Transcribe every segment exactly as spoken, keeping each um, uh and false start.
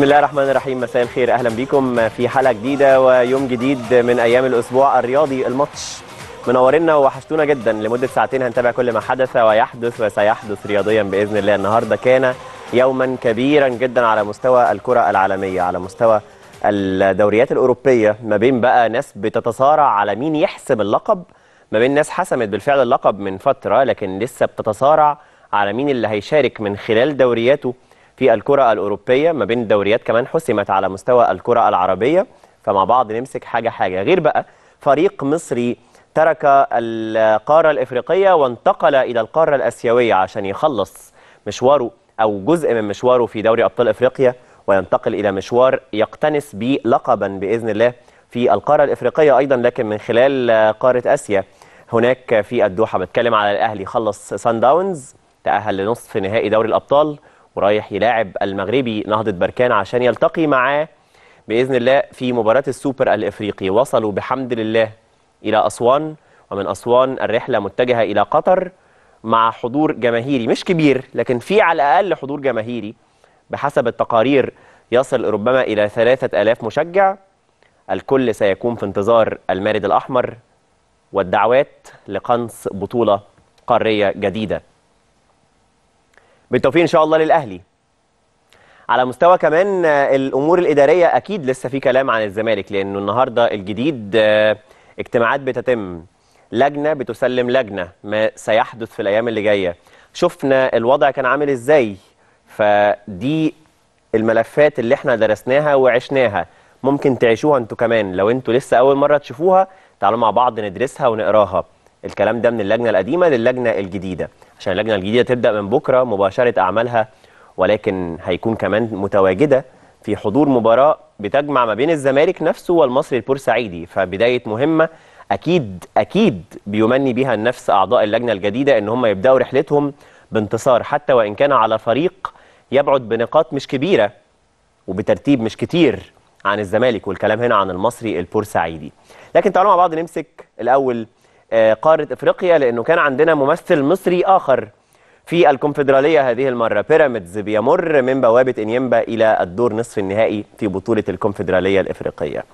بسم الله الرحمن الرحيم. مساء الخير، اهلا بيكم في حلقه جديده ويوم جديد من ايام الاسبوع الرياضي. الماتش منورنا ووحشتونا جدا. لمده ساعتين هنتابع كل ما حدث ويحدث وسيحدث رياضيا باذن الله. النهارده كان يوما كبيرا جدا على مستوى الكره العالميه، على مستوى الدوريات الاوروبيه، ما بين بقى ناس بتتصارع على مين يحسم اللقب، ما بين ناس حسمت بالفعل اللقب من فتره لكن لسه بتتصارع على مين اللي هيشارك من خلال دورياته في الكرة الأوروبية، ما بين الدوريات كمان حسمت على مستوى الكرة العربية. فمع بعض نمسك حاجة حاجة، غير بقى فريق مصري ترك القارة الإفريقية وانتقل إلى القارة الآسيوية عشان يخلص مشواره أو جزء من مشواره في دوري أبطال إفريقيا وينتقل إلى مشوار يقتنس به لقبا بإذن الله في القارة الإفريقية أيضا، لكن من خلال قارة آسيا هناك في الدوحة. بتكلم على الأهلي، خلص سان داونز، تأهل لنصف نهائي دوري الأبطال ورايح يلاعب المغربي نهضة بركان عشان يلتقي معاه بإذن الله في مباراة السوبر الإفريقي. وصلوا بحمد لله إلى أسوان، ومن أسوان الرحلة متجهة إلى قطر مع حضور جماهيري مش كبير، لكن في على الأقل حضور جماهيري بحسب التقارير يصل ربما إلى ثلاثة آلاف مشجع. الكل سيكون في انتظار المارد الأحمر والدعوات لقنص بطولة قارية جديدة. بالتوفيق إن شاء الله للأهلي. على مستوى كمان الأمور الإدارية أكيد لسه في كلام عن الزمالك، لأنه النهاردة الجديد اجتماعات بتتم، لجنة بتسلم لجنة، ما سيحدث في الأيام اللي جاية. شفنا الوضع كان عامل إزاي، فدي الملفات اللي احنا درسناها وعشناها، ممكن تعيشوها انتوا كمان لو انتوا لسه أول مرة تشوفوها. تعالوا مع بعض ندرسها ونقراها. الكلام ده من اللجنة القديمة للجنة الجديدة، عشان اللجنة الجديدة تبدأ من بكرة مباشرة أعمالها، ولكن هيكون كمان متواجدة في حضور مباراة بتجمع ما بين الزمالك نفسه والمصري البورسعيدي. فبداية مهمة أكيد أكيد بيمني بها النفس أعضاء اللجنة الجديدة إن هم يبدأوا رحلتهم بانتصار، حتى وإن كان على فريق يبعد بنقاط مش كبيرة وبترتيب مش كتير عن الزمالك، والكلام هنا عن المصري البورسعيدي. لكن تعالوا مع بعض نمسك الأول قارة افريقيا، لانه كان عندنا ممثل مصري اخر في الكونفدرالية هذه المرة. بيراميدز بيمر من بوابة انيمبا الى الدور نصف النهائي في بطولة الكونفدرالية الافريقية.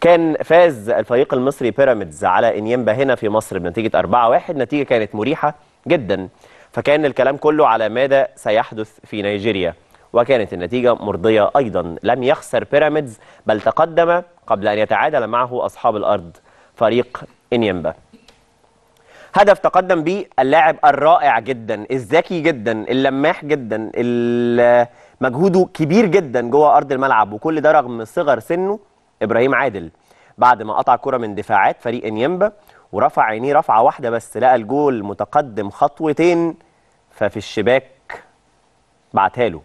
كان فاز الفريق المصري بيراميدز على انيمبا هنا في مصر بنتيجة أربعة واحد، نتيجة كانت مريحة جدا، فكان الكلام كله على ماذا سيحدث في نيجيريا، وكانت النتيجة مرضية ايضا. لم يخسر بيراميدز بل تقدم قبل ان يتعادل معه اصحاب الارض فريق انيمبا. هدف تقدم به اللاعب الرائع جدا، الذكي جدا، اللماح جدا، مجهوده كبير جدا جوه ارض الملعب، وكل ده رغم صغر سنه، ابراهيم عادل، بعد ما قطع كرة من دفاعات فريق انيمبا ورفع عينيه رفعه واحده بس، لقى الجول متقدم خطوتين ففي الشباك بعتها له.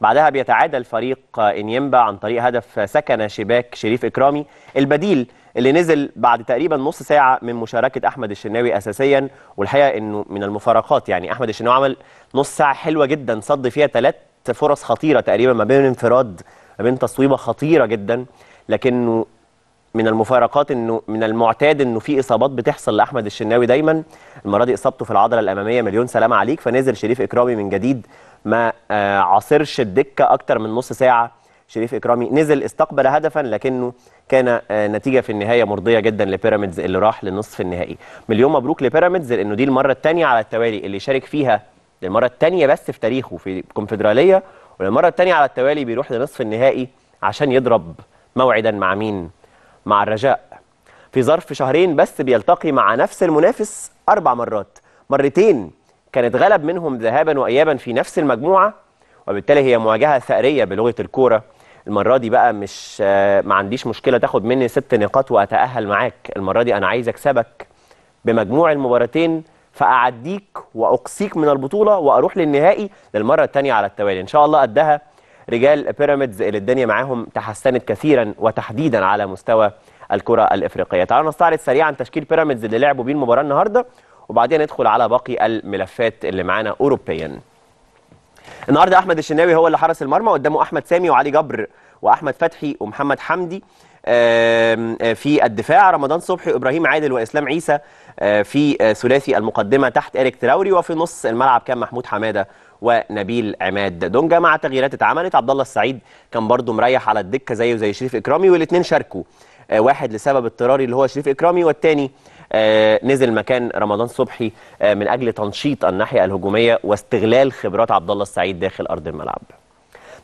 بعدها بيتعادل فريق انيمبا عن طريق هدف سكن شباك شريف اكرامي البديل، اللي نزل بعد تقريبا نص ساعه من مشاركه احمد الشناوي اساسيا. والحقيقه انه من المفارقات، يعني احمد الشناوي عمل نص ساعه حلوه جدا، صد فيها ثلاث فرص خطيره تقريبا، ما بين انفراد ما بين تصويبه خطيره جدا، لكنه من المفارقات انه من المعتاد انه في اصابات بتحصل لاحمد الشناوي دايما. المره دي اصابته في العضله الاماميه، مليون سلام عليك. فنزل شريف اكرامي من جديد، ما عاصرش الدكه اكتر من نص ساعه. شريف إكرامي نزل استقبل هدفا، لكنه كان نتيجة في النهاية مرضية جدا لبيراميدز اللي راح للنصف النهائي. مليون مبروك لبيراميدز، لأنه دي المرة الثانية على التوالي اللي شارك فيها، المرة الثانية بس في تاريخه في الكونفدرالية، والمرة الثانية على التوالي بيروح لنصف النهائي عشان يضرب موعدا مع مين؟ مع الرجاء. في ظرف شهرين بس بيلتقي مع نفس المنافس أربع مرات، مرتين كانت غلب منهم ذهابا وإيابا في نفس المجموعة، وبالتالي هي مواجهة ثأرية بلغة الكورة. المرة دي بقى مش ما عنديش مشكلة تاخد مني ست نقاط وأتأهل معاك، المرة دي أنا عايز أكسبك بمجموع المباراتين فأعديك وأقصيك من البطولة وأروح للنهائي للمرة الثانية على التوالي. إن شاء الله قدها رجال بيراميدز اللي الدنيا معاهم تحسنت كثيرا، وتحديدا على مستوى الكرة الإفريقية. تعالوا نستعرض سريعا تشكيل بيراميدز اللي لعبوا بيه المباراة النهاردة، وبعدين ندخل على باقي الملفات اللي معانا أوروبيا. النهارده احمد الشناوي هو اللي حرس المرمى، قدامه احمد سامي وعلي جبر واحمد فتحي ومحمد حمدي في الدفاع، رمضان صبحي وابراهيم عادل واسلام عيسى في ثلاثي المقدمه تحت إريك تراوري، وفي نص الملعب كان محمود حماده ونبيل عماد دونجا. مع تغييرات اتعملت، عبد الله السعيد كان برضو مريح على الدكه زيه زي شريف اكرامي، والاثنين شاركوا، واحد لسبب اضطراري اللي هو شريف اكرامي، والثاني نزل مكان رمضان صبحي من اجل تنشيط الناحيه الهجوميه واستغلال خبرات عبد الله السعيد داخل ارض الملعب.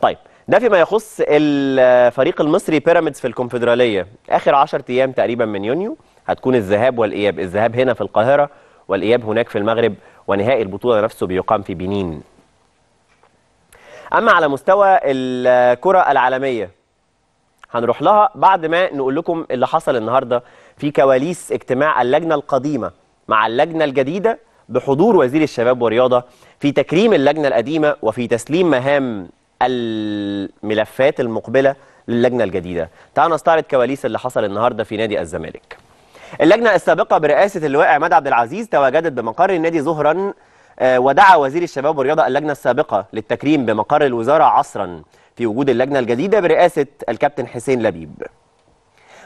طيب، ده فيما يخص الفريق المصري بيراميدز في الكونفدراليه. اخر عشرة ايام تقريبا من يونيو هتكون الذهاب والاياب، الذهاب هنا في القاهره والاياب هناك في المغرب، ونهائي البطوله نفسه بيقام في بنين. اما على مستوى الكره العالميه هنروح لها بعد ما نقول لكم اللي حصل النهارده في كواليس اجتماع اللجنه القديمه مع اللجنه الجديده بحضور وزير الشباب والرياضه في تكريم اللجنه القديمه وفي تسليم مهام الملفات المقبله للجنه الجديده. تعالوا نستعرض كواليس اللي حصل النهارده في نادي الزمالك. اللجنه السابقه برئاسه اللواء عماد عبد العزيز تواجدت بمقر النادي ظهرا، ودعا وزير الشباب والرياضه اللجنه السابقه للتكريم بمقر الوزاره عصرا في وجود اللجنه الجديده برئاسه الكابتن حسين لبيب.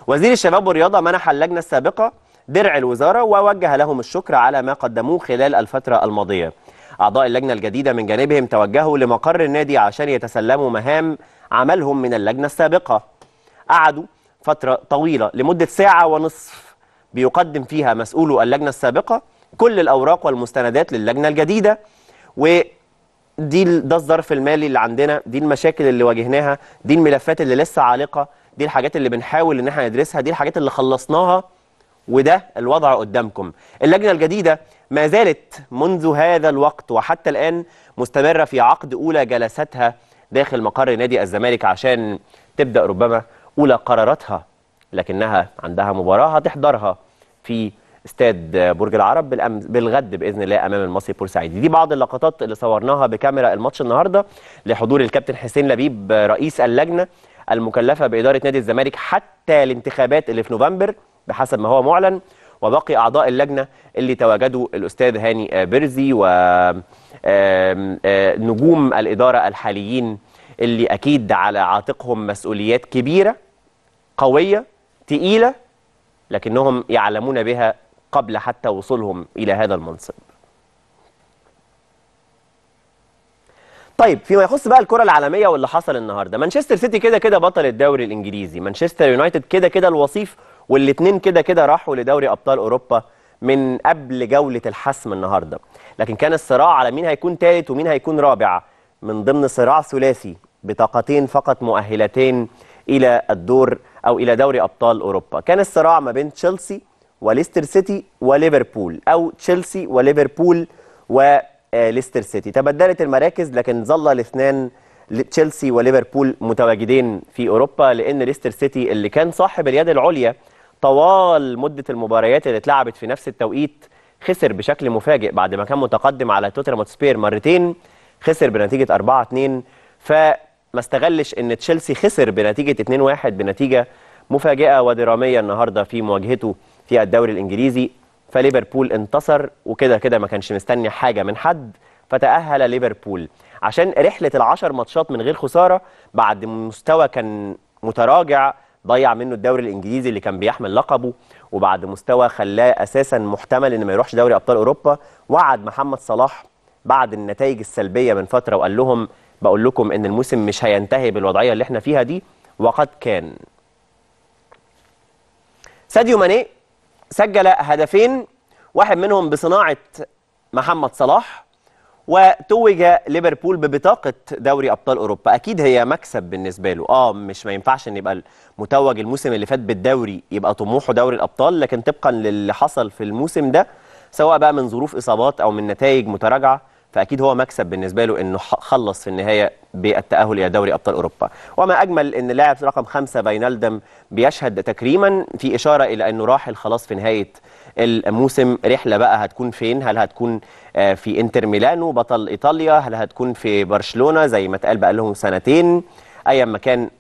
وزير الشباب والرياضه منح اللجنه السابقه درع الوزاره ووجه لهم الشكر على ما قدموه خلال الفتره الماضيه. اعضاء اللجنه الجديده من جانبهم توجهوا لمقر النادي عشان يتسلموا مهام عملهم من اللجنه السابقه. قعدوا فتره طويله لمده ساعه ونصف بيقدم فيها مسؤولو اللجنه السابقه كل الاوراق والمستندات للجنه الجديده، و دي ده الظرف المالي اللي عندنا، دي المشاكل اللي واجهناها، دي الملفات اللي لسه عالقه، دي الحاجات اللي بنحاول ان احنا ندرسها، دي الحاجات اللي خلصناها، وده الوضع قدامكم. اللجنه الجديده ما زالت منذ هذا الوقت وحتى الان مستمره في عقد اولى جلساتها داخل مقر نادي الزمالك عشان تبدا ربما اولى قراراتها، لكنها عندها مباراه هتحضرها في استاد برج العرب بالغد باذن الله امام المصري بورسعيد. دي بعض اللقطات اللي صورناها بكاميرا الماتش النهارده لحضور الكابتن حسين لبيب رئيس اللجنه المكلفه باداره نادي الزمالك حتى الانتخابات اللي في نوفمبر بحسب ما هو معلن، وباقي اعضاء اللجنه اللي تواجدوا الاستاذ هاني برزي ونجوم الاداره الحاليين اللي اكيد على عاتقهم مسؤوليات كبيره قويه تقيله، لكنهم يعلمون بها قبل حتى وصولهم إلى هذا المنصب. طيب، فيما يخص بقى الكرة العالمية واللي حصل النهاردة، مانشستر سيتي كده كده بطل الدوري الإنجليزي، مانشستر يونايتد كده كده الوصيف، والاتنين كده كده راحوا لدوري أبطال أوروبا من قبل جولة الحسم النهاردة، لكن كان الصراع على مين هيكون ثالث ومين هيكون رابع من ضمن صراع ثلاثي بطاقتين فقط مؤهلتين إلى الدور أو إلى دوري أبطال أوروبا. كان الصراع ما بين تشيلسي وليستر سيتي وليفربول، أو تشيلسي وليفربول وليستر سيتي. تبدلت المراكز، لكن ظل الاثنان تشيلسي وليفربول متواجدين في أوروبا، لأن ليستر سيتي اللي كان صاحب اليد العليا طوال مدة المباريات اللي اتلعبت في نفس التوقيت خسر بشكل مفاجئ بعد ما كان متقدم على توتنهام هوتسبير مرتين، خسر بنتيجة أربعة اثنين، ف ما استغلش ان تشيلسي خسر بنتيجه اثنين واحد بنتيجه مفاجئه ودراميه النهارده في مواجهته في الدوري الانجليزي، فليفربول انتصر وكده كده ما كانش مستني حاجه من حد، فتاهل ليفربول عشان رحله العشر ماتشات من غير خساره بعد مستوى كان متراجع ضيع منه الدوري الانجليزي اللي كان بيحمل لقبه، وبعد مستوى خلاه اساسا محتمل ان ما يروحش دوري ابطال اوروبا. وعد محمد صلاح بعد النتائج السلبيه من فتره وقال لهم بقول لكم ان الموسم مش هينتهي بالوضعيه اللي احنا فيها دي، وقد كان. ساديو ماني سجل هدفين، واحد منهم بصناعه محمد صلاح، وتوج ليفربول ببطاقه دوري ابطال اوروبا. اكيد هي مكسب بالنسبه له، اه مش ما ينفعش ان يبقى متوج الموسم اللي فات بالدوري يبقى طموحه دوري الابطال، لكن طبقا للي حصل في الموسم ده سواء بقى من ظروف اصابات او من نتائج متراجعه، فأكيد هو مكسب بالنسبة له إنه خلص في النهاية بالتأهل إلى دوري أبطال أوروبا. وما أجمل إن لاعب رقم خمسة فاينالدم بيشهد تكريما في إشارة إلى إنه راحل خلاص في نهاية الموسم. رحلة بقى هتكون فين؟ هل هتكون في إنتر ميلانو بطل إيطاليا؟ هل هتكون في برشلونة زي ما اتقال بقى لهم سنتين؟ أي مكان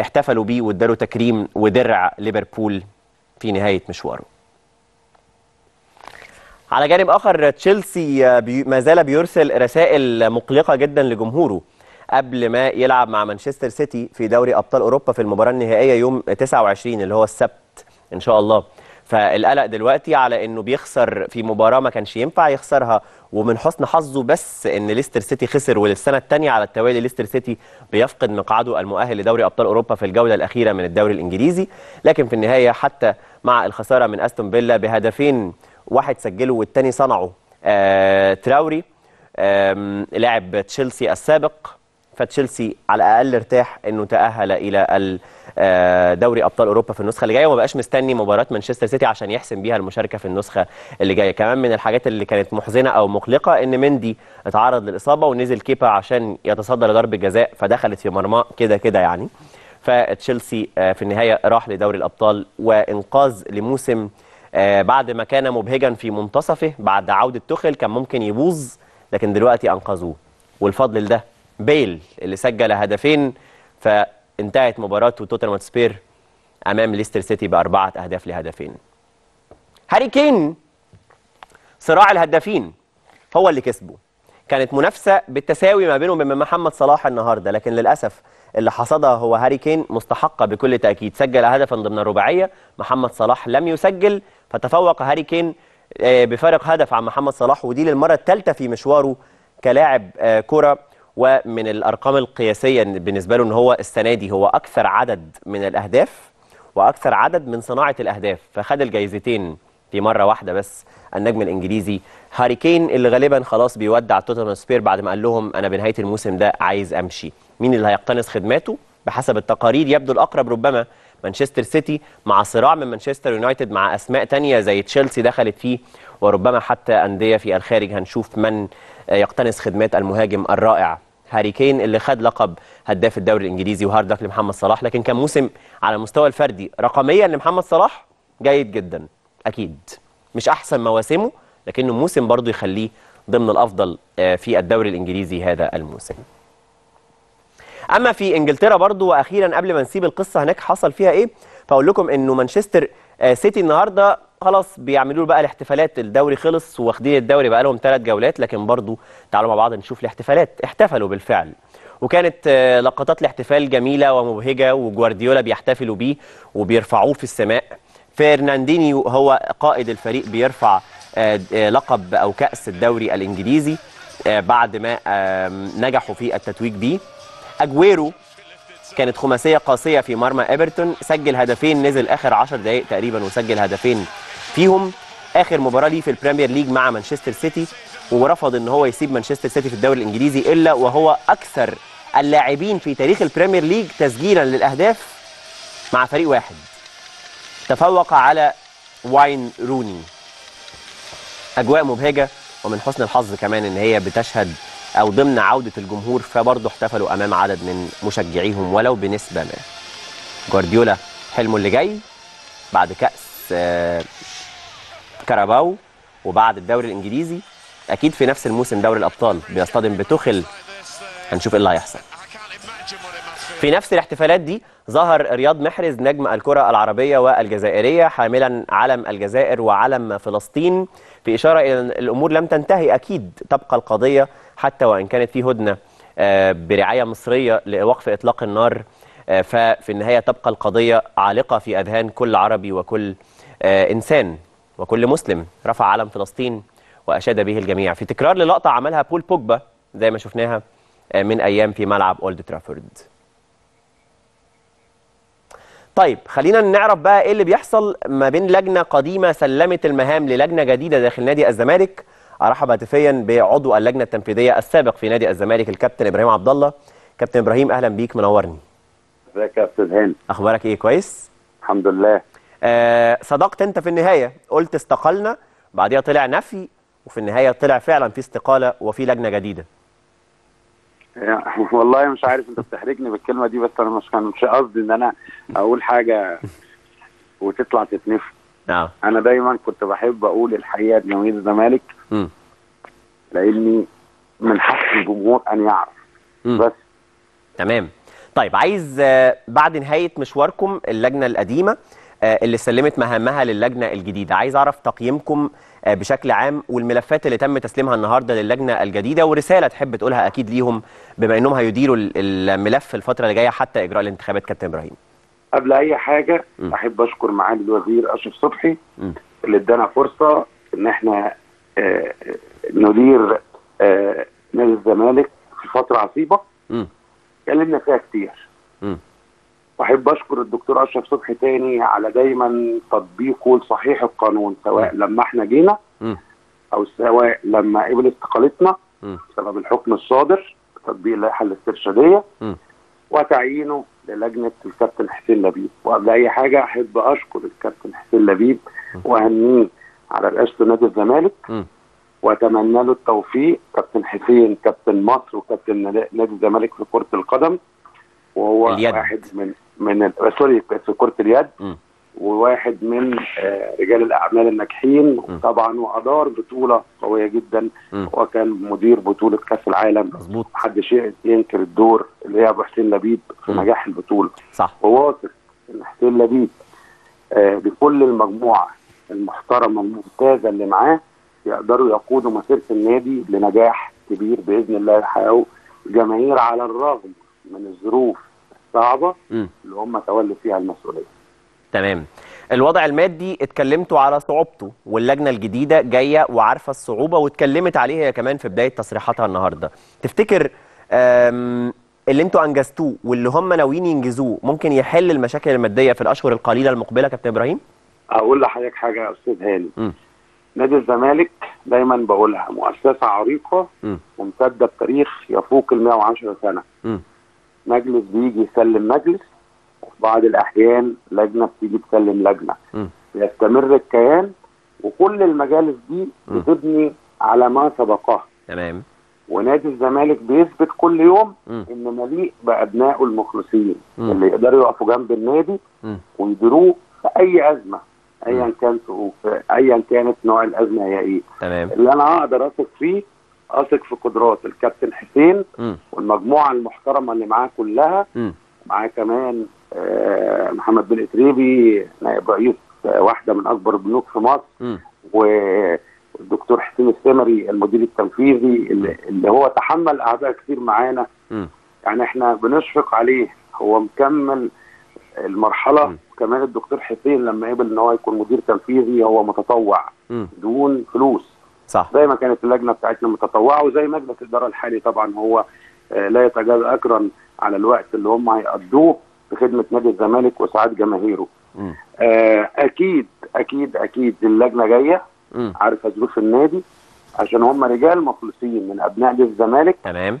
احتفلوا بيه واداله تكريم ودرع ليفربول في نهاية مشواره. على جانب آخر، تشيلسي ما زال بيرسل رسائل مقلقة جدا لجمهوره قبل ما يلعب مع مانشستر سيتي في دوري أبطال أوروبا في المباراة النهائية يوم تسعة وعشرين اللي هو السبت إن شاء الله. فالقلق دلوقتي على انه بيخسر في مباراه ما كانش ينفع يخسرها، ومن حسن حظه بس ان ليستر سيتي خسر، وللسنه الثانيه على التوالي ليستر سيتي بيفقد مقعده المؤهل لدوري ابطال اوروبا في الجوله الاخيره من الدوري الانجليزي. لكن في النهايه حتى مع الخساره من استون فيلا بهدفين، واحد سجله والثاني صنعه آه تراوري آه لاعب تشيلسي السابق، فتشيلسي على الاقل ارتاح انه تاهل الى دوري ابطال اوروبا في النسخه اللي جايه، وما بقاش مستني مباراه مانشستر سيتي عشان يحسم بيها المشاركه في النسخه اللي جايه. كمان من الحاجات اللي كانت محزنه او مقلقه ان مندي اتعرض للاصابه ونزل كيبا عشان يتصدى لضربه جزاء فدخلت في مرماه كده كده يعني، فتشيلسي في النهايه راح لدوري الابطال وانقاذ لموسم بعد ما كان مبهجا في منتصفه بعد عوده توخيل كان ممكن يبوظ، لكن دلوقتي انقذوه والفضل لده بيل اللي سجل هدفين. فانتهت مباراته توتنهام سبير امام ليستر سيتي باربعه اهداف لهدفين. هاري كين صراع الهدافين هو اللي كسبه، كانت منافسه بالتساوي ما بينه وبين محمد صلاح النهارده، لكن للاسف اللي حصدها هو هاري كين مستحقه بكل تاكيد، سجل هدفا ضمن الرباعيه، محمد صلاح لم يسجل، فتفوق هاري كين بفارق هدف عن محمد صلاح، ودي للمره الثالثه في مشواره كلاعب كره، ومن الارقام القياسيه بالنسبه له ان هو السنه دي هو اكثر عدد من الاهداف واكثر عدد من صناعه الاهداف، فخد الجايزتين في مره واحده بس النجم الانجليزي هاري كين اللي غالبا خلاص بيودع توتنهام سبير بعد ما قال لهم انا بنهايه الموسم ده عايز امشي. مين اللي هيقتنص خدماته؟ بحسب التقارير يبدو الاقرب ربما مانشستر سيتي، مع صراع من مانشستر يونايتد مع اسماء ثانيه زي تشيلسي دخلت فيه، وربما حتى انديه في الخارج. هنشوف من يقتنص خدمات المهاجم الرائع هاري كين اللي خد لقب هداف الدوري الانجليزي وهارد لك لمحمد صلاح. لكن كان موسم على المستوى الفردي رقميا لمحمد صلاح جيد جدا اكيد، مش احسن مواسمه لكنه موسم برضه يخليه ضمن الافضل في الدوري الانجليزي هذا الموسم. اما في انجلترا برضه، واخيرا قبل ما نسيب القصه هناك حصل فيها ايه، فاقول لكم انه مانشستر سيتي النهارده خلاص بيعملوا بقى الاحتفالات، الدوري خلص واخدين الدوري بقى لهم ثلاث جولات، لكن برضو تعالوا مع بعض نشوف الاحتفالات. احتفلوا بالفعل وكانت لقطات الاحتفال جميله ومبهجه، وجوارديولا بيحتفلوا بيه وبيرفعوه في السماء، فرناندينيو هو قائد الفريق بيرفع لقب او كأس الدوري الانجليزي بعد ما نجحوا في التتويج بيه. اجويرو كانت خماسيه قاسيه في مرمى ايفرتون، سجل هدفين، نزل اخر عشر دقائق تقريبا وسجل هدفين فيهم. اخر مباراه ليه في البريمير ليج مع مانشستر سيتي، ورفض ان هو يسيب مانشستر سيتي في الدوري الانجليزي الا وهو اكثر اللاعبين في تاريخ البريمير ليج تسجيلا للاهداف مع فريق واحد، تفوق على واين روني. اجواء مبهجه، ومن حسن الحظ كمان ان هي بتشهد او ضمن عوده الجمهور، فبرضه احتفلوا امام عدد من مشجعيهم ولو بنسبه ما. جوارديولا حلمه اللي جاي بعد كاس كاراباو وبعد الدوري الانجليزي اكيد في نفس الموسم دوري الابطال بيصطدم بتوخيل، هنشوف ايه اللي هيحصل. في نفس الاحتفالات دي ظهر رياض محرز نجم الكره العربيه والجزائريه حاملا علم الجزائر وعلم فلسطين، في اشاره الى ان الامور لم تنتهي اكيد، تبقى القضيه حتى وان كانت في هدنه برعايه مصريه لوقف اطلاق النار، ففي النهايه تبقى القضيه عالقه في اذهان كل عربي وكل انسان وكل مسلم رفع علم فلسطين واشاد به الجميع. في تكرار للقطه عملها بول بوجبا زي ما شفناها من ايام في ملعب اولد ترافورد. طيب خلينا نعرف بقى ايه اللي بيحصل ما بين لجنه قديمه سلمت المهام للجنه جديده داخل نادي الزمالك. ارحب هاتفيا بعضو اللجنه التنفيذيه السابق في نادي الزمالك الكابتن ابراهيم عبد الله. كابتن ابراهيم اهلا بيك، منورني. ازيك يا استاذ هاني، اخبارك ايه؟ كويس الحمد لله. آه صدقت انت في النهايه، قلت استقلنا بعديها طلع نفي، وفي النهايه طلع فعلا في استقاله وفي لجنه جديده. والله مش عارف انت بتحرجني بالكلمه دي، بس انا مش كان مش قصدي ان انا اقول حاجه وتطلع تتنفي. نعم انا دايما كنت بحب اقول الحقيقه لجماهير الزمالك، لاني من حق الجمهور ان يعرف بس. تمام. طيب عايز بعد نهايه مشواركم اللجنه القديمه اللي سلمت مهامها للجنه الجديده، عايز اعرف تقييمكم بشكل عام والملفات اللي تم تسليمها النهارده للجنه الجديده، ورساله تحب تقولها اكيد ليهم بما انهم هيديروا الملف الفتره اللي جايه حتى اجراء الانتخابات. كابتن ابراهيم. قبل اي حاجه م. احب اشكر معالي الوزير اشرف صبحي م. اللي ادانا فرصه ان احنا آه ندير آه نادي الزمالك في فتره عصيبه اتكلمنا فيها كتير. م. احب اشكر الدكتور اشرف صبحي تاني على دايما تطبيقه لصحيح القانون، سواء لما احنا جينا م. او سواء لما قبل استقالتنا بسبب الحكم الصادر بتطبيق اللائحه الاسترشاديه وتعيينه للجنه الكابتن حسين لبيب. وقبل اي حاجه احب اشكر الكابتن حسين لبيب واهنيه على رئاسه نادي الزمالك واتمنى له التوفيق. كابتن حسين كابتن مصر وكابتن نادي الزمالك في كره القدم، وهو اليد. واحد من من سوري في كره اليد م. وواحد من رجال الاعمال الناجحين، وطبعا وادار بطوله قويه جدا م. وكان مدير بطوله كاس العالم. مظبوط، محدش ينكر الدور اللي هي ابو حسين لبيب في م. نجاح البطوله. صح، وواثق ان حسين لبيب آه بكل المجموعه المحترمه الممتازه اللي معاه يقدروا يقودوا مسيره النادي لنجاح كبير باذن الله يحققوا الجماهير على الرغم من الظروف الصعبه م. اللي هم تولوا فيها المسؤوليه. تمام. الوضع المادي اتكلمتوا على صعوبته، واللجنه الجديده جايه وعارفه الصعوبه واتكلمت عليها كمان في بدايه تصريحاتها النهارده. تفتكر اللي انتوا انجزتوه واللي هم ناويين ينجزوه ممكن يحل المشاكل الماديه في الاشهر القليله المقبله كابتن ابراهيم؟ اقول لحضرتك حاجه يا استاذ هاني. نادي الزمالك دايما بقولها مؤسسه عريقه م. ممتده بتاريخ يفوق ال مئة وعشرة سنه. م. مجلس بيجي يسلم مجلس، وفي بعض الأحيان لجنة بتيجي تسلم لجنة، بيستمر الكيان وكل المجالس دي بتبني على ما سبقها. تمام. ونادي الزمالك بيثبت كل يوم م. إن مليء بأبنائه المخلصين م. اللي يقدروا يقفوا جنب النادي ويديروه في أي أزمة، أيا كانت أيا كانت نوع الأزمة هي إيه. تمام. اللي أنا أقدر أثق فيه أثق في قدرات الكابتن حسين م. والمجموعة المحترمة اللي معاه كلها م. معاه كمان محمد بن قتريبي نائب رئيس واحده من اكبر البنوك في مصر م. والدكتور حسين السمري المدير التنفيذي اللي, اللي هو تحمل اعباء كتير معانا، يعني احنا بنشفق عليه هو مكمل المرحله م. وكمان الدكتور حسين لما قبل ان هو يكون مدير تنفيذي هو متطوع م. دون فلوس. صح، زي ما كانت اللجنه بتاعتنا متطوعه وزي مجلس الاداره الحالي طبعا هو لا يتجاوز اجرا على الوقت اللي هم هيقضوه بخدمه نادي الزمالك وسعاد جماهيره. آه اكيد اكيد اكيد اللجنه جايه م. عارفه ظروف النادي عشان هم رجال مخلصين من ابناء نادي الزمالك. تمام.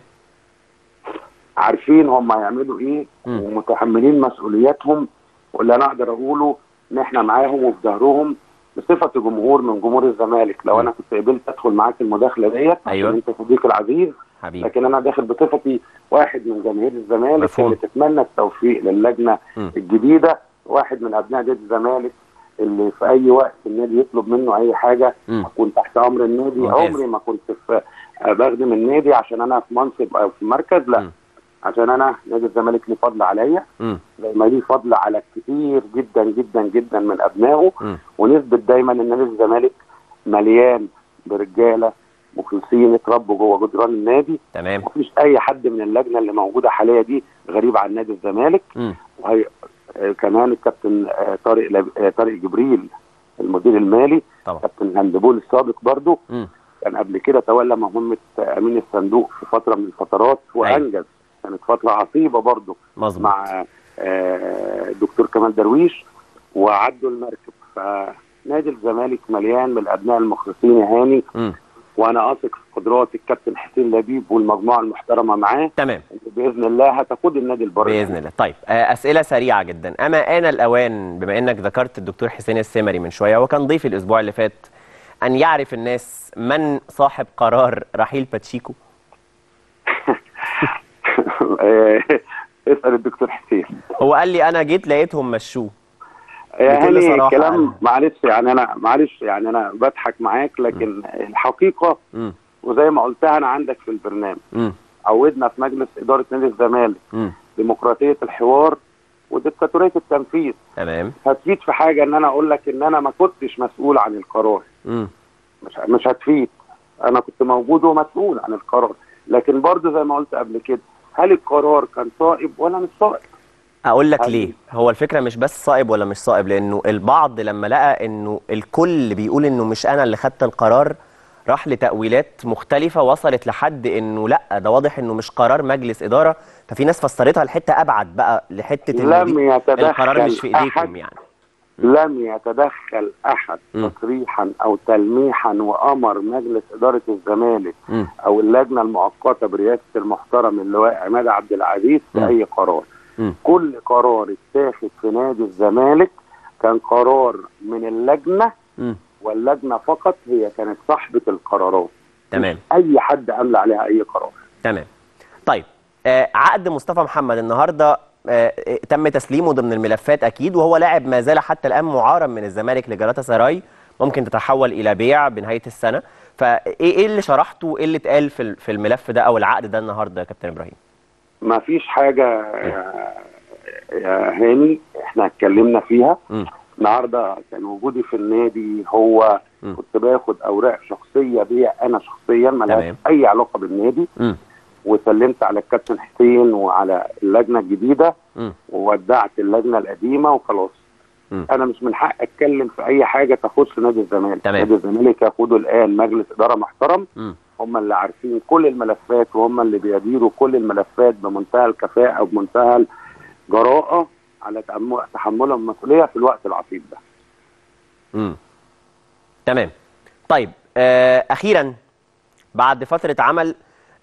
عارفين هم هيعملوا ايه م. ومتحملين مسؤولياتهم، واللي انا اقدر اقوله ان احنا معاهم وفي ظهرهم بصفه جمهور من جمهور الزمالك. لو م. انا كنت قبلت ادخل معاك المداخله ديت. ايوه انت صديقي العزيز حبيب. لكن انا داخل بصفتي واحد من جماهير الزمالك اللي تتمنى التوفيق للجنه م. الجديده، واحد من ابناء نادي الزمالك اللي في اي وقت النادي يطلب منه اي حاجه م. اكون تحت امر النادي. عمري ما كنت في بخدم النادي عشان انا في منصب او في مركز، لا م. عشان انا نادي الزمالك ليه فضل عليا زي ما ليه فضل على كتير جدا جدا جدا من ابنائه، ونثبت دايما ان نادي الزمالك مليان برجاله مخلصين اتربوا جوه جدران النادي. تمام. مفيش اي حد من اللجنه اللي موجوده حاليا دي غريب عن نادي الزمالك. وهي كمان الكابتن طارق لب... طارق جبريل المدير المالي، كابتن هندبول السابق برضو م. كان قبل كده تولى مهمه امين الصندوق في فتره من الفترات وانجز. كانت فتره عصيبه برضو. مظبوط. مع الدكتور كمال درويش وعدوا المركب. فنادي الزمالك مليان من الابناء المخلصين يا هاني، وانا اثق في قدرات الكابتن حسين لبيب والمجموعه المحترمه معاه. تمام. باذن الله هتقود النادي البر باذن الله. طيب اسئله سريعه جدا، اما آن الاوان بما انك ذكرت الدكتور حسين السمري من شويه وكان ضيف الاسبوع اللي فات، ان يعرف الناس من صاحب قرار رحيل باتشيكو؟ اسال الدكتور حسين. هو قال لي انا جيت لقيتهم مشوه. يعني الكلام معلش يعني انا معلش يعني انا بضحك معاك لكن م. الحقيقه م. وزي ما قلتها انا عندك في البرنامج م. عودنا في مجلس اداره نادي الزمالك م. ديمقراطيه الحوار وديكتاتوريه التنفيذ. تمام. هتفيد في حاجه ان انا اقول لك ان انا ما كنتش مسؤول عن القرار؟ م. مش مش هتفيد. انا كنت موجود ومسؤول عن القرار، لكن برضه زي ما قلت قبل كده هل القرار كان صائب ولا مش صائب؟ اقول لك ليه. هو الفكره مش بس صائب ولا مش صائب، لانه البعض لما لقى انه الكل بيقول انه مش انا اللي خدت القرار راح لتاويلات مختلفه وصلت لحد انه لا ده واضح انه مش قرار مجلس اداره، ففي ناس فسرتها لحته ابعد بقى، لحته انه القرار مش في ايديكم يعني. لم يتدخل احد تصريحا او تلميحا وامر مجلس اداره الزمالك م. او اللجنه المؤقته برئاسه المحترم اللواء عماد عبد العزيز في اي قرار. م. كل قرار اتاخد في نادي الزمالك كان قرار من اللجنه م. واللجنه فقط هي كانت صاحبه القرارات. تمام. اي حد املى عليها اي قرار. تمام. طيب آه عقد مصطفى محمد النهارده آه تم تسليمه ضمن الملفات اكيد، وهو لاعب ما زال حتى الان معارم من الزمالك لجلاتا سراي، ممكن تتحول الى بيع بنهايه السنه، فايه ايه اللي شرحته ايه اللي اتقال في في الملف ده او العقد ده النهارده يا كابتن ابراهيم؟ ما فيش حاجه يا, يا هاني احنا اتكلمنا فيها النهارده. كان وجودي في النادي هو م. كنت باخد اوراق شخصيه بيع انا شخصيا مالهاش اي علاقه بالنادي. م. وسلمت على الكابتن حسين وعلى اللجنه الجديده م. وودعت اللجنه القديمه وخلاص. م. انا مش من حق اتكلم في اي حاجه تخص نادي الزمالك. نادي الزمالك يقوده الان مجلس اداره محترم، هم اللي عارفين كل الملفات وهم اللي بيديروا كل الملفات بمنتهى الكفاءه وبمنتهى الجراءه على تحملهم المسؤوليه في الوقت العصيب ده. امم تمام. طيب آه اخيرا بعد فتره عمل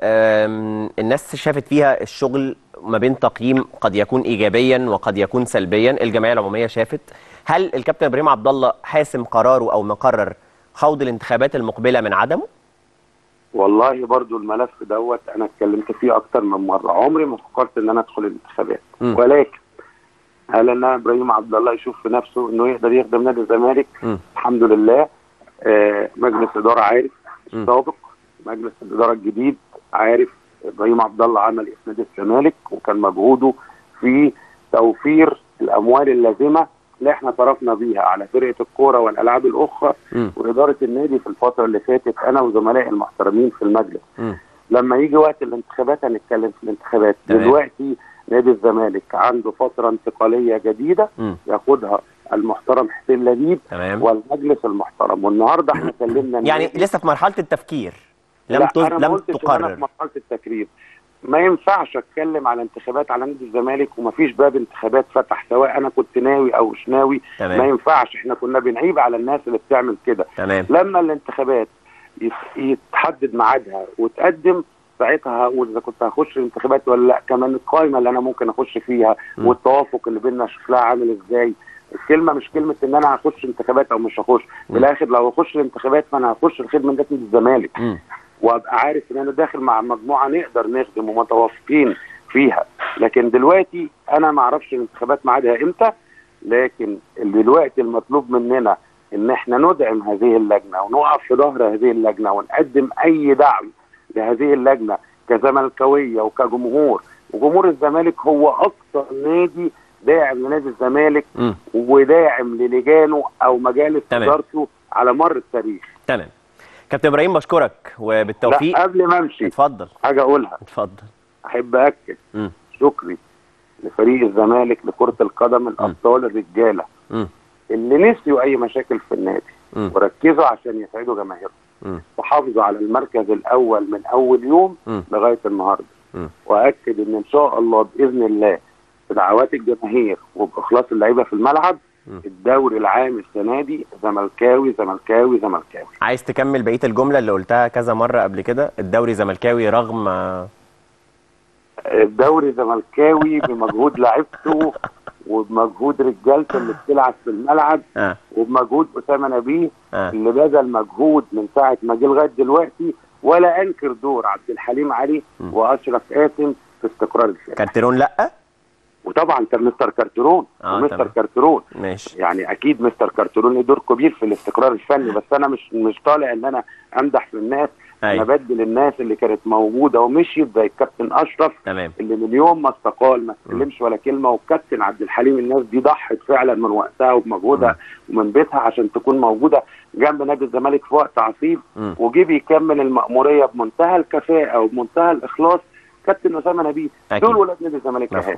الناس شافت فيها الشغل ما بين تقييم قد يكون ايجابيا وقد يكون سلبيا، الجمعيه العموميه شافت، هل الكابتن ابراهيم عبد الله حاسم قراره او مقرر خوض الانتخابات المقبله من عدمه؟ والله برضو الملف دوت انا اتكلمت فيه اكتر من مره، عمري ما فكرت ان انا ادخل الانتخابات، م. ولكن هل انا ابراهيم عبد الله يشوف في نفسه انه يقدر يخدم نادي الزمالك؟ م. الحمد لله آه مجلس اداره عارف السابق، مجلس الاداره الجديد عارف ابراهيم عبد الله عمل ايه في نادي الزمالك وكان مجهوده في توفير الاموال اللازمه اللي احنا صرفنا بيها على فرقه الكوره والالعاب الاخرى م. واداره النادي في الفتره اللي فاتت انا وزملائي المحترمين في المجلس. م. لما يجي وقت الانتخابات هنتكلم في الانتخابات. تمام. دلوقتي نادي الزمالك عنده فتره انتقاليه جديده م. ياخدها المحترم حسين لبيب والمجلس المحترم، والنهارده احنا كلمنا يعني لسه في مرحله التفكير. لم لا انا لم تقرر. انا في مرحله التكرير ما ينفعش اتكلم على انتخابات على نادي الزمالك ومفيش باب انتخابات فتح سواء انا كنت ناوي او مش ناوي. تمام. ما ينفعش، احنا كنا بنعيب على الناس اللي بتعمل كده. لما الانتخابات يتحدد ميعادها وتقدم ساعتها هقول اذا كنت هخش الانتخابات ولا لا، كمان القائمه اللي انا ممكن اخش فيها م. والتوافق اللي بيننا اشوف لها عامل ازاي. الكلمه مش كلمه ان انا هخش انتخابات او مش هخش، في الاخر لو هخش الانتخابات فانا هخش لخدمه نادي الزمالك. م. وابقى عارف ان انا داخل مع مجموعه نقدر نخدم ومتوافقين فيها، لكن دلوقتي انا ما اعرفش الانتخابات ميعادها امتى، لكن دلوقتي المطلوب مننا ان احنا ندعم هذه اللجنه ونقف في ظهر هذه اللجنه ونقدم اي دعم لهذه اللجنه كزملكاويه وكجمهور، وجمهور الزمالك هو اكثر نادي داعم لنادي الزمالك م. وداعم للجانه او مجالس ادارته على مر التاريخ. تمام. كابتن ابراهيم بشكرك وبالتوفيق. لا قبل ما امشي اتفضل حاجه اقولها. اتفضل. احب اكد م. شكري لفريق الزمالك لكره القدم الابطال الرجاله م. اللي نسيوا اي مشاكل في النادي م. وركزوا عشان يسعدوا جماهيرهم وحافظوا على المركز الاول من اول يوم م. لغايه النهارده. م. واكد ان ان شاء الله باذن الله بدعوات الجماهير وباخلاص اللعيبه في الملعب الدوري العام السنه دي زملكاوي زملكاوي زملكاوي. عايز تكمل بقيه الجمله اللي قلتها كذا مره قبل كده، الدوري زملكاوي رغم الدوري زملكاوي بمجهود لعبته وبمجهود رجالته اللي بتلعب في الملعب آه. وبمجهود اسامه نبيه آه. اللي بذل مجهود من ساعه ما جه لغايه دلوقتي، ولا انكر دور عبد الحليم علي م. واشرف قاسم في استقرار الفريق. كارتيرون لا وطبعا كان مستر كارتيرون آه ومستر كارتيرون ماشي. يعني اكيد مستر كارتيرون له دور كبير في الاستقرار الفني، بس انا مش مش طالع ان انا امدح في الناس. أي. انا بدل الناس اللي كانت موجوده ومشيت زي الكابتن اشرف. تمام. اللي من يوم ما استقال ما اتكلمش ولا كلمه، والكابتن عبد الحليم الناس دي ضحت فعلا من وقتها وبمجهودها ومن بيتها عشان تكون موجوده جنب نادي الزمالك في وقت عصيب، وجه بيكمل المأموريه بمنتهى الكفاءه وبمنتهى الاخلاص كابتن اسامه نبيه. دول ولاد نادي الزمالك.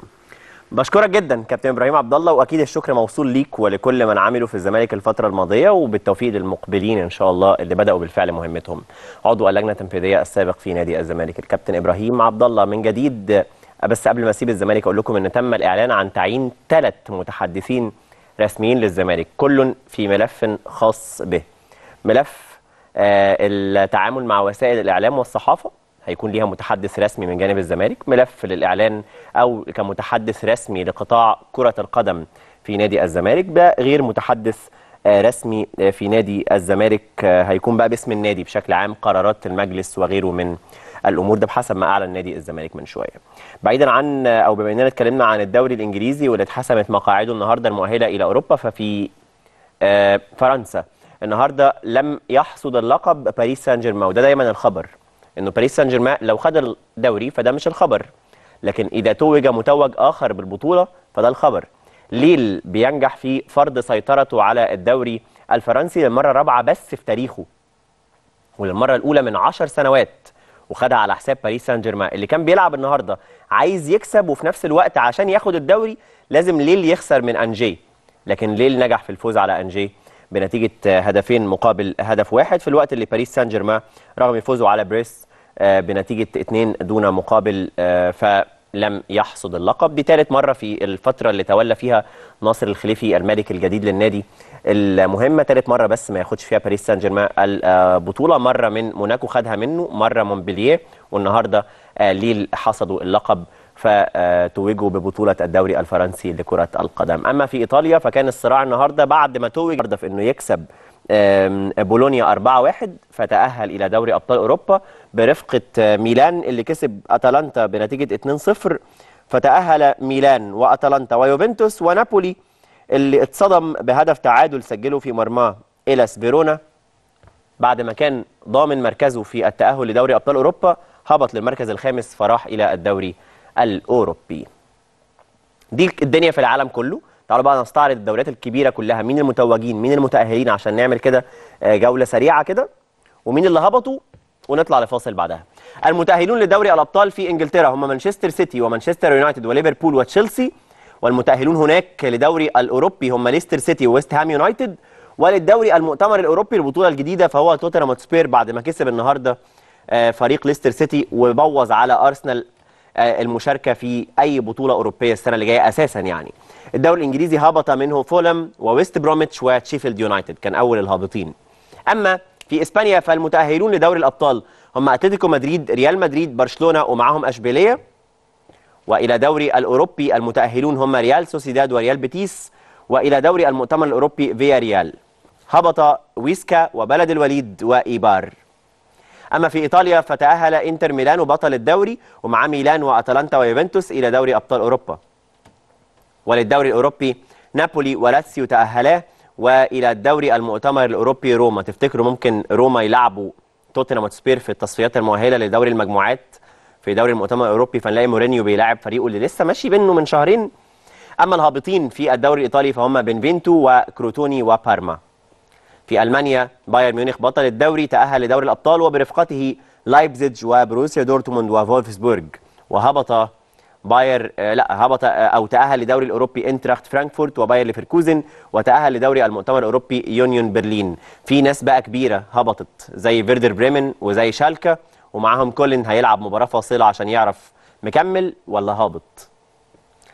بشكرك جدا كابتن ابراهيم عبد الله، واكيد الشكر موصول ليك ولكل من عملوا في الزمالك الفتره الماضيه، وبالتوفيق للمقبلين ان شاء الله اللي بداوا بالفعل مهمتهم. عضو اللجنه التنفيذيه السابق في نادي الزمالك الكابتن ابراهيم عبد الله. من جديد، بس قبل ما اسيب الزمالك اقول لكم ان تم الاعلان عن تعيين ثلاث متحدثين رسميين للزمالك، كل في ملف خاص به. ملف آه التعامل مع وسائل الاعلام والصحافه هيكون ليها متحدث رسمي من جانب الزمالك، ملف للإعلان أو كمتحدث رسمي لقطاع كرة القدم في نادي الزمالك، ده غير متحدث رسمي في نادي الزمالك هيكون بقى باسم النادي بشكل عام، قرارات المجلس وغيره من الأمور، ده بحسب ما أعلن نادي الزمالك من شوية. بعيدا عن أو بما إننا اتكلمنا عن الدوري الإنجليزي واللي اتحسمت مقاعده النهارده المؤهلة إلى أوروبا، ففي فرنسا النهارده لم يحصد اللقب باريس سان جيرمان، وده دايما الخبر انه باريس سان جيرمان لو خد الدوري فده مش الخبر، لكن اذا توج متوج اخر بالبطوله فده الخبر. ليل بينجح في فرض سيطرته على الدوري الفرنسي للمره الرابعه بس في تاريخه، وللمره الاولى من عشر سنوات، وخدها على حساب باريس سان جيرمان اللي كان بيلعب النهارده عايز يكسب، وفي نفس الوقت عشان ياخد الدوري لازم ليل يخسر من انجي، لكن ليل نجح في الفوز على انجي بنتيجة هدفين مقابل هدف واحد، في الوقت اللي باريس سان جيرمان رغم فوزه على بريس بنتيجة اتنين دون مقابل فلم يحصد اللقب. دي ثالث مرة في الفترة اللي تولى فيها ناصر الخليفي الملك الجديد للنادي المهمة، ثالث مرة بس ما ياخدش فيها باريس سان جيرمان البطولة، مرة من موناكو خدها منه، مرة مونبلييه، والنهارده ليل حصدوا اللقب فتوجوا ببطولة الدوري الفرنسي لكرة القدم. أما في إيطاليا فكان الصراع النهاردة بعد ما توج في أنه يكسب بولونيا أربعة واحد فتأهل إلى دوري أبطال أوروبا برفقة ميلان اللي كسب أتلانتا بنتيجة اتنين صفر، فتأهل ميلان وأتلانتا ويوفنتوس ونابولي اللي اتصدم بهدف تعادل سجله في مرماه إلى سبيرونا بعد ما كان ضامن مركزه في التأهل لدوري أبطال أوروبا، هبط للمركز الخامس فراح إلى الدوري الأوروبي. دي الدنيا في العالم كله. تعالوا بقى نستعرض الدوريات الكبيرة كلها، مين المتوجين مين المتأهلين، عشان نعمل كده جولة سريعة كده ومين اللي هبطوا ونطلع لفاصل بعدها. المتأهلون لدوري الأبطال في إنجلترا هم مانشستر سيتي ومانشستر يونايتد وليفربول وتشيلسي، والمتأهلون هناك لدوري الأوروبي هم ليستر سيتي وويست هام يونايتد، وللدوري المؤتمر الأوروبي البطولة الجديدة فهو توتنهام هوتسبير بعد ما كسب النهارده فريق ليستر سيتي وبوظ على أرسنال المشاركة في أي بطولة أوروبية السنة اللي جاية أساسا. يعني الدوري الإنجليزي هبط منه فولم وويست بروميتش وتشيفيلد يونايتد كان أول الهابطين. أما في إسبانيا فالمتأهلون لدوري الأبطال هم أتلتيكو مدريد ريال مدريد برشلونة ومعهم أشبيلية، وإلى دوري الأوروبي المتأهلون هم ريال سوسيداد وريال بيتيس، وإلى دوري المؤتمر الأوروبي فيا ريال هبط ويسكا وبلد الوليد وإيبار. أما في إيطاليا فتأهل إنتر ميلان وبطل الدوري ومع ميلان وأتلانتا ويوفنتوس إلى دوري أبطال أوروبا، وللدوري الأوروبي نابولي ولاتسيو تأهلا، وإلى الدوري المؤتمر الأوروبي روما. تفتكروا ممكن روما يلعبوا توتنهام هوتسبير في التصفيات المؤهلة لدوري المجموعات في دوري المؤتمر الأوروبي، فنلاقي مورينيو بيلاعب فريقه اللي لسه ماشي بينه من شهرين. أما الهابطين في الدوري الإيطالي فهم بنفينتو وكروتوني وبارما. في ألمانيا بايرن ميونخ بطل الدوري تأهل لدوري الأبطال وبرفقته لايبزيج وبروسيا دورتموند وفولفسبورج، وهبط باير لا هبط أو تأهل لدوري الأوروبي إنتراخت فرانكفورت وباير ليفركوزن، وتأهل لدوري المؤتمر الأوروبي يونيون برلين. في ناس بقى كبيرة هبطت زي فيردر بريمن وزي شالكا، ومعاهم كولن هيلعب مباراة فاصلة عشان يعرف مكمل ولا هابط.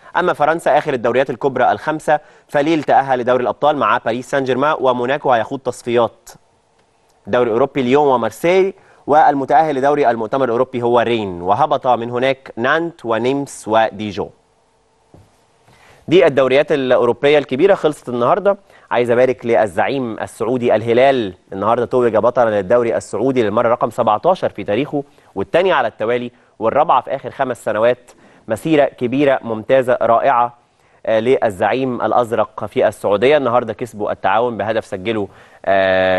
أما فرنسا آخر الدوريات الكبرى الخمسة فليل تأهل لدوري الأبطال مع باريس سان جيرمان، وموناكو هيخوض تصفيات دوري أوروبي ليون ومارسيل، والمتأهل لدوري المؤتمر الأوروبي هو رين، وهبط من هناك نانت ونيمس وديجو. دي الدوريات الأوروبية الكبيرة خلصت النهاردة. عايز أبارك للزعيم السعودي الهلال، النهاردة توج بطلا للدوري السعودي للمرة رقم سبعتاشر في تاريخه، والثانية على التوالي والرابعة في آخر خمس سنوات. مسيرة كبيرة ممتازة رائعة للزعيم الأزرق في السعودية. النهاردة كسبوا التعاون بهدف سجله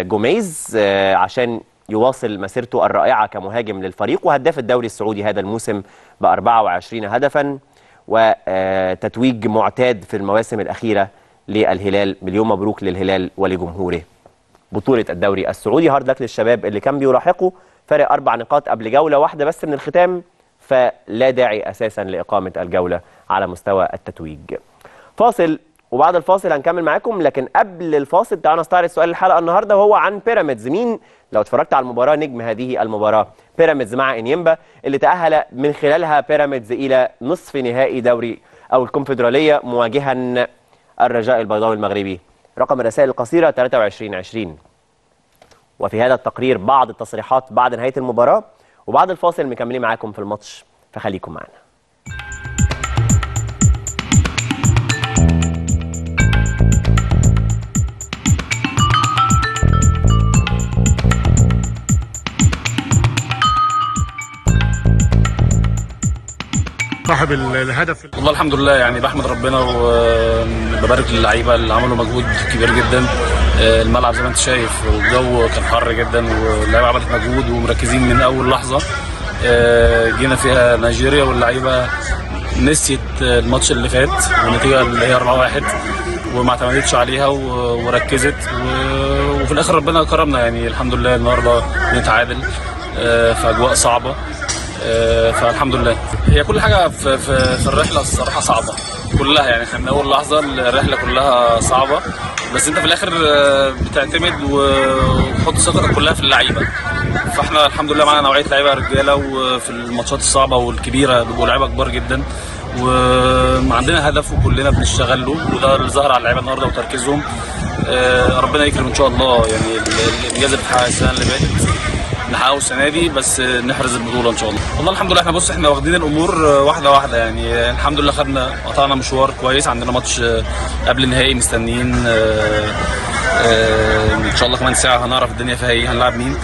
جوميز عشان يواصل مسيرته الرائعة كمهاجم للفريق وهداف الدوري السعودي هذا الموسم ب أربعة وعشرين هدفا، وتتويج معتاد في المواسم الأخيرة للهلال. مليون مبروك للهلال ولجمهوره. بطولة الدوري السعودي هارد لك للشباب اللي كان بيلاحقه فارق أربع نقاط قبل جولة واحدة بس من الختام، فلا داعي أساسا لإقامة الجولة على مستوى التتويج. فاصل، وبعد الفاصل هنكمل معاكم، لكن قبل الفاصل تعالوا نستعرض سؤال الحلقة النهاردة وهو عن بيراميدز. مين لو اتفرجت على المباراة نجم هذه المباراة؟ بيراميدز مع إنيمبا اللي تأهل من خلالها بيراميدز إلى نصف نهائي دوري أو الكونفدرالية مواجها الرجاء البيضاوي المغربي. رقم الرسائل القصيرة ثلاثة وعشرين عشرين. وفي هذا التقرير بعض التصريحات بعد نهاية المباراة، وبعد الفاصل مكملين معاكم في الماتش فخليكم معنا. صاحب الهدف والله الحمد لله، يعني بحمد ربنا وببارك للعيبه اللي عملوا مجهود كبير جدا. الملعب زي ما انت شايف والجو كان حر جدا واللعيبه عملت مجهود ومركزين من اول لحظه. جينا فيها نيجيريا واللعيبه نسيت الماتش اللي فات والنتيجه اللي هي أربعة واحد وما اعتمدتش عليها وركزت، وفي الاخر ربنا كرمنا. يعني الحمد لله النهارده بنتعادل في اجواء صعبه، فالحمد لله. هي كل حاجه في, في الرحله الصراحه صعبه كلها، يعني احنا من اول لحظه الرحله كلها صعبه، بس انت في الاخر بتعتمد وتحط ثقتك كلها في اللعيبه. فاحنا الحمد لله معانا نوعيه لعيبه رجاله، وفي الماتشات الصعبه والكبيره بيبقوا لعيبه كبار جدا، وعندنا هدف وكلنا بنشتغل له، وده اللي ظهر على اللعيبه النهارده وتركيزهم. ربنا يكرم ان شاء الله، يعني الانجاز اللي اتحقق السنه اللي فاتت نحققه السنه دي، بس نحرز البطوله ان شاء الله. والله الحمد لله احنا بص احنا واخدين الامور واحده واحده، يعني الحمد لله خدنا قطعنا مشوار كويس، عندنا ماتش قبل نهائي مستنيين ان شاء الله كمان ساعه هنعرف الدنيا فيها ايه هنلعب مين،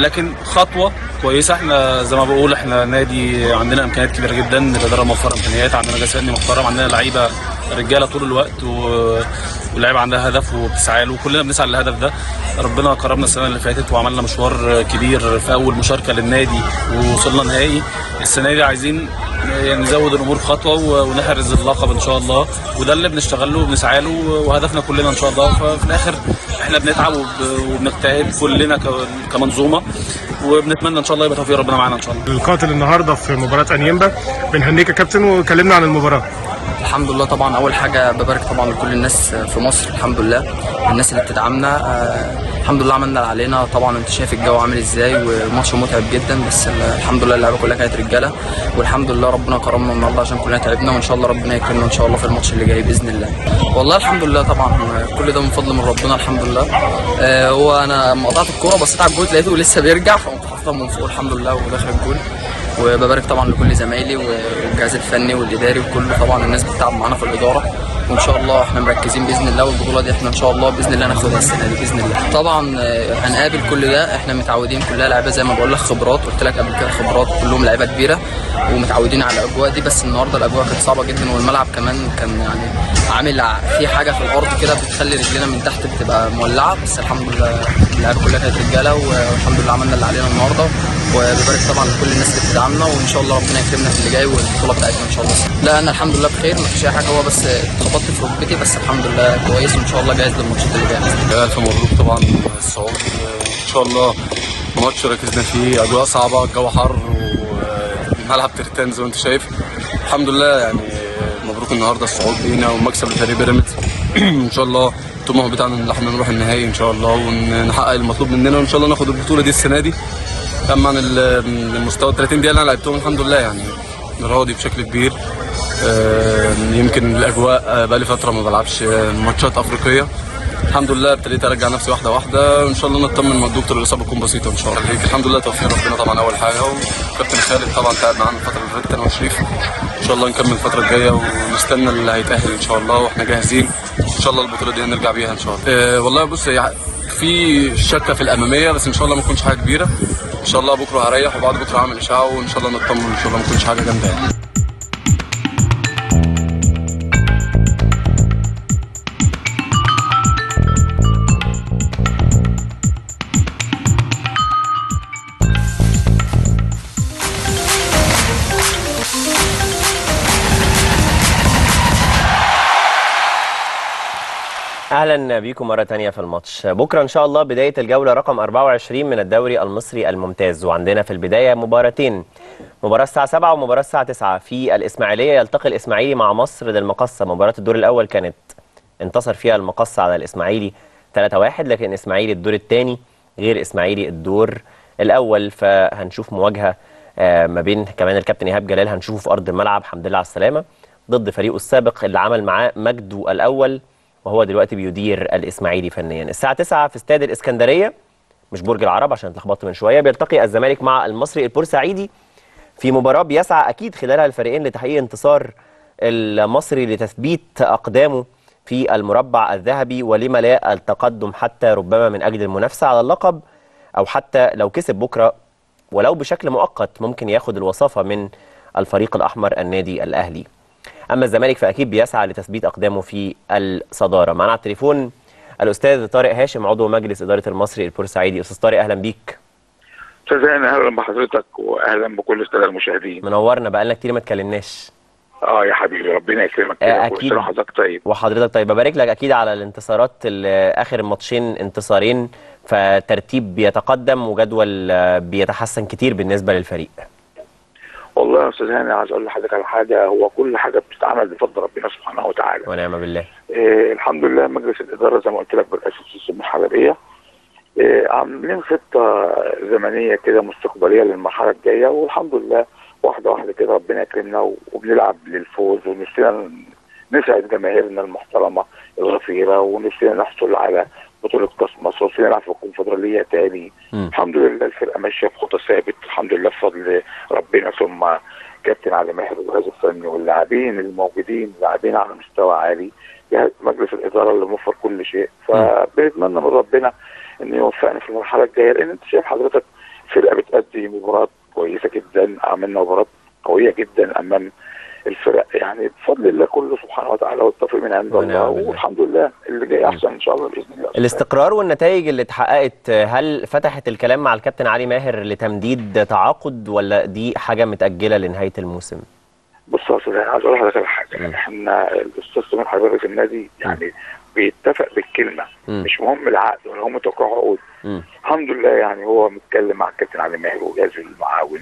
لكن خطوه كويسه. احنا زي ما بقول احنا نادي عندنا امكانيات كبيره جدا، الاداره موفره امكانيات، عندنا جهاز فني محترم، عندنا لعيبه رجاله طول الوقت و... واللعيبه عندها هدف وبتسعى له، وكلنا بنسعى للهدف ده. ربنا كرمنا السنه اللي فاتت وعملنا مشوار كبير في اول مشاركه للنادي ووصلنا نهائي. السنه دي عايزين نزود الامور خطوه ونحرز اللقب ان شاء الله، وده اللي بنشتغله وبنسعى له وهدفنا كلنا ان شاء الله. ففي الاخر احنا بنتعب وبنجتهد كلنا كمنظومه، وبنتمنى ان شاء الله يبقى توفيق ربنا معانا ان شاء الله. القاتل النهارده في مباراه انيمبا، بنهنيك يا كابتن وكلمنا عن المباراه. الحمد لله، طبعا اول حاجه ببارك طبعا لكل الناس في مصر، الحمد لله الناس اللي بتدعمنا، آه الحمد لله عملنا اللي علينا. طبعا انت شايف الجو عامل ازاي، وماتش متعب جدا، بس الحمد لله اللعيبه كلها كانت رجاله، والحمد لله ربنا كرمنا النهارده عشان كلنا تعبنا، وان شاء الله ربنا يكرمنا ان شاء الله في الماتش اللي جاي باذن الله. والله الحمد لله طبعا كل ده من فضل من ربنا الحمد لله. آه هو انا ما قطعت الكوره بصيت على الجول لقيته ولسه بيرجع، فقمت حاططها من فوق الحمد لله ودخل الجول. وببارك طبعا لكل زمايلي والجهاز الفني والاداري وكل طبعا الناس بتتعب معانا في الاداره، وان شاء الله احنا مركزين باذن الله، والبطوله دي احنا ان شاء الله باذن الله هناخدها السنه دي باذن الله. طبعا هنقابل كل ده، احنا متعودين كلها لعيبه زي ما بقول لك خبرات، قلت لك قبل كده خبرات كلهم لعيبه كبيره ومتعودين على الاجواء دي، بس النهارده الاجواء كانت صعبه جدا، والملعب كمان كان يعني عامل في حاجه في الارض كده بتخلي رجلنا من تحت بتبقى مولعه، بس الحمد لله اللعيبه كلها كانت رجاله والحمد لله عملنا اللي علينا النهارده. وببارك طبعا لكل الناس اللي بتدعمنا، وان شاء الله ربنا يكرمنا في اللي جاي والبطوله بتاعتنا ان شاء الله. لا انا الحمد لله بخير، ما فيش اي حاجه، هو بس اتخبطت في ركبتي، بس الحمد لله كويس وان شاء الله جاهز للماتشات اللي جايه. الف مبروك طبعا الصعود ان شاء الله، ماتش ركزنا فيه، اجواء صعبه، الجو حر والملعب ترتان زي ما انت شايف، الحمد لله. يعني مبروك النهارده الصعود لينا ومكسب لفريق بيراميدز. ان شاء الله الطموح بتاعنا ان احنا نروح النهائي ان شاء الله ونحقق المطلوب مننا، وان شاء الله ناخد البطوله دي السنه دي. طبعا المستوى ثلاثين دقيقه اللي انا لعبتهم الحمد لله يعني راضي بشكل كبير. يمكن الاجواء بقى لي فتره ما بلعبش ماتشات افريقيه، الحمد لله ابتديت ارجع نفسي واحده واحده، وان شاء الله نطمن من دكتور الاصابه تكون بسيطه ان شاء الله. الحمد لله توفيق ربنا طبعا اول حاجه، وكابتن خالد طبعا تعب معانا الفتره اللي فاتت انا وشريف، ان شاء الله نكمل الفتره الجايه ونستنى اللي هيتاهل ان شاء الله، واحنا جاهزين ان شاء الله البطوله دي هنرجع بيها ان شاء الله. والله بص في شكه في الاماميه، بس ان شاء الله ما تكونش حاجه كبيره، ان شاء الله بكره هريح وبعد بكره هعمل اشعه وان شاء الله نطمن ان شاء الله ما تكونش حاجه جامده يعني. اهلا بيكم مره ثانيه في الماتش. بكره ان شاء الله بدايه الجوله رقم أربعة وعشرين من الدوري المصري الممتاز، وعندنا في البدايه مباراتين. مباراة الساعة سبعة ومباراة الساعة تسعة في الإسماعيلية. يلتقي الإسماعيلي مع مصر للمقصة. مباراة الدور الأول كانت انتصر فيها المقصة على الإسماعيلي ثلاثة واحد، لكن إسماعيلي الدور الثاني غير إسماعيلي الدور الأول. فهنشوف مواجهة ما بين كمان الكابتن إيهاب جلال، هنشوفه في أرض الملعب حمد لله على السلامة ضد فريقه السابق اللي عمل معاه مجده الأول، وهو دلوقتي بيدير الإسماعيلي فنيا. الساعة تسعة في استاد الإسكندرية، مش برج العرب عشان اتلخبطت من شوية، بيلتقي الزمالك مع المصري البورسعيدي في مباراة بيسعى أكيد خلالها الفريقين لتحقيق انتصار. المصري لتثبيت أقدامه في المربع الذهبي، ولما لا التقدم حتى ربما من أجل المنافسة على اللقب، أو حتى لو كسب بكرة ولو بشكل مؤقت ممكن ياخد الوصافة من الفريق الأحمر النادي الأهلي. أما الزمالك فأكيد بيسعى لتثبيت أقدامه في الصدارة. معنا على التليفون الأستاذ طارق هاشم عضو مجلس إدارة المصري البورسعيدي. أستاذ طارق أهلا بيك. أستاذ أهلا بحضرتك وأهلا بكل السادة المشاهدين. منورنا، بقالنا كتير ما اتكلمناش. اه يا حبيبي ربنا يكرمك. اكيد وحضرتك طيب. وحضرتك طيب. ببارك لك اكيد على الانتصارات، اخر ماتشين انتصارين، فترتيب بيتقدم وجدول بيتحسن كتير بالنسبه للفريق. والله يا استاذ هاني عايز اقول لحضرتك على حاجه، هو كل حاجه بتتعمل بفضل ربنا سبحانه وتعالى ونعم بالله. آه الحمد لله مجلس الاداره زي ما قلت لك برئاسه السمو الحربيه آه عاملين خطه زمنيه كده مستقبليه للمرحله الجايه، والحمد لله واحده واحده كده ربنا يكرمنا وبنلعب للفوز، ونفسنا نسعد جماهيرنا المحترمه الغفيره، ونفسنا نحصل على بطوله كاس مصر، ونفسنا نلعب في الكونفدراليه تاني. م. الحمد لله الفرقه ماشيه بخطى ثابت الحمد لله بفضل ربنا ثم كابتن علي ماهر والجهاز الفني واللاعبين الموجودين، لاعبين على مستوى عالي، مجلس الاداره اللي موفر كل شيء. فبنتمنى من ربنا انه يوفقنا في المرحله الجايه، لان انت شايف حضرتك فرقه بتأدي مباراه كويسه جدا، عملنا مباراه قويه جدا امام الفرق يعني بفضل الله كله سبحانه وتعالى والتوفيق من عند الله، والحمد لله اللي جاي احسن ان شاء الله باذن الله. الاستقرار والنتائج اللي اتحققت، هل فتحت الكلام مع الكابتن علي ماهر لتمديد تعاقد ولا دي حاجه متاجله لنهايه الموسم؟ بص يا استاذ عايز اقول لحضرتك على حاجه، احنا الاستاذ سمير حضرتك في النادي يعني بيتفق بالكلمه، م. مش مهم العقد ولا هم توقعوا عقود. الحمد لله يعني هو متكلم مع الكابتن علي ماهر وجهاز المعاون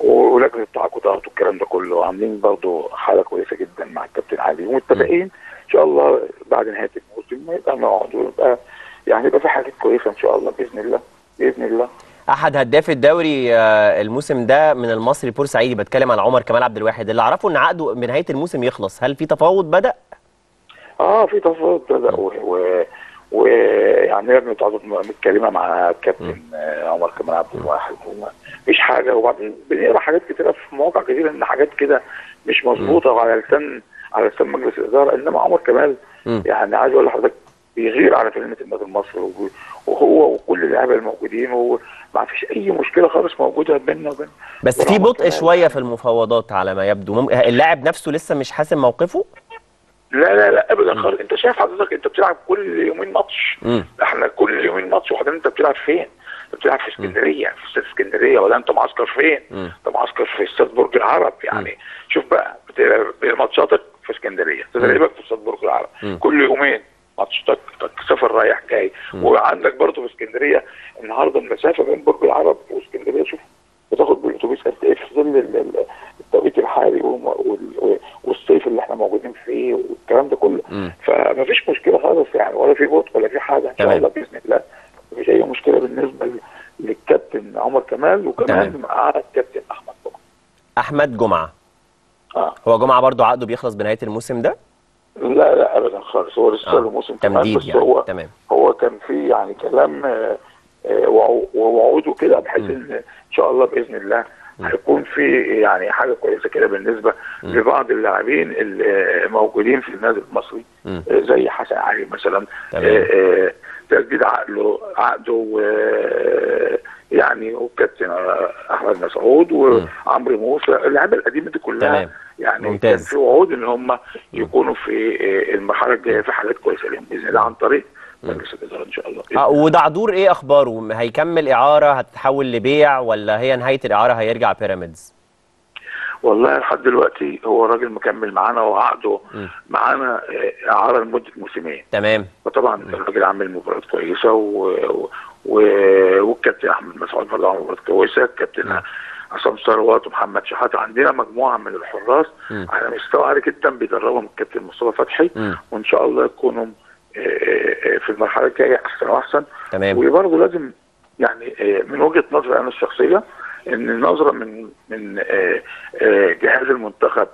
ولجنه التعاقدات والكلام ده كله، عاملين برضه حاله كويسه جدا مع الكابتن علي ومتفقين ان شاء الله بعد نهايه الموسم يبقى نقعد ويبقى يعني يبقى في حاجات كويسه ان شاء الله باذن الله باذن الله. احد هدافي الدوري الموسم ده من المصري البورسعيدي، بتكلم عن عمر كمال عبد الواحد، اللي اعرفه ان عقده بنهايه الموسم يخلص، هل في تفاوض بدأ؟ اه في تفاوض بدأ و ويعني لجنه التعاقد متكلمه مع الكابتن عمر كمال عبد الواحد، مفيش حاجه. وبعدين بنقرا حاجات كتيره في مواقع كتيره ان حاجات كده مش مظبوطه وعلى لسان على لسان مجلس الاداره، انما عمر كمال م. يعني عايز اقول لحضرتك بيغير على كلمه النادي المصري، وهو وكل اللعيبه الموجودين وما فيش اي مشكله خالص موجوده بيننا وبين، بس في بطء شويه في المفاوضات على ما يبدو. مم... اللاعب نفسه لسه مش حاسم موقفه؟ لا لا لا ابدا خالص. انت شايف حضرتك انت بتلعب كل يومين ماتش، احنا كل يومين ماتش. وبعدين انت بتلعب فين؟ انت بتلعب في اسكندريه، في استاد اسكندريه، ولا انت معسكر فين؟ م. انت معسكر في استاد برج العرب يعني. م. شوف بقى ماتشاتك في اسكندريه، تدريبك في استاد برج العرب، م. كل يومين ماتشاتك، سفر رايح جاي، وعندك برضه في اسكندريه النهارده المسافه بين برج العرب واسكندريه شوف بتاخد بالاتوبيس قد ايه في ظل التوقيت الحالي والصيف اللي احنا موجودين فيه والكلام ده كله. م. فمفيش مشكله خالص يعني، ولا في بطء ولا في حاجه ان شاء الله باذن الله. مفيش اي مشكله بالنسبه للكابتن عمر كمال، وكمان معاه الكابتن احمد جمعه. احمد جمعه اه هو جمعه برضه عقده بيخلص بنهايه الموسم ده؟ لا لا ابدا خالص، هو لسه آه. الموسم تمديد بس يعني. هو تمام. هو كان في يعني كلام آه ووعوده كده بحيث ان ان شاء الله باذن الله هيكون في يعني حاجه كويسه كده بالنسبه م. لبعض اللاعبين الموجودين في النادي المصري، م. زي حسن علي مثلا تجديد عقله عقده يعني، والكابتن احمد مسعود وعمرو موسى، اللعيبه القديمه دي كلها تمام. يعني ممتاز. كان في وعود ان هم يكونوا في المرحله الجايه في حاجات كويسه لهم باذن الله عن طريق مجلس الاداره ان شاء الله. اه ودعدور ايه اخباره؟ هيكمل اعاره، هتتحول لبيع، ولا هي نهايه الاعاره هيرجع بيراميدز؟ والله لحد دلوقتي هو الراجل مكمل معانا وعقده معانا اعاره لمده موسمين. تمام. وطبعا الراجل عامل مباريات كويسه و... و... والكابتن احمد مسعود برضه عمل مباريات كويسه، الكابتن عصام ثروت ومحمد شحاته، عندنا مجموعه من الحراس على مستوى عالي جدا بيدربهم الكابتن مصطفى فتحي، وان شاء الله يكونوا في المرحله الجايه احسن واحسن. تمام. وبرضه لازم يعني من وجهه نظري انا الشخصيه ان النظره من من جهاز المنتخب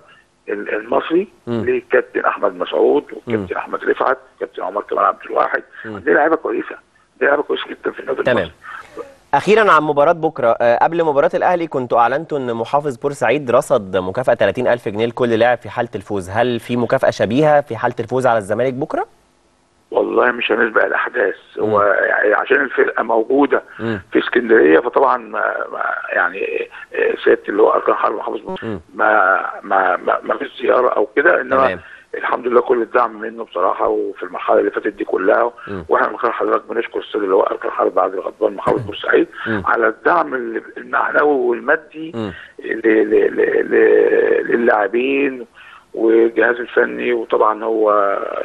المصري للكابتن احمد مسعود والكابتن احمد رفعت والكابتن عمر كمال عبد الواحد، دي لعيبه كويسه، دي لعيبه كويسه جدا في النادي المصري. تمام. اخيرا عن مباراه بكره، قبل مباراه الاهلي كنتوا اعلنتوا ان محافظ بورسعيد رصد مكافاه ثلاثين ألف جنيه لكل لاعب في حاله الفوز، هل في مكافاه شبيهه في حاله الفوز على الزمالك بكره؟ والله مش هنسبق الاحداث، هو يعني عشان الفرقه موجوده مم. في اسكندريه، فطبعا يعني سياده اللي هو اركان حرب محافظ ما ما ما, ما فيش زياره او كده، انما الحمد لله كل الدعم منه بصراحه، وفي المرحله اللي فاتت دي كلها، واحنا من خلال حضرتك بنشكر السيد اللي هو اركان حرب عبد الغضبان محافظ بورسعيد على الدعم المعنوي والمادي للاعبين والجهاز الفني، وطبعا هو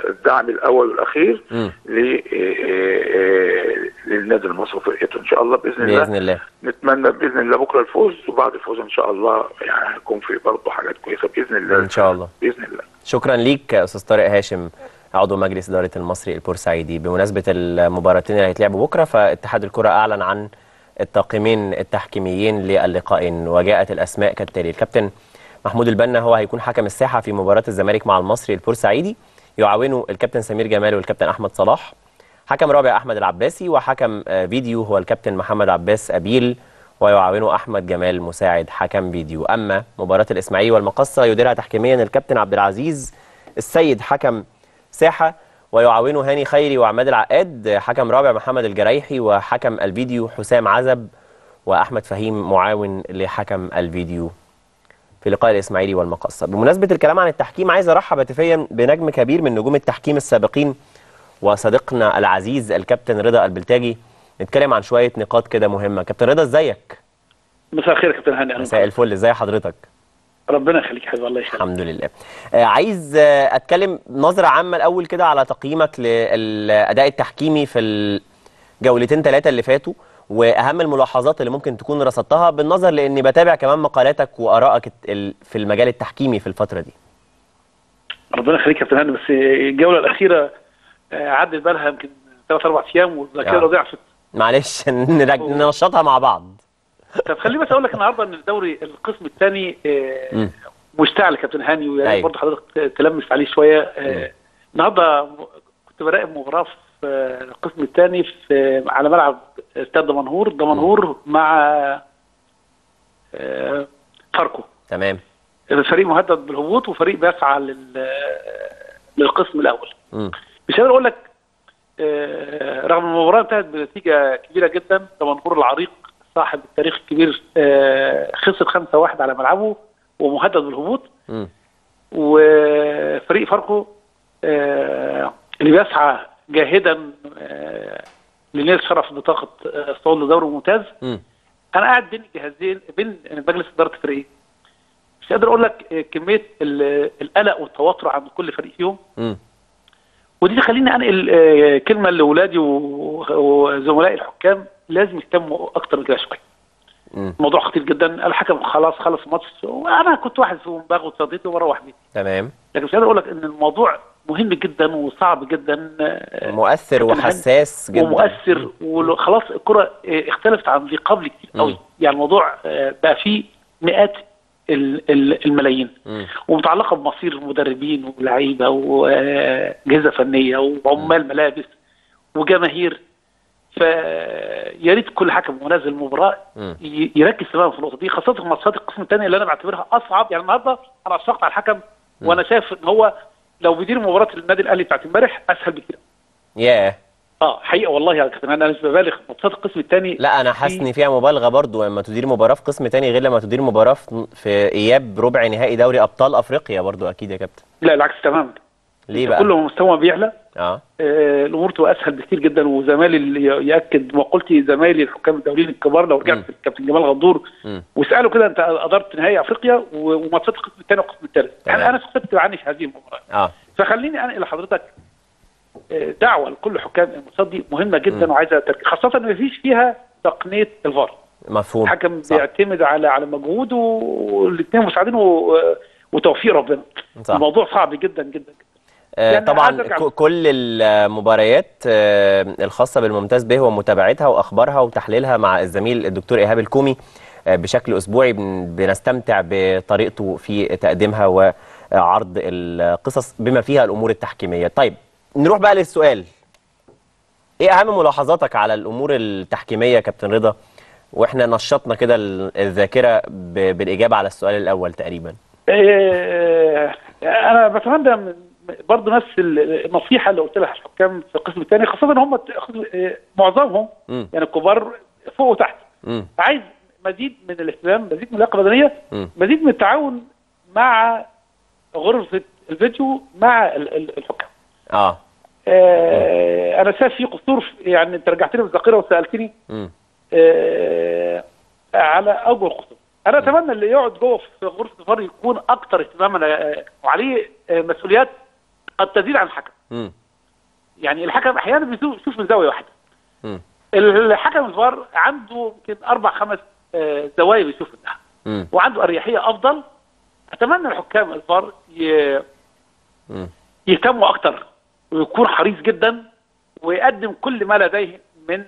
الدعم الاول والاخير للنادي المصري وفرقته ان شاء الله باذن الله. باذن الله نتمنى باذن الله بكره الفوز، وبعد الفوز ان شاء الله يعني هيكون في برضه حاجات كويسه باذن الله ان شاء الله باذن الله. شكرا ليك استاذ طارق هاشم عضو مجلس اداره المصري البورسعيدي. بمناسبه المباراتين اللي هيتلعبوا بكره، فاتحاد الكره اعلن عن التقييمين التحكيميين للقائين، وجاءت الاسماء كالتالي: الكابتن محمود البنا هو هيكون حكم الساحه في مباراه الزمالك مع المصري البورسعيدي، يعاونه الكابتن سمير جمال والكابتن احمد صلاح. حكم رابع احمد العباسي، وحكم فيديو هو الكابتن محمد عباس ابيل ويعاونه احمد جمال مساعد حكم فيديو. اما مباراه الاسماعيلي والمقصه يديرها تحكيميا الكابتن عبد العزيز السيد حكم ساحه، ويعاونه هاني خيري وعماد العقاد. حكم رابع محمد الجريحي، وحكم الفيديو حسام عزب واحمد فهيم معاون لحكم الفيديو في لقاء الاسماعيلي والمقصه. بمناسبه الكلام عن التحكيم، عايز ارحب هاتفيا بنجم كبير من نجوم التحكيم السابقين وصديقنا العزيز الكابتن رضا البلتاجي، نتكلم عن شويه نقاط كده مهمه. كابتن رضا ازيك؟ مساء الخير يا كابتن هاني. مساء الفل، ازي حضرتك؟ ربنا يخليك يا حبيبي، الله يخليك. الحمد لله. عايز اتكلم نظره عامه الاول كده على تقييمك للاداء التحكيمي في الجولتين ثلاثه اللي فاتوا، واهم الملاحظات اللي ممكن تكون رصدتها، بالنظر لاني بتابع كمان مقالاتك وارائك في المجال التحكيمي في الفتره دي. ربنا يخليك يا كابتن هاني، بس الجوله الاخيره عدت بقى لها يمكن ثلاث اربع ايام والذاكره ضعفت. معلش ننشطها مع بعض. طب خليني بس اقول لك النهارده ان الدوري القسم الثاني مشتعل يا كابتن هاني، ويعني برضه حضرتك تلمس عليه شويه. النهارده كنت براقب مباراه القسم الثاني في على ملعب استاد دمنهور، دمنهور مع فاركو. تمام. فريق مهدد بالهبوط وفريق بيسعى لل للقسم الاول. امم مش قادر اقول لك، رغم المباراه انتهت بنتيجه كبيره جدا، دمنهور العريق صاحب التاريخ الكبير خسر خمسة واحد على ملعبه ومهدد بالهبوط. امم وفريق فاركو اللي بيسعى جاهدا لنيل شرف بطاقه الصعود لدوري ممتاز. انا قاعد بين جهازين، بين مجلس اداره فريقين، مش قادر اقول لك كميه القلق والتوتر عند كل فريق فيهم. ودي خليني انقل كلمه لاولادي وزملائي الحكام، لازم يهتموا اكتر من كده شويه. الموضوع خطير جدا، الحكم خلاص خلص الماتش، وانا كنت واحد فيهم باخد صديتي وبروح بيتي. تمام. لكن مش قادر اقول لك ان الموضوع مهم جدا وصعب جدا، مؤثر وحساس جدا ومؤثر، وخلاص الكره اختلفت عن ذي قبل كتير قوي، يعني الموضوع بقى فيه مئات الملايين، ومتعلقه بمصير المدربين ولاعيبه واجهزه فنيه وعمال ملابس وجماهير. فيا ريت كل حكم ونازل مباراه يركز تماما في النقطه دي، خاصه في ماتشات القسم الثاني اللي انا بعتبرها اصعب. يعني النهارده انا اشفقت على الحكم، وانا شايف ان هو لو بيدير مباراه النادي الاهلي بتاعت امبارح اسهل بكتير. ياه. اه حقيقه والله يا كابتن انا مش ببالغ، ماتشات القسم الثاني لا انا حاسس ان فيها مبالغه برضو، لما تدير مباراه في قسم ثاني غير لما تدير مباراه في اياب ربع نهائي دوري ابطال افريقيا برضو. اكيد يا كابتن. لا العكس تماما. ليه بقى؟ كل ما المستوى بيعلى اه الامور تبقى اسهل بكتير جدا. وزمالي اللي ياكد مقولتي، زمالي الحكام الدوليين الكبار، لو رجعت الكابتن جمال غندور واساله كده انت قدرت نهائي افريقيا وماتشات القسم الثاني والقسم الثالث، يعني انا سكتت عني في هذه المباراه. اه فخليني انقل لحضرتك دعوه لكل حكام الماتشات دي مهمه جدا، وعايزه تركيز، خاصه ان ما فيش فيها تقنيه الفار. مفهوم. الحكم بيعتمد على على مجهوده والاثنين مساعدين وتوفيق ربنا. صح. الموضوع صعب جدا جدا. آه طبعا كل المباريات آه الخاصه بالممتاز به ومتابعتها واخبارها وتحليلها مع الزميل الدكتور ايهاب الكومي آه بشكل اسبوعي، بنستمتع بطريقته في تقديمها وعرض القصص بما فيها الامور التحكيميه. طيب نروح بقى للسؤال، ايه اهم ملاحظاتك على الامور التحكيميه كابتن رضا؟ واحنا نشطنا كده الذاكره بالاجابه على السؤال الاول تقريبا. آه انا بتمنى من برضه نفس النصيحه اللي قلت لها الحكام في القسم الثاني، خاصه ان هم معظمهم م. يعني الكبار فوق وتحت. م. عايز مزيد من الاهتمام، مزيد من اللياقه البدنيه، مزيد من التعاون مع غرفه الفيديو مع الحكام. اه, آه انا شايف في قصور، يعني انت رجعتني بالذاكره وسالتني آه على اول قصور. انا اتمنى اللي يقعد جوه في غرفه الفار يكون اكثر اهتماما وعليه مسؤوليات قد تزيد عن الحكم. م. يعني الحكم احيانا بيشوف من زاويه واحده. م. الحكم الفار عنده يمكن اربع خمس زوايا بيشوف منها وعنده اريحيه افضل. اتمنى الحكام الفار ي... يهتموا اكتر ويكون حريص جدا ويقدم كل ما لديه من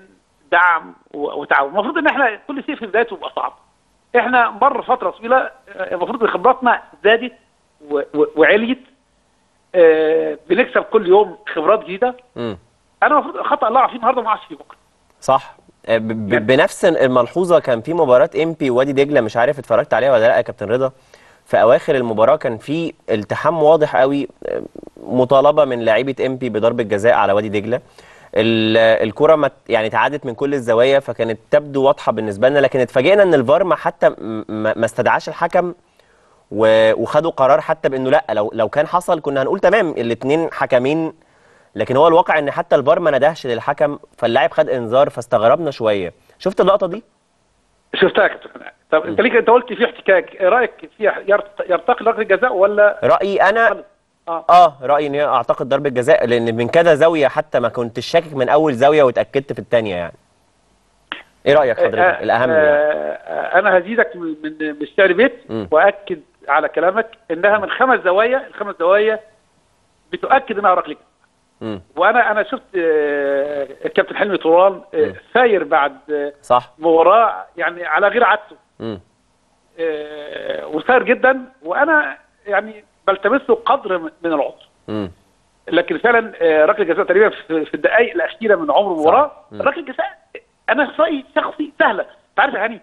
دعم وتعاون. المفروض ان احنا كل شيء في بدايته بيبقى صعب. احنا مر فتره طويله المفروض خبراتنا زادت و... و... وعليت، بنكسب كل يوم خبرات جديده. مم. انا المفروض الخطا اللي اقع فيه النهارده ما اقعش فيه بكره. صح. ب... يعني. بنفس الملحوظه كان في مباراه امبي وادي دجله، مش عارف اتفرجت عليها ولا لا يا كابتن رضا. في اواخر المباراه كان في التحام واضح قوي، مطالبه من لاعيبه امبي بضربه جزاء على وادي دجله. الكره ما يعني تعادت من كل الزوايا، فكانت تبدو واضحه بالنسبه لنا، لكن اتفاجئنا ان الفار ما حتى ما استدعاش الحكم وخدوا قرار حتى بانه لا، لو لو كان حصل كنا هنقول تمام الاثنين حكمين، لكن هو الواقع ان حتى الفار ما ندهش للحكم، فاللاعب خد انذار، فاستغربنا شويه. شفت اللقطه دي؟ شفتها يا كابتن. طب انت ليك انت قلت في احتكاك، رايك فيها يرتقي ضربه جزاء ولا؟ رايي انا اه, آه رايي ان اعتقد ضربه جزاء، لان من كذا زاويه حتى ما كنتش شاكك من اول زاويه واتاكدت في الثانيه. يعني ايه رايك حضرتك؟ آه الاهم آه يعني. انا هزيدك من من شعر بيت واكد على كلامك انها من خمس زوايا، الخمس زوايا بتؤكد انها ركله. وانا انا شفت الكابتن حلمي طولان ساير بعد صح مباراه يعني على غير عادته وساير جدا، وانا يعني بلتمسه قدر من العذر، لكن فعلا ركله جزاء تقريبا في الدقائق الاخيره من عمر المباراه. ركله جزاء انا في رايي شخصي سهله، انت عارف يا هاني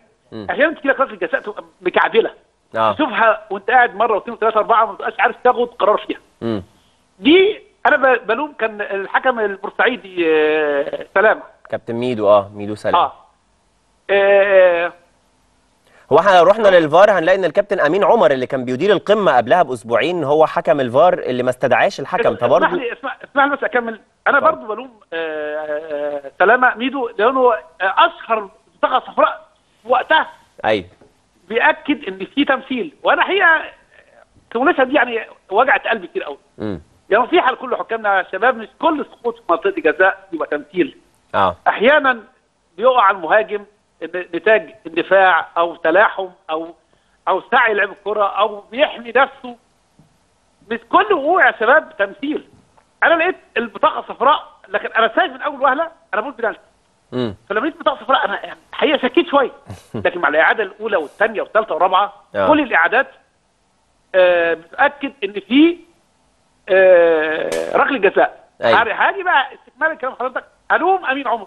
احيانا تجي لك ركله جزاء تبقى مكعبله آه. تشوفها وانت قاعد مره واثنين وثلاثه اربعه ما تبقاش عارف تاخد قرار فيها. مم. دي انا بلوم كان الحكم البورسعيدي سلامه كابتن ميدو اه ميدو سلامه آه. اه هو احنا لو رحنا للفار هنلاقي ان الكابتن امين عمر اللي كان بيدير القمه قبلها باسبوعين هو حكم الفار اللي ما استدعاش الحكم. فبرضه اسمح لي اسمح اسمح لي بس اكمل. انا برضه بلوم سلامه ميدو لانه اشهر بطاقه صفراء وقتها. ايوه بيأكد ان في تمثيل، وانا حقيقه المناسبه دي يعني وجعت قلبي كتير قوي. امم يعني نصيحه لكل حكامنا يا شباب، مش كل سقوط في منطقه الجزاء يبقى تمثيل. اه احيانا بيقع على المهاجم نتاج اندفاع او تلاحم او او سعي لعب الكره او بيحمي نفسه، مش كل وقوع يا شباب تمثيل. انا لقيت البطاقه الصفراء، لكن انا سايب من اول وهله انا بقول بنالتي. امم فلما لقيت البطاقه الصفراء انا يعني الحقيقه شكيت شويه، لكن مع الاعاده الاولى والثانيه والثالثه والرابعه آه. كل الاعادات آه بتاكد ان في آه ركله جزاء. أيوة. هاجي بقى استكمال كلام حضرتك، الوم امين عمر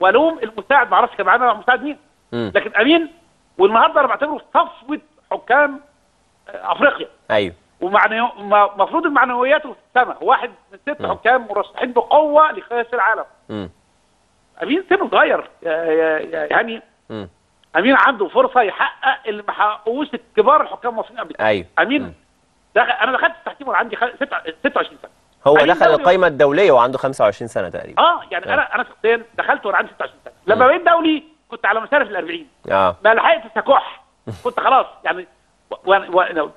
والوم المساعد، معرفش كان معانا مساعد مين، م. لكن امين والنهارده انا بعتبره صفوه حكام افريقيا. ايوه ومعنوي المفروض معنوياته في السماء، واحد من ست م. حكام مرشحين بقوه لكاس العالم. م. امين سنه صغير يعني، م. امين عنده فرصه يحقق اللي ما حققوش الكبار الحكام المصريين قبل كده. ايوه امين دخل، انا دخلت التحكيم وانا عندي ستة وعشرين سنة. هو دخل القائمه الدوليه وعنده خمسة وعشرين سنة تقريبا. اه يعني انا انا شخصيا دخلت وانا عندي ستة وعشرين سنة، لما بقيت دولي كنت على مشارف ال أربعين. اه ما لحقتش اكح، كنت خلاص يعني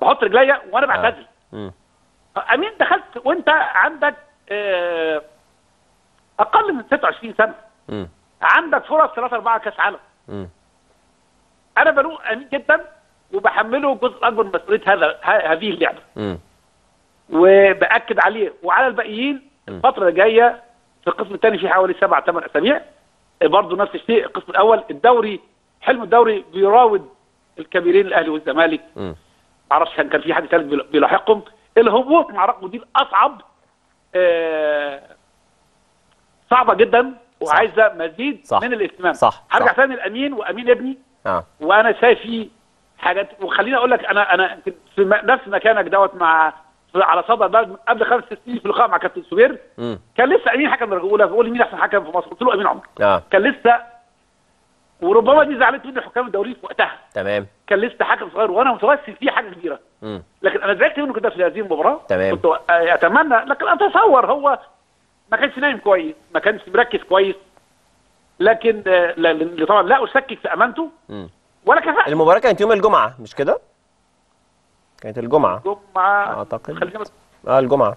بحط رجليا وانا بعتزل. آه. امين دخلت وانت عندك آه اقل من ستة وعشرين سنة. م. عندك فرص ثلاثة أربعة كاس عالم. انا بنوء امين جدا وبحمله جزء اكبر من مسؤوليه هذا هذه اللعبه. م. وباكد عليه وعلى الباقيين الفتره اللي جايه. في القسم الثاني في حوالي سبع ثمان اسابيع برضه نفس الشيء. القسم الاول الدوري حلم الدوري بيراود الكبيرين الاهلي والزمالك. م. معرفش كان في حد ثالث بيلاحقهم. الهبوط مع رقم دي الاصعب آه صعبه جدا وعايزه مزيد صح. من الاهتمام. هرجع ثاني لامين وامين ابني. آه. وانا شايف فيه حاجات. وخليني اقول لك انا انا في نفس مكانك دوت مع على صدر ده قبل خمس سنين في لقاء مع كابتن سوبير. م. كان لسه امين حكم درجه اولى فبقول لي مين احسن حكم في مصر؟ قلت له امين عمر. آه. كان لسه وربما دي زعلت مني حكام الدوري في وقتها. تمام. كان لسه حكم صغير وانا متوسل فيه حاجه كبيره. م. لكن انا زعلت منه كده في هذه المباراه. تمام. كنت اتمنى لكن اتصور هو ما كانش نايم كويس، ما كانش مركز كويس. لكن طبعا لا اشكك في امانته ولا كفاءته. المباراه كانت يوم الجمعه مش كده؟ كانت الجمعه. الجمعه اعتقد. خلينا اه الجمعه.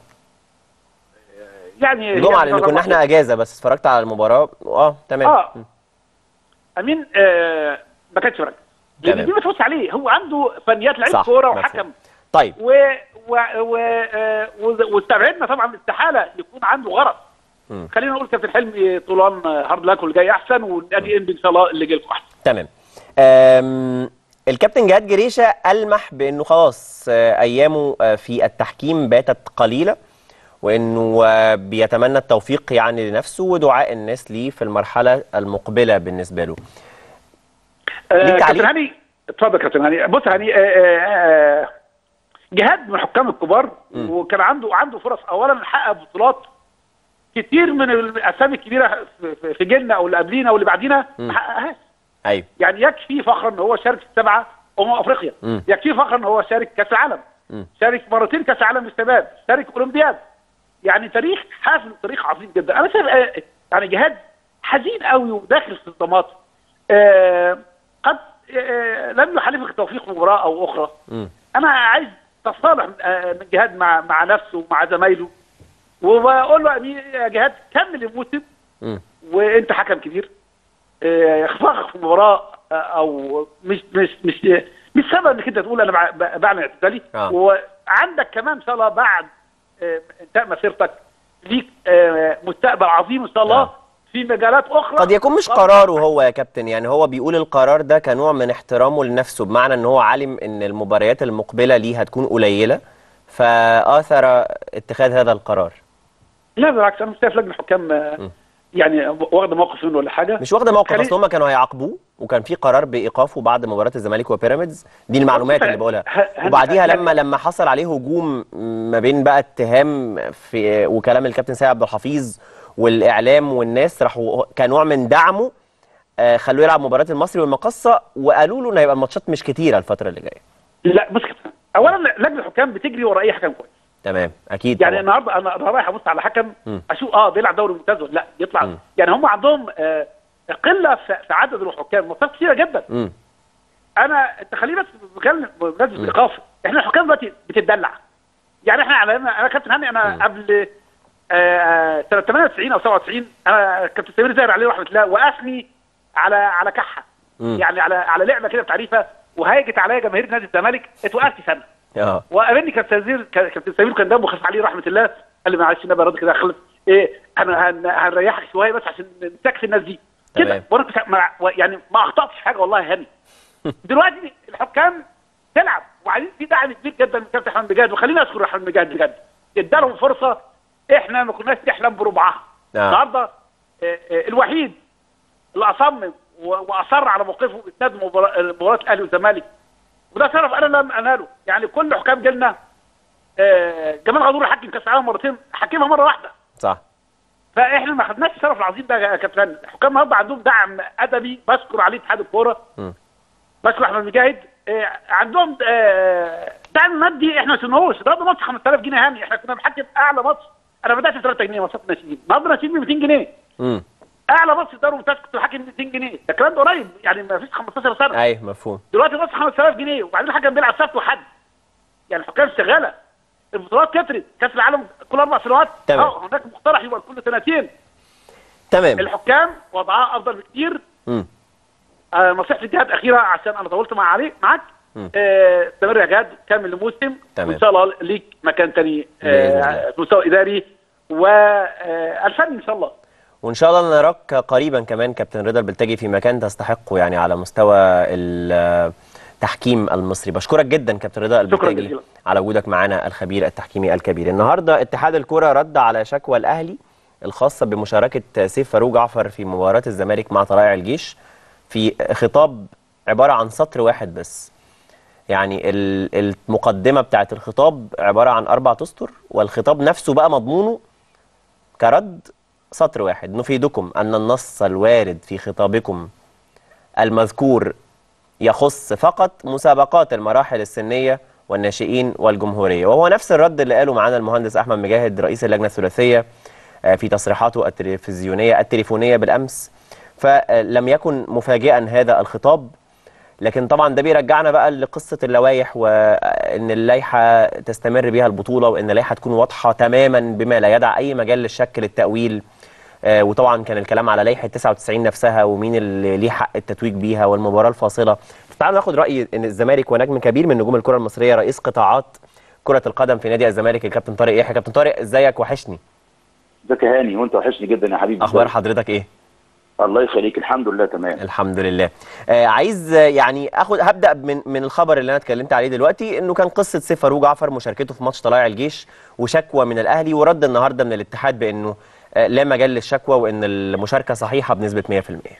يعني الجمعه لان كنا احنا اجازه بس اتفرجت على المباراه. اه تمام. اه م. امين آه ما كانش مركز. لان دي ما تفوتش عليه، هو عنده فنيات لعيب كوره وحكم. طيب و و و واستبعدنا طبعا استحاله يكون عنده غرض. م. خلينا نقول كابتن حلمي طولان هارد لك والجاي احسن والنادي ان شاء الله اللي جاي لكم احسن. تمام. الكابتن جهاد جريشه المح بانه خلاص ايامه في التحكيم باتت قليله وانه بيتمنى التوفيق يعني لنفسه ودعاء الناس ليه في المرحله المقبله بالنسبه له. أه كابتن هاني اتفضل. كابتن هاني بص هاني أه أه أه جهاد من الحكام الكبار. م. وكان عنده عنده فرص. اولا حقق بطولات كتير من الاسامي الكبيره في جيلنا او اللي قبلينا واللي بعدينا ما حققهاش. ايوه يعني يكفي فخر ان هو شارك في سبعه امم افريقيا. م. يكفي فخر ان هو شارك كاس العالم. م. شارك مرتين كاس العالم للشباب، شارك اولمبياد. يعني تاريخ حافل تاريخ عظيم جدا. انا شايف يعني جهاد حزين قوي وداخل في الصدمات. آه قد آه لم يحالفك التوفيق مباراه او اخرى. م. انا عايز تصالح من جهاد مع مع نفسه ومع زمايله وبقول له يا جهاد كمل الموسم وانت حكم كبير. اخفاقك في المباراه او مش مش مش مش سبب انك انت تقول انا بعمل اعتزالي. آه. وعندك كمان ان شاء الله بعد انتهاء مسيرتك ليك مستقبل عظيم ان شاء الله. آه. في مجالات اخرى قد يكون مش قراره هو يا كابتن. يعني هو بيقول القرار ده كنوع من احترامه لنفسه بمعنى ان هو عالم ان المباريات المقبله ليه هتكون قليله فاثر اتخاذ هذا القرار. لا بالعكس انا مش شايف لجنه حكام يعني واخده موقف منه ولا حاجه. مش واخده موقف اصل هم كانوا هيعاقبوه وكان في قرار بايقافه بعد مباراه الزمالك وبيراميدز. دي المعلومات اللي بقولها. وبعديها لما لما حصل عليه هجوم ما بين بقى اتهام في وكلام الكابتن سيد عبد الحفيظ والاعلام والناس راحوا كنوع من دعمه آه خلوه يلعب مباراه المصري والمقصه وقالوا له ان هيبقى الماتشات مش كتيره الفتره اللي جايه. لا بص اولا لجنه الحكام بتجري ورا اي حكم كويس. تمام اكيد. يعني النهارده انا رايح ابص على حكم اشوف اه بيلعب دوري ممتاز ولا لا يطلع. م. يعني هم عندهم آه قله في عدد الحكام ماتشات كتيره جدا. م. انا انت خليني بس بمناسبه الايقاف احنا الحكام دلوقتي بتتدلع. يعني احنا على انا كابتن هاني انا م. قبل آه سنة ثمانية وتسعين أو سبعة وتسعين أنا كابتن سمير زاهر عليه رحمة الله وقفني على على كحة. م. يعني على على لعبة كده بتعريفة وهاجت عليا جماهير نادي الزمالك اتوقفت سنة. اه وقابلني كابتن سمير كابتن سمير كان دمه خفيف عليه رحمة الله قال لي معلش النبي راضي كده خلص إيه أنا هنريحك شوية بس عشان نكفي الناس دي كده يعني ما أخطأتش حاجة والله هاني. دلوقتي الحكام تلعب وعايزين في دعم كبير جدا من كابتن حمد مجاهد وخليني أشكر حمد مجاهد بجد ادالهم فرصة احنا ما كناش نحلم بربعها. آه. النهارده الوحيد اللي اصمم واصر على موقفه باسناد مباراه الاهلي والزمالك وده شرف انا لم اناله. يعني كل حكام جيلنا جمال غدور حكم كاس العالم مرتين حكمها مره واحده. صح. فاحنا ما خدناش الشرف العظيم ده يا كابتن. الحكام النهارده عندهم دعم ادبي بشكر عليه اتحاد الكوره بشكر احمد مجاهد. عندهم دعم مادي احنا ما شفناهوش. النهارده ماتش خمسة آلاف جنيه هاني احنا كنا بنحكم اعلى ماتش. انا بدات ثلاثة جنيه ماتشات ناشئين النهارده ناشئين ب مئتين جنيه. امم اعلى ماتش دوري ممتاز كنت بحكي مئتين جنيه ده الكلام ده قريب يعني ما فيش خمستاشر سنه. ايوه مفهوم. دلوقتي ماتش خمسة آلاف جنيه وبعدين الحكم بيلعب سبت وحد. يعني الحكام شغاله البطولات كترت كاس العالم كل اربع سنوات. تمام. اه هناك مقترح يبقى كل سنتين. تمام. الحكام وضعها افضل بكتير. امم نصيحتي جهاد اخيره عشان انا طولت مع علي معاك. استمر يا جهاد، كمل الموسم وان شاء الله ليك مكان ثاني في مستوى اداري والفن ان شاء الله، وان شاء الله نراك قريبا كمان كابتن رضا البلتاجي في مكان تستحقه يعني على مستوى التحكيم المصري. بشكرك جدا كابتن رضا البلتاجي على وجودك معنا الخبير التحكيمي الكبير. النهارده اتحاد الكره رد على شكوى الاهلي الخاصه بمشاركه سيف فاروق جعفر في مباراه الزمالك مع طلائع الجيش في خطاب عباره عن سطر واحد بس، يعني المقدمه بتاعه الخطاب عباره عن اربع اسطر والخطاب نفسه بقى مضمونه كرد سطر واحد. نفيدكم ان النص الوارد في خطابكم المذكور يخص فقط مسابقات المراحل السنيه والناشئين والجمهوريه، وهو نفس الرد اللي قاله معانا المهندس احمد مجاهد رئيس اللجنه الثلاثيه في تصريحاته التلفزيونيه التليفونيه بالامس. فلم يكن مفاجئا هذا الخطاب، لكن طبعا ده بيرجعنا بقى لقصه اللوائح وان اللائحه تستمر بيها البطوله وان اللائحه تكون واضحه تماما بما لا يدع اي مجال للشك للتاويل. آه وطبعا كان الكلام على لائحه تسعة وتسعين نفسها ومين اللي ليه حق التتويج بيها والمباراه الفاصله. تعالوا ناخد راي الزمالك ونجم كبير من نجوم الكره المصريه رئيس قطاعات كره القدم في نادي الزمالك الكابتن طارق يحيى. كابتن طارق ازيك؟ وحشني. ازيك يا هاني؟ وانت وحشني جدا يا حبيبي. اخبار حضرتك ايه؟ الله يخليك، الحمد لله تمام الحمد لله. آه عايز يعني اخد هبدا من من الخبر اللي انا اتكلمت عليه دلوقتي، انه كان قصه سيف فاروق جعفر مشاركته في ماتش طلائع الجيش وشكوى من الاهلي، ورد النهارده من الاتحاد بانه آه لا مجال للشكوى وان المشاركه صحيحه بنسبه مية في المية.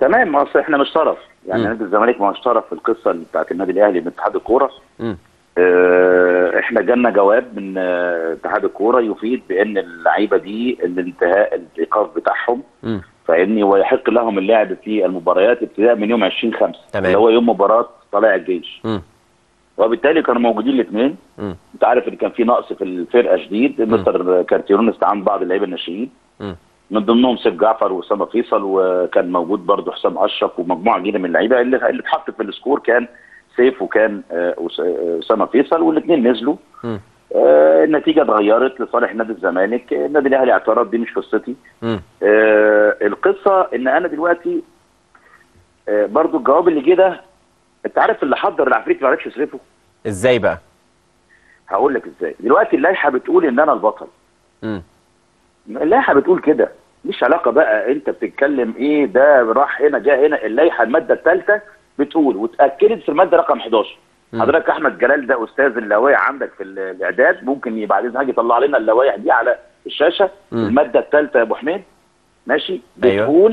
تمام، اصل احنا مش طرف يعني، نادي الزمالك ما هوش طرف في القصه بتاعت النادي الاهلي من اتحاد الكوره. اه احنا جالنا جواب من اتحاد الكوره يفيد بان اللعيبه دي الانتهاء الايقاف بتاعهم فاهمني، ويحق لهم اللعب في المباريات ابتداء من يوم عشرين خمسة اللي هو يوم مباراه طلائع الجيش. م. وبالتالي كانوا موجودين الاثنين. انت عارف ان كان في نقص في الفرقه شديد، مستر كارتيرون استعان بعض اللعيبه الناشئين من ضمنهم سيف جعفر واسامه فيصل، وكان موجود برضه حسام اشرف ومجموعه جديده من اللعيبه. اللي اللي اتحط في السكور كان سيف وكان اسامه فيصل، والاثنين نزلوا. آه النتيجه اتغيرت لصالح نادي الزمالك، النادي الاهلي اعترض، دي مش قصتي. آه القصه ان انا دلوقتي آه برضه الجواب اللي جه ده، انت عارف اللي حضر العفريت ما عرفش يصرفه. ازاي بقى؟ هقول لك ازاي. دلوقتي اللائحه بتقول ان انا البطل. امم اللائحه بتقول كده، مش علاقه بقى انت بتتكلم ايه، ده راح هنا جه هنا. اللائحه الماده الثالثه بتقول واتاكدت في الماده رقم حداشر. حضرتك احمد جلال ده استاذ اللوائح عندك في الاعداد، ممكن يبقى عايز حاجه يطلع لنا اللوائح دي على الشاشه. مم. الماده الثالثه يا ابو حميد ماشي بتقول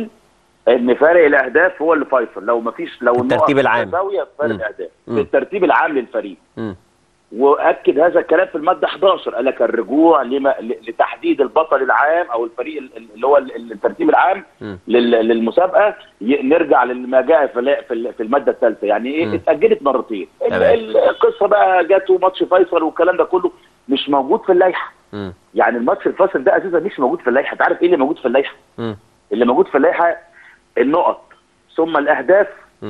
أيوة. ان فارق الاهداف هو اللي فيصل، لو ما فيش لو الترتيب العام ساويه فارق الاهداف الترتيب العام للفريق. مم. واكد هذا الكلام في الماده حداشر، قال لك الرجوع لما لتحديد البطل العام او الفريق اللي هو الترتيب العام م. للمسابقه، نرجع لما جاء في الماده الثالثه. يعني ايه؟ اتاجلت مرتين. القصه بقى جات وماتش فيصل والكلام ده كله مش موجود في اللائحه. يعني الماتش الفاصل ده اساسا مش موجود في اللائحه. انت عارف ايه اللي موجود في اللائحه؟ اللي موجود في اللائحه النقط ثم الاهداف ها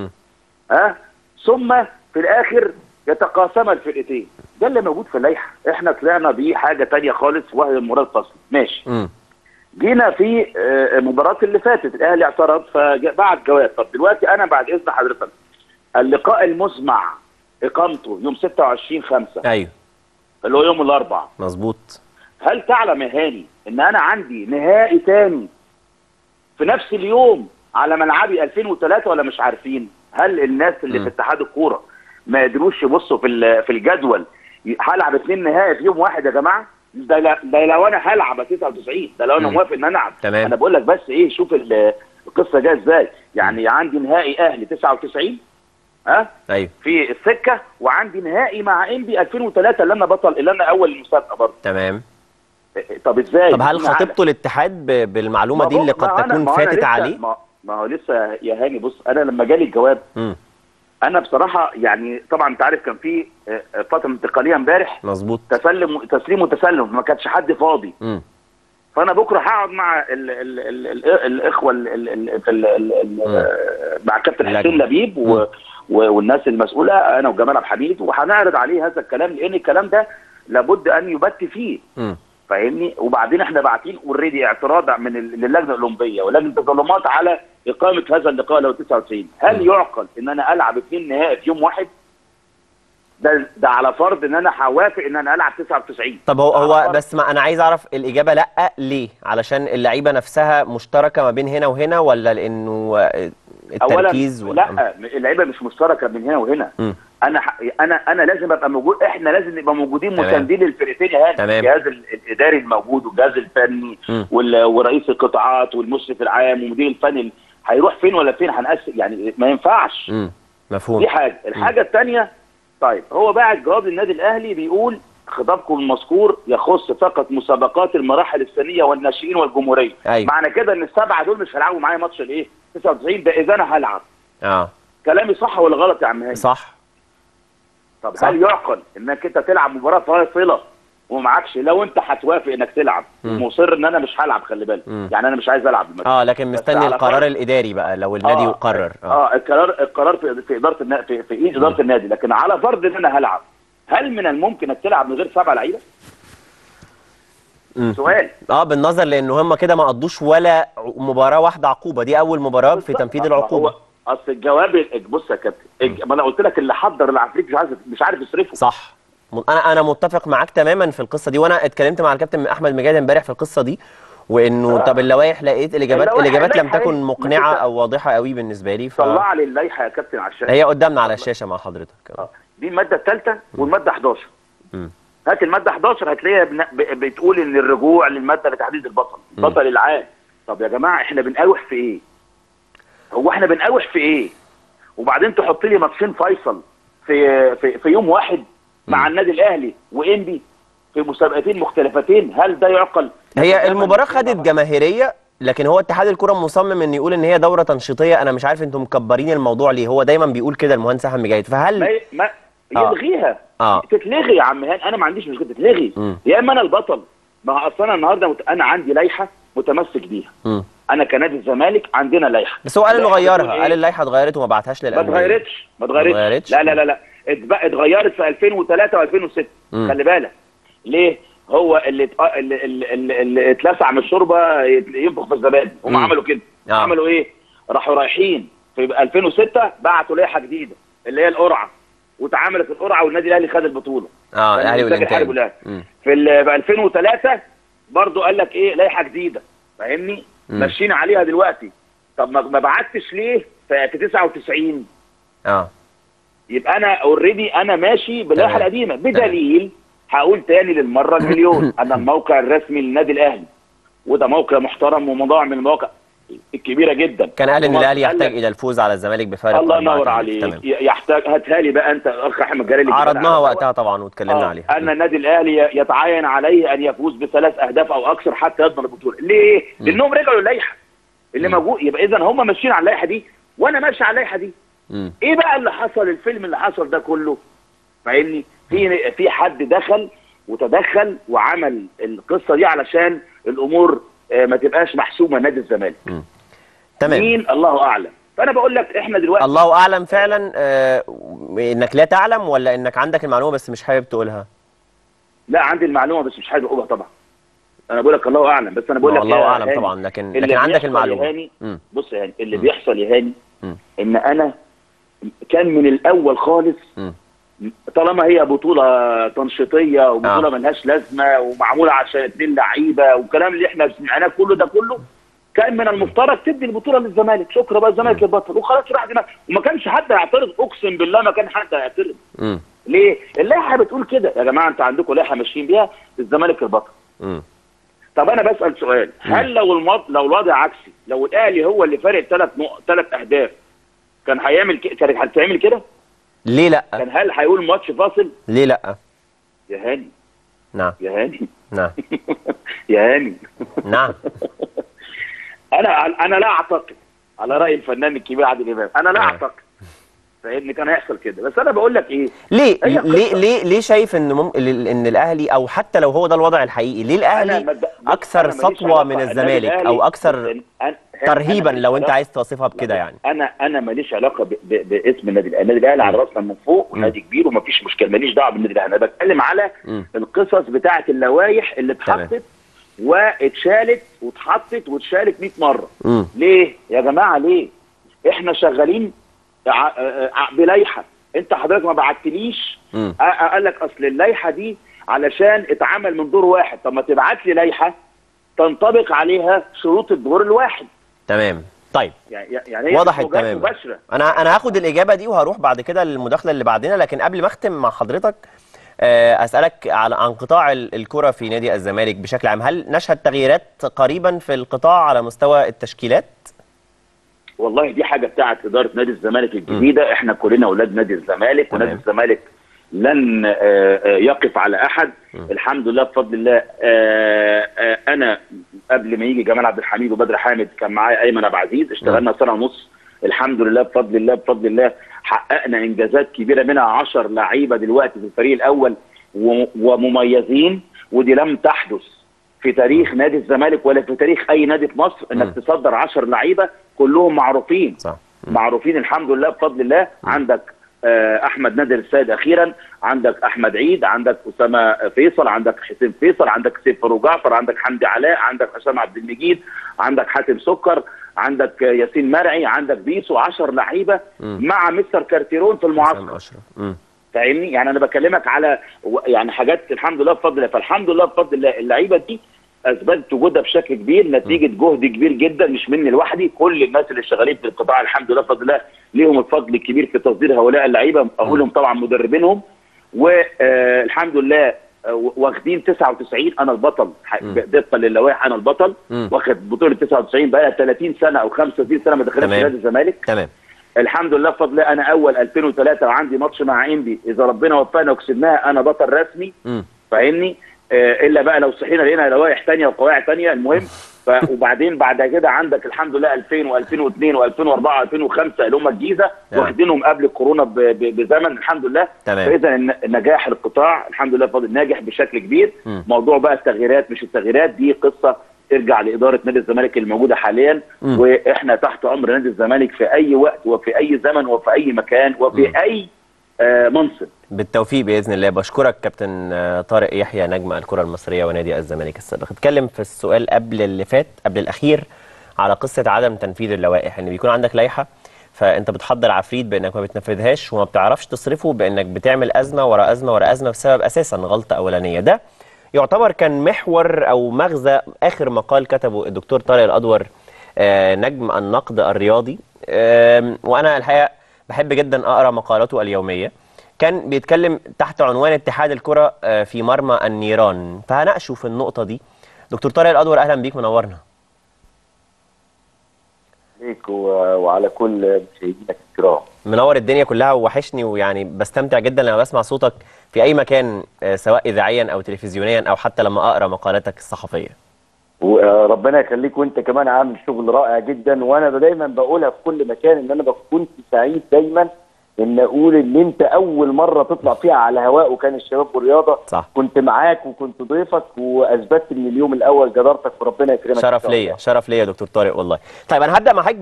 أه؟ ثم في الاخر يتقاسم الفرقتين، ده اللي موجود في اللائحه. احنا طلعنا بحاجه ثانيه خالص وهي المباراه الفاصله ماشي. م. جينا في مباراه اللي فاتت الاهلي اعترض فبعت جواب. طب دلوقتي انا بعد اذن حضرتك اللقاء المزمع اقامته يوم ستة وعشرين خمسة ايوه اللي هو يوم الاربعاء مظبوط. هل تعلم يا هاني ان انا عندي نهائي ثاني في نفس اليوم على ملعبي ألفين وثلاثة ولا مش عارفين؟ هل الناس اللي م. في اتحاد الكوره ما يقدروش يبصوا في في الجدول؟ هلعب اثنين نهائي في يوم واحد يا جماعه، ده ده لو انا هلعب تسعة وتسعين، ده لو انا موافق ان انا العب. انا بقول لك بس ايه، شوف القصه جايه ازاي. يعني عندي نهائي اهلي تسعة وتسعين ها أه؟ ايوه في السكه، وعندي نهائي مع انبي ألفين وثلاثة اللي انا بطل اللي انا اول المسابقه برضه. تمام. طب ازاي؟ طب هل خطيبته الاتحاد بالمعلومه دي اللي قد تكون فاتت عليه؟ ما هو لسه يا هاني. بص انا لما جالي الجواب م. أنا بصراحة يعني طبعًا أنت عارف كان في فترة انتقالية امبارح مظبوط، تسلم تسليم وتسلم، ما كانش حد فاضي. م. فأنا بكرة هقعد مع ال ال ال ال الإخوة ال ال ال ال مع كابتن حسين لبيب و والناس المسؤولة، أنا وجمال عبد الحميد، وهنعرض عليه هذا الكلام لأن الكلام ده لابد أن يبت فيه. م. فاهمني؟ وبعدين احنا باعتين اوريدي اعتراض من اللجنه الاولمبيه ولجنه التظلمات على اقامه هذا اللقاء لو تسعة وتسعين، هل يعقل ان انا العب اثنين نهائي في يوم واحد؟ ده ده على فرض ان انا هوافق ان انا العب تسعة وتسعين. طب هو هو بس ما انا عايز اعرف الاجابه لا ليه؟ علشان اللعيبه نفسها مشتركه ما بين هنا وهنا، ولا لانه التركيز؟ اولا لا، اللعيبه مش مشتركه من هنا وهنا. م. انا انا انا لازم ابقى موجود، احنا لازم نبقى موجودين مساندين للفرقتين يعني، الجهاز الاداري الموجود والجهاز الفني ورئيس القطاعات والمشرف العام ومدير الفني، هيروح فين ولا فين؟ هنقسم يعني، ما ينفعش. م. مفهوم. دي حاجه. الحاجه الثانيه، طيب هو بقى الجواب للنادي الاهلي بيقول خطابكم المذكور يخص فقط مسابقات المراحل السنيه والناشئين والجمهوريه. أيوة. معنى كده ان السبعه دول مش هيلعبوا معايا ماتش الايه؟ تسعة وتسعين ده، اذا انا هلعب. اه كلامي صح ولا غلط يا عم هاني؟ صح. طب صح. هل يعقل انك انت تلعب مباراه فاصله ومعكش، لو انت هتوافق انك تلعب مصر ان انا مش هلعب، خلي بالك، يعني انا مش عايز العب الماتش، اه لكن مستني القرار الاداري بقى لو النادي آه قرر. اه, آه القرار القرار في, في اداره النادي في, في ايه اداره النادي، لكن على فرض ان انا هلعب، هل من الممكن انك تلعب من غير سبعه لعيبه؟ سؤال. اه بالنظر لان هم كده ما قضوش ولا مباراه واحده عقوبه، دي اول مباراه في تنفيذ العقوبه. اصل الجواب، بص يا كابتن، ما انا قلت لك اللي حضر العفريت مش عارف مش عارف يصرفه. صح. انا انا متفق معاك تماما في القصه دي، وانا اتكلمت مع الكابتن احمد مجاد امبارح في القصه دي، وانه آه. طب اللوائح، لقيت الاجابات الاجابات لم تكن مقنعه او واضحه قوي بالنسبه لي. طلع لي اللائحه يا كابتن على الشاشه، هي قدامنا على الشاشه مع حضرتك. آه. دي الماده الثالثه والماده حداشر. امم هات الماده حداشر، هتلاقيها بتقول ان الرجوع للماده لتحديد البطل، البطل العام. طب يا جماعه احنا بنقاوح في ايه؟ هو احنا بنقاوح في ايه؟ وبعدين تحط لي ماتشين فيصل في في, في يوم واحد مع النادي الاهلي وانبي في مسابقتين مختلفتين، هل ده يعقل؟ هي المباراه خدت جماهيريه، لكن هو اتحاد الكره مصمم ان يقول ان هي دوره تنشيطيه. انا مش عارف انتم مكبرين الموضوع ليه، هو دايما بيقول كده المهندس احمد مجاهد، فهل ما, ما آه. يلغيها؟ آه. تتلغي يا عم هاني، انا ما عنديش مشكله تتلغي، يا اما انا البطل. ما هو اصل انا النهارده مت... انا عندي لائحه متمسك بيها. م. انا كنادي الزمالك عندنا لائحه، بس هو قال انه غيرها، قال اللائحه اتغيرت وما بعتهاش للانديه. ما اتغيرتش ما اتغيرتش لا لا لا لا اتغيرت في ألفين وثلاثة وألفين وستة. مم. خلي بالك ليه، هو اللي اللي اتلسع من الشوربه ينفخ في الزبادي، هم عملوا كده. آه. عملوا ايه؟ راحوا رايحين في ألفين وستة بعتوا لائحه جديده اللي هي القرعه، واتعملت القرعه والنادي الاهلي خد البطوله. اه الاهلي والانتاج. في ألفين وثلاثة برضو قال لك ايه؟ لائحه جديده، فاهمني؟ ماشيين عليها دلوقتي. طب ما بعتش ليه في تسعة وتسعين؟ اه يبقى انا اوريدي انا ماشي باللائحه القديمه، بدليل هقول تاني للمره المليون، انا الموقع الرسمي للنادي الاهلي، وده موقع محترم وموضوع من المواقع الكبيره جدا. كان قال ان الاهلي يحتاج الى الفوز على الزمالك بفارق. الله ينور عليك. تمام. يحتاج. هاتها لي بقى انت اخ احمد جلال، عرضناها وقتها طبعا واتكلمنا آه. عليها، ان النادي الاهلي يتعين عليه ان يفوز بثلاث اهداف او اكثر حتى يضمن البطوله. ليه؟ لانهم رجعوا للائحه اللي موجود، يبقى اذا هم ماشيين على اللائحه دي وانا ماشي على اللائحه دي. مم. ايه بقى اللي حصل؟ الفيلم اللي حصل ده كله، فاهمني؟ في في حد دخل وتدخل وعمل القصه دي علشان الامور ما تبقاش محسومه نادي الزمالك. تمام. مين؟ الله اعلم. فانا بقول لك احنا دلوقتي الله اعلم فعلا. آه انك لا تعلم، ولا انك عندك المعلومه بس مش حابب تقولها؟ لا، عندي المعلومه بس مش حابب اقولها طبعا. انا بقول لك الله اعلم، بس انا بقول لك الله اعلم طبعا، لكن لكن عندك المعلومه. بص يا هاني، اللي مم. بيحصل يا هاني ان انا كان من الاول خالص، طالما هي بطوله تنشيطيه وبطوله آه. ملهاش لازمه ومعموله عشان اتنين لعيبه والكلام اللي احنا سمعناه كله ده كله، كان من المفترض تدي البطوله للزمالك، شكرا بقى الزمالك البطل وخلاص، راح دماغ، وما كانش حد هيعترض، اقسم بالله ما كان حد هيعترض. ليه؟ اللائحه بتقول كده يا جماعه، انتوا عندكم لائحه ماشيين بيها الزمالك البطل. م. طب انا بسال سؤال، هل لو المض... لو الوضع عكسي، لو الاهلي هو اللي فارق ثلاث نقط ثلاث اهداف، كان هيعمل ك... كانت هتعمل كده؟ ليه لا؟ كان هل هيقول ماتش فاصل؟ ليه لا؟ يا هاني. نعم. يا هاني. نعم. يا هاني. نعم. انا انا لا اعتقد، على راي الفنان الكبير عادل امام، انا لا اعتقد فاهمني كان هيحصل كده، بس انا بقول لك ايه؟ ليه؟ ليه ليه ليه شايف ان مم... ان الاهلي، او حتى لو هو ده الوضع الحقيقي، ليه الاهلي مد... اكثر سطوه من الزمالك، او اكثر أنا... ترهيبا لو انت عايز توصفها بكده يعني؟ انا انا ماليش علاقه ب... ب... باسم النادي الاهلي، النادي الاهلي على راسنا من فوق، ونادي كبير ومفيش مشكله، ماليش دعوه بالنادي الاهلي، انا بتكلم على م. القصص بتاعه اللوائح اللي اتحطت واتشالت واتحطت واتشالت مية مره. م. ليه يا جماعه ليه؟ احنا شغالين بلايحه، انت حضرتك ما بعتليش قال لك اصل اللائحه دي علشان اتعمل من دور واحد، طب ما تبعت لي لائحه تنطبق عليها شروط الدور الواحد. تمام. طيب يعني وضحت تماما. انا انا هاخد الاجابه دي وهروح بعد كده للمداخله اللي بعدنا، لكن قبل ما اختم مع حضرتك اسالك على عن قطاع الكره في نادي الزمالك بشكل عام، هل نشهد تغييرات قريبا في القطاع على مستوى التشكيلات؟ والله دي حاجه بتاعه اداره نادي الزمالك الجديده، م. احنا كلنا اولاد نادي الزمالك، ونادي الزمالك لن يقف على احد. م. الحمد لله بفضل الله. انا قبل ما يجي جمال عبد الحميد وبدر حامد كان معايا ايمن ابو عزيز، اشتغلنا سنه ونص الحمد لله بفضل الله بفضل الله، حققنا انجازات كبيره منها عشرة لعيبه دلوقتي في الفريق الاول ومميزين، ودي لم تحدث في تاريخ نادي الزمالك ولا في تاريخ اي نادي في مصر انك تصدر عشرة لعيبه كلهم معروفين. صح. معروفين الحمد لله بفضل الله. عندك احمد نادر السيد اخيرا، عندك احمد عيد، عندك اسامه فيصل، عندك حسين فيصل، عندك سيف فاروق جعفر، عندك حمدي علاء، عندك حسام عبد المجيد، عندك حاتم سكر، عندك ياسين مرعي، عندك بيسو، عشرة لعيبه مع مستر كارتيرون في المعسكر. فاهمني؟ يعني انا بكلمك على يعني حاجات الحمد لله بفضل الله، فالحمد لله بفضل الله اللعيبه دي اثبتت وجودها بشكل كبير نتيجه جهد كبير جدا مش مني لوحدي، كل الناس اللي شغالين في القطاع الحمد لله بفضل الله ليهم الفضل الكبير في تصدير هؤلاء اللعيبه، اولهم طبعا مدربينهم، والحمد لله واخدين تسعة وتسعين انا البطل دقا للوائح، انا البطل واخد بطوله تسعة وتسعين بقى لها ثلاثين سنه او خمسة وثلاثين سنه ما دخلتش نادي الزمالك. تمام. الحمد لله بفضل الله انا اول ألفين وثلاثة وعندي ماتش مع اندي اذا ربنا وفقنا وكسبناها انا بطل رسمي. فاهمني؟ الا بقى لو صحينا لقينا لوائح ثانيه وقواعد ثانيه، المهم ف وبعدين بعد كده عندك الحمد لله ألفين وألفين واثنين وألفين وأربعة وألفين وخمسة اللي هم الجيزه واخدينهم قبل الكورونا بزمن الحمد لله. فاذا النجاح القطاع الحمد لله فاضل ناجح بشكل كبير. م. موضوع بقى التغييرات مش التغييرات دي قصه ترجع لاداره نادي الزمالك الموجوده حاليا. م. واحنا تحت امر نادي الزمالك في اي وقت وفي اي زمن وفي اي مكان وفي م. اي منصب. بالتوفيق باذن الله. بشكرك كابتن طارق يحيى نجم الكره المصريه ونادي الزمالك السابق. اتكلم في السؤال قبل اللي فات قبل الاخير على قصه عدم تنفيذ اللوائح، ان بيكون عندك لائحه فانت بتحضر عفريت بانك ما بتنفذهاش وما بتعرفش تصرفه، بانك بتعمل ازمه ورا ازمه ورا ازمه بسبب اساسا غلطه اولانيه. ده يعتبر كان محور او مغزى اخر مقال كتبه الدكتور طارق الادور نجم النقد الرياضي، وانا الحقيقه بحب جدا اقرا مقالاته اليوميه. كان بيتكلم تحت عنوان اتحاد الكره في مرمى النيران، فهناقشه في النقطه دي. دكتور طارق الادور اهلا بيك، منورنا. ليك وعلى كل مشاهدينك الكرام. منور الدنيا كلها ووحشني، ويعني بستمتع جدا لما بسمع صوتك في اي مكان سواء اذاعيا او تلفزيونيا او حتى لما اقرا مقالاتك الصحفيه. وربنا يخليك، وانت كمان عامل شغل رائع جدا، وانا دايما بقولها في كل مكان ان انا كنت سعيد دايما ان اقول ان انت اول مره تطلع فيها على هواء وكان الشباب والرياضه. صح. كنت معاك وكنت ضيفك واثبتت من اليوم الاول جدارتك، وربنا يكرمك. شرف ليا شرف ليا يا دكتور طارق والله. طيب انا هبدا معاك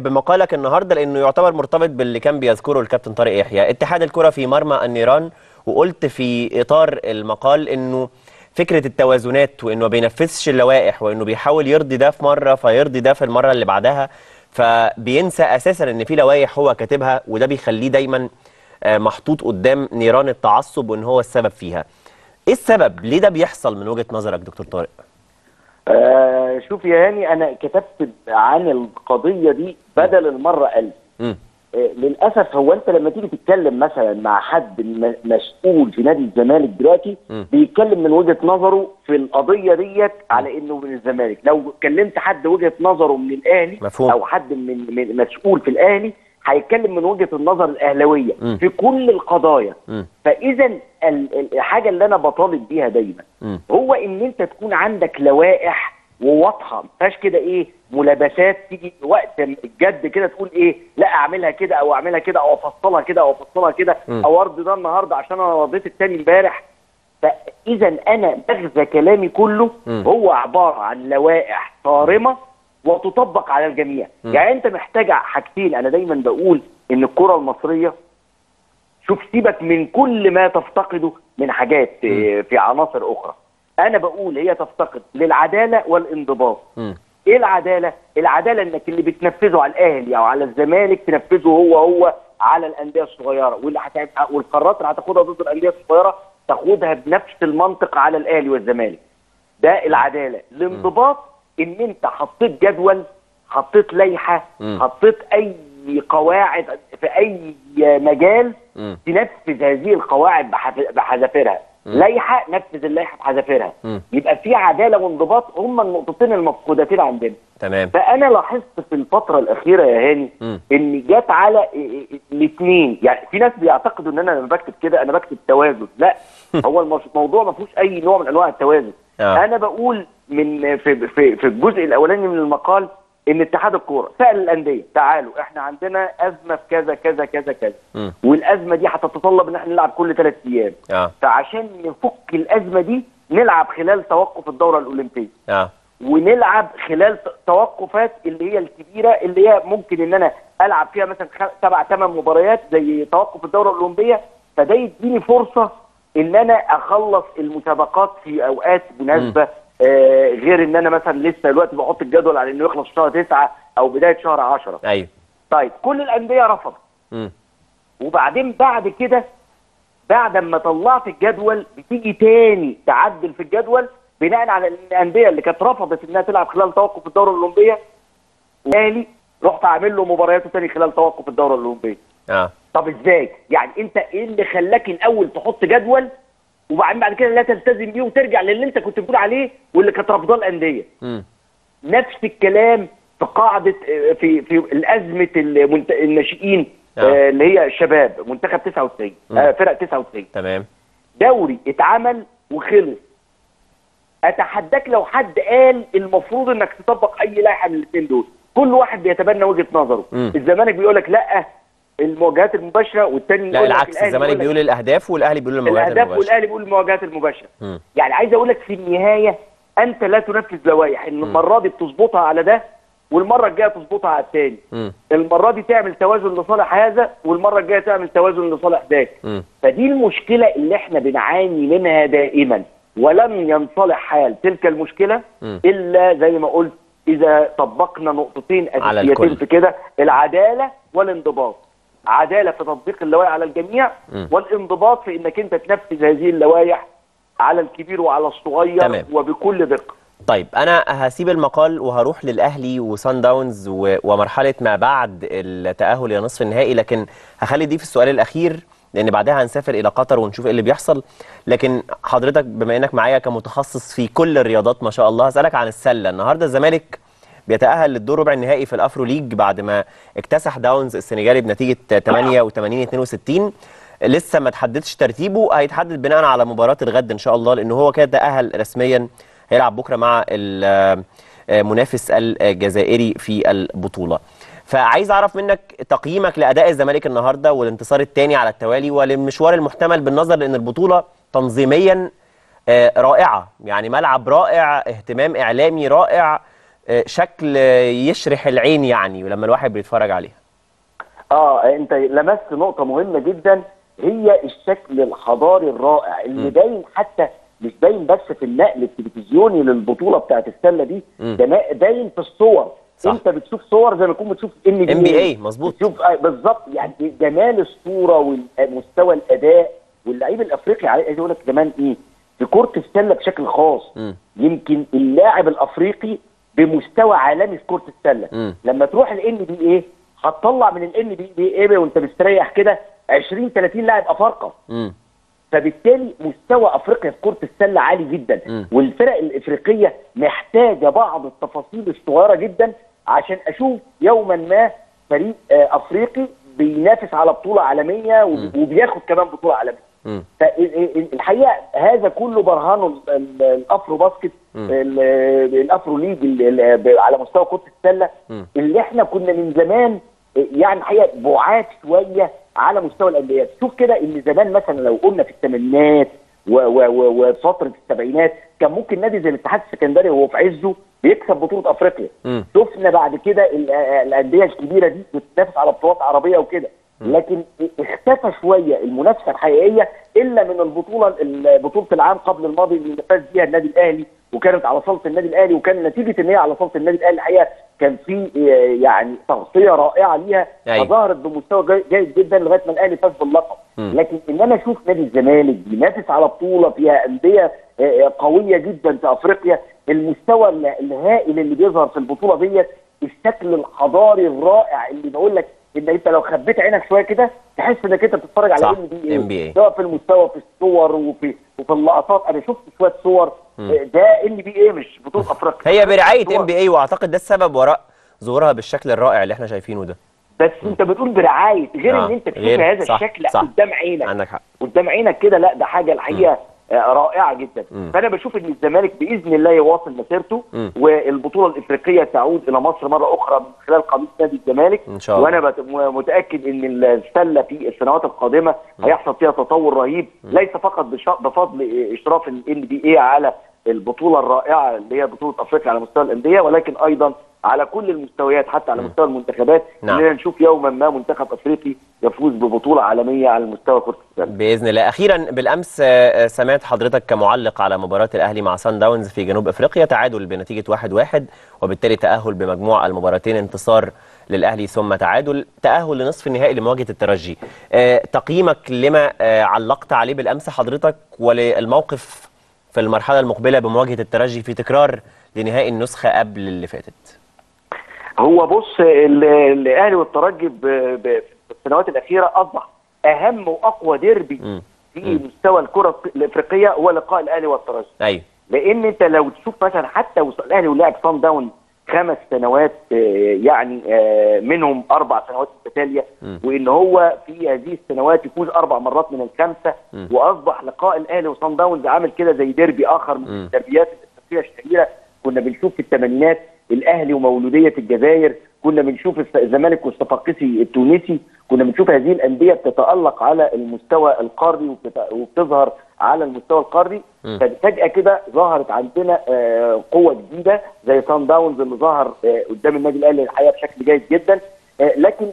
بمقالك النهارده لانه يعتبر مرتبط باللي كان بيذكره الكابتن طارق يحيى، اتحاد الكره في مرمى النيران، وقلت في اطار المقال انه فكرة التوازنات وإنه ما بينفذش اللوائح وإنه بيحاول يرضي ده في مرة فيرضي ده في المرة اللي بعدها، فبينسى أساساً إن في لوائح هو كاتبها، وده بيخليه دايماً محطوط قدام نيران التعصب وإن هو السبب فيها. إيه السبب؟ ليه ده بيحصل من وجهة نظرك دكتور طارق؟ آه شوف يا هاني، أنا كتبت عن القضية دي بدل المرة ألف. للاسف هو انت لما تيجي تتكلم مثلا مع حد مسؤول في نادي الزمالك دلوقتي بيتكلم من وجهه نظره في القضيه ديت على انه من الزمالك، لو كلمت حد وجهه نظره من الاهلي او حد من, من مسؤول في الاهلي هيتكلم من وجهه النظر الاهلاويه في كل القضايا. م. فاذا الحاجه اللي انا بطالب بيها دايما م. هو ان انت تكون عندك لوائح وواضحه، ما فيهاش كده ايه ملابسات تيجي وقت الجد كده تقول ايه لا اعملها كده او اعملها كده او افصلها كده او افصلها كده او ارضي ده النهارده عشان انا رضيت التاني امبارح. فاذا انا مغزى كلامي كله م. هو عباره عن لوائح صارمه وتطبق على الجميع. م. يعني انت محتاج حاجتين، انا دايما بقول ان الكره المصريه شوف سيبك من كل ما تفتقده من حاجات م. في عناصر اخرى، انا بقول هي تفتقد للعداله والانضباط. م. ايه العداله؟ العداله انك اللي بتنفذه على الاهلي او على الزمالك تنفذه هو هو على الانديه الصغيره، واللي هتبقى والقرارات اللي هتاخدها ضد الانديه الصغيره تاخدها بنفس المنطق على الاهلي والزمالك. ده العداله. الانضباط ان انت حطيت جدول، حطيت لائحه، حطيت اي قواعد في اي مجال، م. تنفذ هذه القواعد بحذافيرها. لائحه نفذ اللائحه بحذافيرها. يبقى في عداله وانضباط، هما النقطتين المفقودتين عندنا. تمام. فانا لاحظت في الفتره الاخيره يا هاني ان جت على الاثنين، يعني في ناس بيعتقدوا ان انا لما بكتب كده انا بكتب توازن، لا هو الموضوع ما فيهوش اي نوع من انواع التوازن. آه. انا بقول من في في, في الجزء الاولاني من المقال ان اتحاد الكوره سال الانديه تعالوا احنا عندنا ازمه في كذا كذا كذا كذا، م. والازمه دي هتتطلب ان احنا نلعب كل ثلاث ايام، آه. فعشان نفك الازمه دي نلعب خلال توقف الدوره الاولمبيه، آه. ونلعب خلال توقفات اللي هي الكبيره اللي هي ممكن ان انا العب فيها مثلا سبع ثمان مباريات زي توقف الدوره الاولمبيه، فده يديني فرصه ان انا اخلص المسابقات في اوقات مناسبه، آه غير ان انا مثلا لسه دلوقتي بحط الجدول على انه يخلص شهر تسعه او بدايه شهر عشره. ايوه. طيب كل الانديه رفضت. امم. وبعدين بعد كده بعد ما طلعت الجدول بتيجي تاني تعدل في الجدول بناء على الانديه اللي كانت رفضت انها تلعب خلال توقف الدوره الاولمبيه، واهلي رحت اعمل له مبارياته تاني خلال توقف الدوره الاولمبيه. اه. طب ازاي؟ يعني انت ايه اللي خلاك الاول تحط جدول وبعدين بعد كده لا تلتزم بيه وترجع للي انت كنت بتقول عليه واللي كانت رافضاه الانديه؟ نفس الكلام في قاعده في في ازمه الناشئين، آه. اللي هي الشباب منتخب تسعة وتسعين، آه فرق تسعة وتسعين. تمام. دوري اتعمل وخلص. اتحداك لو حد قال المفروض انك تطبق اي لائحه من الاثنين دول، كل واحد بيتبنى وجهه نظره. مم. الزمالك بيقول لك لا المواجهات المباشره، والتاني لا العكس، الزمالك بيقول الاهداف والاهلي بيقول المواجهات المباشره. الاهداف والاهلي بيقول المواجهات المباشره. م. يعني عايز اقول لك في النهايه انت لا تنفذ لوائح، ان المره دي بتظبطها على ده والمره الجايه تظبطها على الثاني. المره دي تعمل توازن لصالح هذا والمره الجايه تعمل توازن لصالح ذاك. فدي المشكله اللي احنا بنعاني منها دائما، ولن ينصلح حال تلك المشكله م. الا زي ما قلت اذا طبقنا نقطتين اساسيتين في كده، العداله والانضباط. عداله في تطبيق اللوائح على الجميع، م. والانضباط في انك انت تنفذ هذه اللوائح على الكبير وعلى الصغير. تمام. وبكل دقه. طيب انا هسيب المقال وهروح للاهلي وصن داونز ومرحله ما بعد التاهل الى نصف النهائي، لكن هخلي دي في السؤال الاخير لان بعدها هنسافر الى قطر ونشوف ايه اللي بيحصل. لكن حضرتك بما انك معايا كمتخصص في كل الرياضات ما شاء الله، هسالك عن السله. النهارده الزمالك بيتأهل للدور ربع النهائي في الأفرو ليج بعد ما اكتسح داونز السنغالي بنتيجة ثمانية وثمانين اثنين وستين. لسه ما تحددش ترتيبه، هيتحدد بناء على مباراة الغد إن شاء الله، لأنه هو كده تأهل رسميا، هيلعب بكرة مع المنافس الجزائري في البطولة. فعايز أعرف منك تقييمك لأداء الزمالك النهاردة والانتصار الثاني على التوالي وللمشوار المحتمل بالنظر، لأن البطولة تنظيميا رائعة، يعني ملعب رائع، اهتمام إعلامي رائع، شكل يشرح العين يعني لما الواحد بيتفرج عليها. اه انت لمست نقطه مهمه جدا، هي الشكل الحضاري الرائع اللي م. باين، حتى مش باين بس في النقل التلفزيوني للبطوله بتاعت السله دي، ده باين في الصور. صح. انت بتشوف صور زي ما تكون بتشوف ان بي اي. مظبوط. بتشوف بالظبط، يعني جمال الصوره ومستوى الاداء واللعيب الافريقي عايز اقول لك كمان ايه في كره السله بشكل خاص. م. يمكن اللاعب الافريقي بمستوى عالمي في كره السله. م. لما تروح الان بي ايه هتطلع من الان بي ايه وانت مستريح كده عشرين ثلاثين لاعب افارقه، فبالتالي مستوى افريقيا في كره السله عالي جدا. م. والفرق الافريقيه محتاجه بعض التفاصيل الصغيره جدا عشان اشوف يوما ما فريق افريقي بينافس على بطوله عالميه وبياخد كمان بطوله عالميه. فالحقيقه هذا كله برهانه الافرو باسكت، الافرو ليج على مستوى كره السله اللي احنا كنا من زمان يعني الحقيقه بعاد شويه على مستوى الانديه. شوف كده ان زمان مثلا لو قلنا في الثمانينات وفتره السبعينات كان ممكن نادي زي الاتحاد السكندري وهو في عزه بيكسب بطوله افريقيا. شفنا بعد كده الانديه الكبيره دي بتنافس على بطولات عربيه وكده. لكن اختفى شويه المنافسه الحقيقيه الا من البطوله بطوله العام قبل الماضي اللي فاز بيها النادي الاهلي، وكانت على صاله النادي الاهلي، وكان نتيجه ان هي على صاله النادي الاهلي الحقيقه كان في يعني تغطيه رائعه ليها، ظهرت بمستوى جيد جدا لغايه ما الاهلي فاز باللقب. لكن ان انا اشوف نادي الزمالك بينافس على بطوله فيها انديه قويه جدا في افريقيا، المستوى الهائل اللي بيظهر في البطوله ديت، الشكل الحضاري الرائع اللي بقول لك ان انت لو خبيت عينك شويه كده تحس انك انت بتتفرج على ام بي اي، سواء في المستوى في الصور وفي وفي اللقطات. انا شفت شويه صور ده ام بي اي مش بطوله افريقيا، هي برعايه ام بي اي، واعتقد ده السبب وراء ظهورها بالشكل الرائع اللي احنا شايفينه ده. بس مم. انت بتقول برعايه غير آه. ان انت تشوف هذا صح. الشكل صح. قدام عينك، عندك حق، قدام عينك كده، لا ده حاجه الحقيقه رائعه جدا. مم. فانا بشوف ان الزمالك باذن الله يواصل مسيرته، مم. والبطوله الافريقيه تعود الى مصر مره اخرى من خلال قميص نادي الزمالك ان شاء الله. وانا متاكد ان السله في السنوات القادمه مم. هيحصل فيها تطور رهيب، مم. ليس فقط بفضل اشراف الان بي اي على البطوله الرائعه اللي هي بطوله افريقيا على مستوى الانديه، ولكن ايضا على كل المستويات، حتى على مستوى المنتخبات، نعم. اننا نشوف يوما ما منتخب افريقي يفوز ببطوله عالميه على مستوى كره السله باذن الله. اخيرا، بالامس سمعت حضرتك كمعلق على مباراه الاهلي مع سان داونز في جنوب افريقيا، تعادل بنتيجه واحد واحد وبالتالي تاهل بمجموع المباراتين، انتصار للاهلي ثم تعادل، تاهل لنصف النهائي لمواجهه الترجي. تقييمك لما علقت عليه بالامس حضرتك وللموقف في المرحله المقبله بمواجهه الترجي في تكرار لنهائي النسخه قبل اللي فاتت؟ هو بص، الاهلي والترجي في السنوات الاخيره اصبح اهم واقوى ديربي مم. في مم. مستوى الكره الافريقيه هو لقاء الاهلي والترجي. ايوه، لان انت لو تشوف مثلا حتى الاهلي ولعب صن داون خمس سنوات، يعني منهم اربع سنوات متتاليه، وان هو في هذه السنوات يفوز اربع مرات من الخمسه، مم. واصبح لقاء الاهلي وصن داونز عامل كده زي ديربي اخر من الدربيات الافريقيه الشهيره. كنا بنشوف في الثمانينات الاهلي ومولوديه الجزائر، كنا بنشوف الزمالك والصفاقسي التونسي، كنا بنشوف هذه الانديه بتتالق على المستوى القاري وبتظهر على المستوى القاري. فجاه كده ظهرت عندنا قوه جديده زي سان داونز اللي ظهر قدام النادي الاهلي الحقيقه بشكل جيد جدا، لكن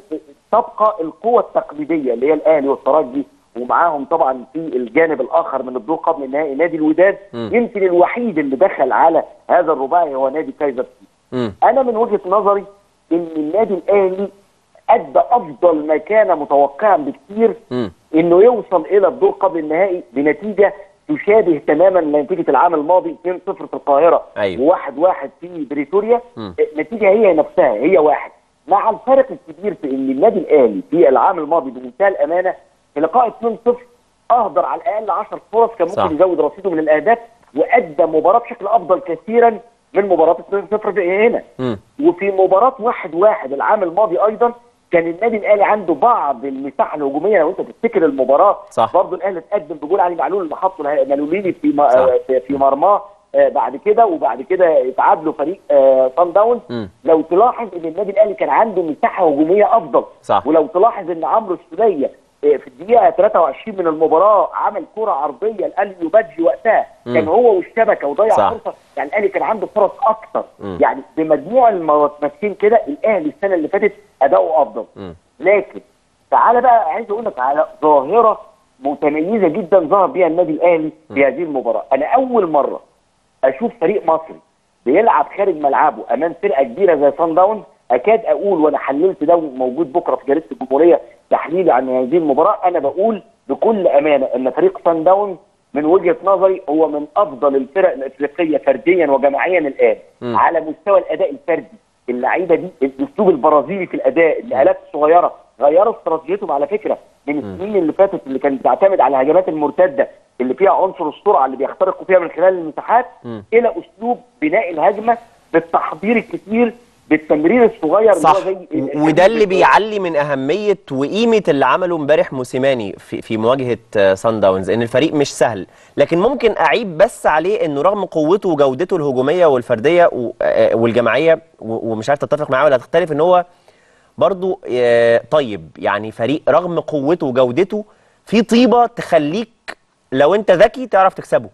تبقى القوه التقليديه اللي هي الاهلي والترجي، ومعاهم طبعا في الجانب الاخر من الدور قبل النهائي نادي الوداد. م. يمكن الوحيد اللي دخل على هذا الرباعي هو نادي كايزر سيتي. انا من وجهه نظري ان النادي الاهلي ادى افضل ما كان متوقعا بكثير، م. انه يوصل الى الدور قبل النهائي بنتيجه تشابه تماما نتيجه العام الماضي اثنين صفر في القاهره، أيوة. وواحد واحد في بريتوريا، النتيجه هي نفسها، هي واحد، مع الفرق الكبير في ان النادي الاهلي في العام الماضي بمنتهى الامانه في لقاء اثنين صفر اهدر على الاقل عشر فرص كان ممكن يزود رصيده من الاهداف، وادى مباراه بشكل افضل كثيرا من مباراه اثنين صفر هنا. م. وفي مباراه واحد واحد العام الماضي ايضا كان النادي الاهلي عنده بعض المساحه الهجوميه، لو انت تفتكر المباراه برضه الاهلي اتقدم بجول علي معلول اللي حطه مالوليني في في مرماه بعد كده، وبعد كده اتعادلوا فريق صن داونز. لو تلاحظ ان النادي الاهلي كان عنده مساحه هجوميه افضل، صح. ولو تلاحظ ان عمرو السوليه في الدقيقة ثلاثة وعشرين من المباراة عمل كرة عرضية لأليو يبجي وقتها، مم. كان هو والشبكة وضيع فرصة، يعني الأهلي كان عنده فرص أكتر. مم. يعني بمجموع الماتشين كده الأهلي السنة اللي فاتت أداؤه أفضل. مم. لكن تعالى بقى، عايز أقول لك على ظاهرة متميزة جدا ظهر بيها النادي الأهلي في هذه المباراة. أنا أول مرة أشوف فريق مصري بيلعب خارج ملعبه أمام فرقة كبيرة زي صن داونز. اكاد اقول، وانا حللت ده موجود بكره في جريده الجمهوريه تحليلي عن هذه المباراه، انا بقول بكل امانه ان فريق صن داونز من وجهه نظري هو من افضل الفرق الافريقيه فرديا وجماعيا الان، م. على مستوى الاداء الفردي، اللعيبه دي الاسلوب البرازيلي في الاداء، الالات الصغيره غيروا استراتيجيتهم على فكره من السنين اللي فاتت اللي كانت بتعتمد على الهجمات المرتده اللي فيها عنصر السرعه اللي بيخترقوا فيها من خلال المساحات، الى اسلوب بناء الهجمه بالتحضير الكثير بالتمرير الصغير، صح. زي وده اللي بيعلي من اهميه وقيمه اللي عمله امبارح موسيماني في في مواجهه صن داونز، ان الفريق مش سهل، لكن ممكن اعيب بس عليه انه رغم قوته وجودته الهجوميه والفرديه والجماعيه، ومش عارف تتفق معاه ولا تختلف، ان هو برضو طيب، يعني فريق رغم قوته وجودته في طيبه تخليك لو انت ذكي تعرف تكسبه.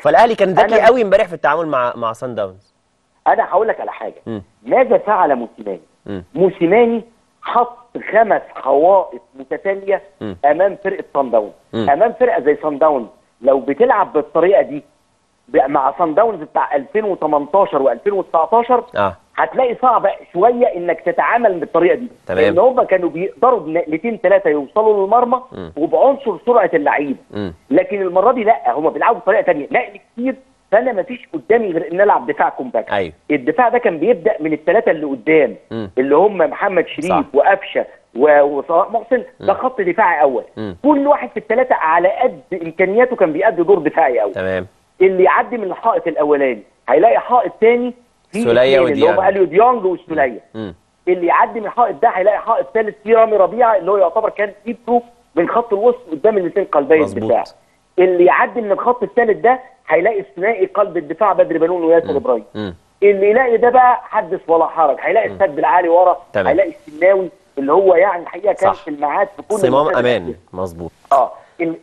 فالاهلي كان ذكي قوي امبارح في التعامل مع مع صن داونز. انا هقول لك على حاجه، ماذا فعل موسيماني؟ موسيماني حط خمس خوائط متتاليه م. امام فرقه صن داونز، امام فرقه زي صن داونز لو بتلعب بالطريقه دي مع صن داونز بتاع ألفين وتمنتاشر وألفين وتسعتاشر آه. هتلاقي صعب شويه انك تتعامل بالطريقه دي، لان هم كانوا بيقدروا بنقلتين ثلاثه يوصلوا للمرمى م. وبعنصر سرعه اللعيب، لكن المره دي لا، هم بيلعبوا بطريقه ثانيه، نقل كتير، فانا مفيش قدامي غير ان العب دفاع كومباكت. أيوه. الدفاع ده كان بيبدا من الثلاثه اللي قدام م. اللي هم محمد شريف وقفشه وصلاح محسن، ده خط دفاعي اول، م. كل واحد في الثلاثه على قد امكانياته كان بيأدي دور دفاعي اول. تمام. اللي يعدي من الحائط الاولاني هيلاقي حائط ثاني فيه سوليه وديانج، اللي هم اليو ديانج وسوليه. اللي يعدي من الحائط ده هيلاقي حائط ثالث فيه رامي ربيعه، اللي هو يعتبر كان ايده من خط الوسط قدام الاثنين قلبي الدفاع. اللي يعدي من الخط الثالث ده هيلاقي ثنائي قلب الدفاع بدر بنون وياسر ابراهيم. اللي يلاقي ده بقى حدث ولا حرج، هيلاقي السد العالي ورا، هيلاقي الشناوي اللي هو يعني الحقيقه كان في المعاد في كل صمام امان. مظبوط. اه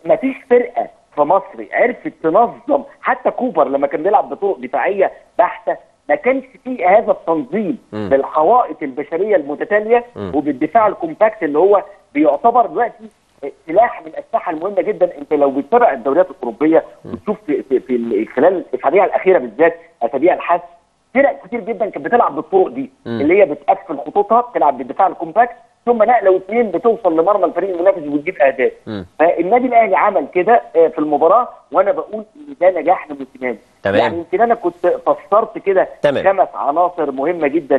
مفيش فرقه في مصر عرفت تنظم، حتى كوبر لما كان بيلعب بطرق دفاعيه بحته ما كانش فيه هذا التنظيم م. بالحوائط البشريه المتتاليه م. وبالدفاع الكومباكت اللي هو بيعتبر دلوقتي سلاح من الاسلحه المهمه جدا. انت لو بتتابع الدوريات الاوروبيه وتشوف في, في, في خلال الاسابيع الاخيره بالذات اسابيع الحث، فرق كتير جدا كانت بتلعب بالطرق دي م. اللي هي بتقفل خطوطها، بتلعب بالدفاع الكومباكت، ثم نقله واثنين بتوصل لمرمى الفريق المنافس وتجيب اهداف. فالنادي الاهلي عمل كده في المباراه، وانا بقول ان ده نجاح لموسيماني. يعني يمكن انا كنت فسرت كده خمس عناصر مهمه جدا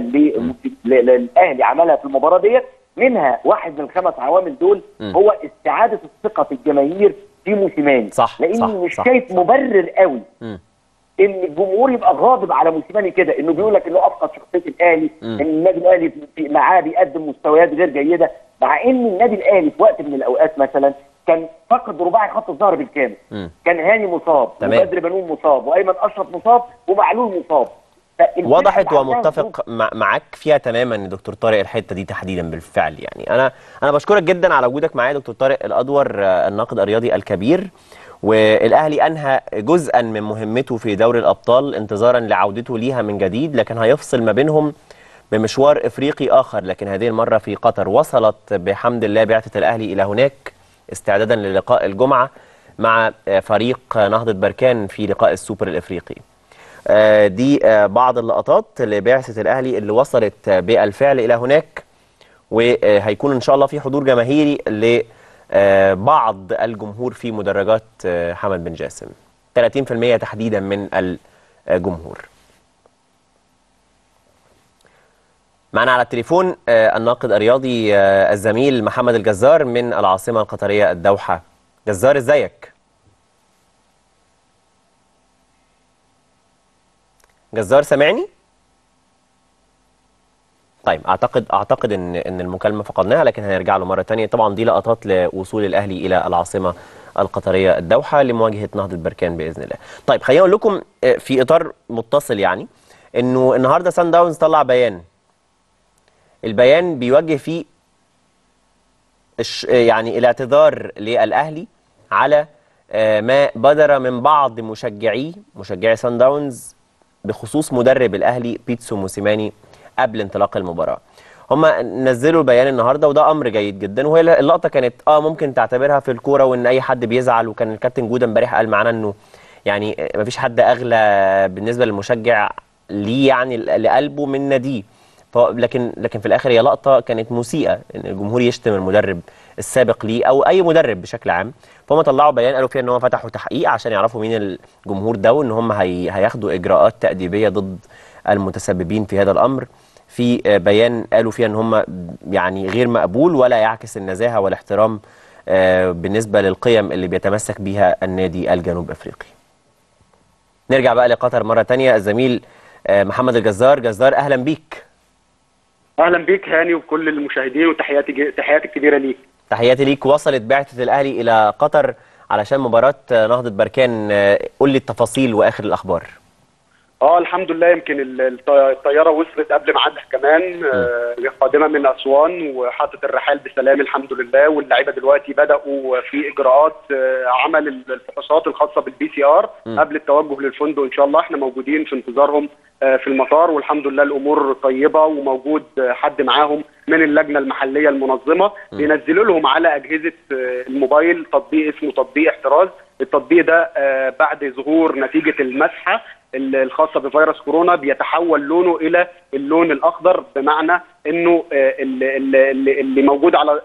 للاهلي عملها في المباراه ديت، منها واحد من الخمس عوامل دول م. هو استعاده الثقه في الجماهير في موسيماني. صح. لاني صح. مش شايف مبرر قوي م. ان الجمهور يبقى غاضب على موسيماني كده، انه بيقول لك انه افقد شخصيه الاهلي، ان النادي الاهلي معاه بيقدم مستويات غير جيده، مع ان النادي الاهلي في وقت من الاوقات مثلا كان فقد رباعي خط الظهر بالكامل. م. كان هاني مصاب، وبدر بنون مصاب، وايمن اشرف مصاب، ومعلول مصاب. وضحت ومتفق معاك فيها تماما دكتور طارق الحته دي تحديدا بالفعل. يعني انا انا بشكرك جدا على وجودك معايا دكتور طارق الادور، الناقد الرياضي الكبير. والاهلي انهى جزءا من مهمته في دوري الابطال انتظارا لعودته ليها من جديد، لكن هيفصل ما بينهم بمشوار افريقي اخر، لكن هذه المره في قطر. وصلت بحمد الله بعثه الاهلي الى هناك استعدادا للقاء الجمعه مع فريق نهضه بركان في لقاء السوبر الافريقي. دي بعض اللقطات لبعثه الاهلي اللي وصلت بالفعل الى هناك، وهيكون ان شاء الله في حضور جماهيري ل بعض الجمهور في مدرجات حمد بن جاسم، ثلاثين بالمئة تحديدا من الجمهور. معنا على التليفون الناقد الرياضي الزميل محمد الجزار من العاصمة القطرية الدوحة. جزار ازيك؟ جزار سامعني؟ طيب اعتقد اعتقد ان ان المكالمه فقدناها، لكن هنرجع له مره ثانيه. طبعا دي لقطات لوصول الاهلي الى العاصمه القطريه الدوحه لمواجهه نهضه بركان باذن الله. طيب خليني اقول لكم في اطار متصل، يعني انه النهارده سان داونز طلع بيان. البيان بيوجه فيه يعني الاعتذار للاهلي على ما بدر من بعض مشجعي مشجعي سان داونز بخصوص مدرب الاهلي بيتسو موسيماني قبل انطلاق المباراه. هم نزلوا البيان النهارده وده امر جيد جدا، وهي اللقطه كانت اه ممكن تعتبرها في الكوره وان اي حد بيزعل، وكان الكابتن جوده امبارح قال معانا انه يعني مفيش حد اغلى بالنسبه للمشجع ليه يعني لقلبه من ناديه، لكن لكن في الاخر هي لقطه كانت مسيئه ان الجمهور يشتم المدرب السابق ليه او اي مدرب بشكل عام. فهم طلعوا بيان قالوا فيه ان هم فتحوا تحقيق عشان يعرفوا مين الجمهور ده، وان هم هي هياخدوا اجراءات تاديبيه ضد المتسببين في هذا الامر. في بيان قالوا فيها ان هم يعني غير مقبول ولا يعكس النزاهه والاحترام بالنسبه للقيم اللي بيتمسك بيها النادي الجنوب افريقي. نرجع بقى لقطر مره ثانيه، الزميل محمد الجزار. جزار اهلا بيك. اهلا بيك هاني وكل المشاهدين، وتحياتي تحياتي الكبيره ليك. تحياتي ليك. وصلت بعثه الاهلي الى قطر علشان مباراه نهضه بركان، قول لي التفاصيل واخر الاخبار. اه الحمد لله، يمكن الطياره وصلت قبل ميعادها كمان، قادمه من اسوان وحاطت الرحال بسلام الحمد لله. واللاعيبه دلوقتي بداوا في اجراءات عمل الفحوصات الخاصه بالبي سي ار قبل التوجه للفندق ان شاء الله. احنا موجودين في انتظارهم في المطار، والحمد لله الامور طيبه وموجود حد معاهم من اللجنه المحليه المنظمه، بينزلوا لهم على اجهزه الموبايل تطبيق اسمه تطبيق احتراز. التطبيق ده بعد ظهور نتيجه المسحه الخاصه بفيروس كورونا بيتحول لونه الى اللون الاخضر، بمعنى انه اللي, اللي موجود على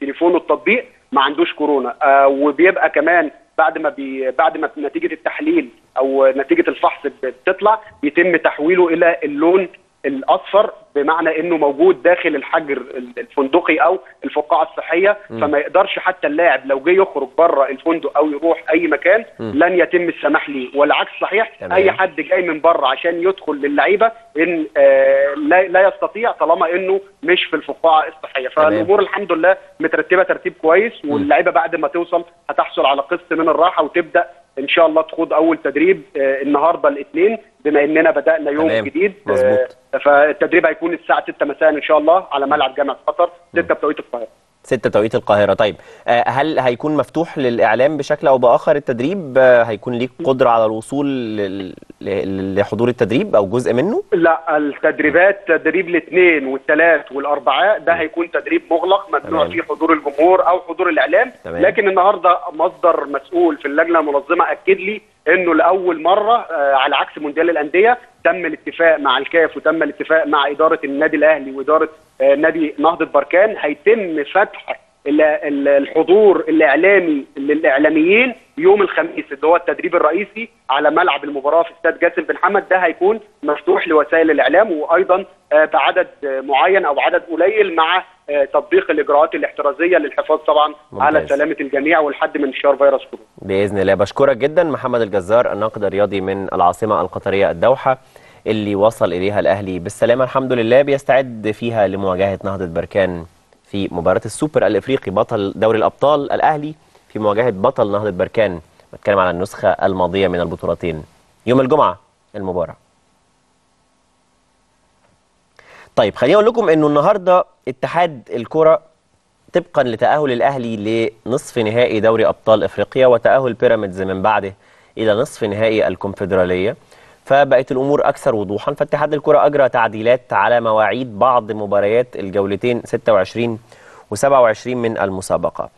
تليفونه التطبيق ما عندوش كورونا، وبيبقى كمان بعد ما بي بعد ما نتيجه التحليل او نتيجه الفحص بتطلع بيتم تحويله الى اللون الاصفر، بمعنى انه موجود داخل الحجر الفندقي او الفقاعه الصحيه، م. فما يقدرش حتى اللاعب لو جه يخرج بره الفندق او يروح اي مكان م. لن يتم السماح ليه، والعكس صحيح. تمام. اي حد جاي من بره عشان يدخل للعيبه ان آه لا, لا يستطيع طالما انه مش في الفقاعه الصحيه. فالامور الحمد لله مترتبه ترتيب كويس، واللعيبه بعد ما توصل هتحصل على قسط من الراحه وتبدا ان شاء الله تخوض اول تدريب آه النهارده الاثنين، بما اننا بدانا يوم تمام. جديد آه فالتدريب هيكون الساعه ستة مساء ان شاء الله على ملعب جامعه قطر، ستة بتوقيت القاهره. ستة بتوقيت القاهره. طيب آه هل هيكون مفتوح للاعلام بشكل او باخر التدريب؟ آه هيكون ليك قدره على الوصول لحضور التدريب او جزء منه؟ لا، التدريبات تدريب الاثنين والثلاث والاربعاء ده هيكون تدريب مغلق ممنوع فيه حضور الجمهور او حضور الاعلام. تمام. لكن النهارده مصدر مسؤول في اللجنه المنظمه اكد لي انه لاول مره آه على عكس مونديال الانديه تم الاتفاق مع الكاف وتم الاتفاق مع اداره النادي الاهلي واداره آه نادي نهضه بركان، هيتم فتح الحضور الاعلامي للاعلاميين يوم الخميس اللي هو التدريب الرئيسي على ملعب المباراه في استاد جاسم بن حمد. ده هيكون مفتوح لوسائل الاعلام، وايضا آه بعدد معين او عدد قليل مع تطبيق الاجراءات الاحترازيه للحفاظ طبعا ممتاز. على سلامه الجميع والحد من انتشار فيروس كورونا باذن الله. بشكرك جدا محمد الجزار، الناقد الرياضي من العاصمه القطريه الدوحه، اللي وصل اليها الاهلي بالسلامه الحمد لله، بيستعد فيها لمواجهه نهضه بركان في مباراه السوبر الافريقي بطل دوري الابطال. الاهلي في مواجهه بطل نهضه بركان، بتكلم على النسخه الماضيه من البطولتين يوم الجمعه المباراه. طيب خليني اقول لكم انه النهارده اتحاد الكره طبقا لتاهل الاهلي لنصف نهائي دوري ابطال افريقيا وتاهل بيراميدز من بعده الى نصف نهائي الكونفدراليه، فبقت الامور اكثر وضوحا. فاتحاد الكره اجرى تعديلات على مواعيد بعض مباريات الجولتين ستة وعشرين وسبعة وعشرين من المسابقه.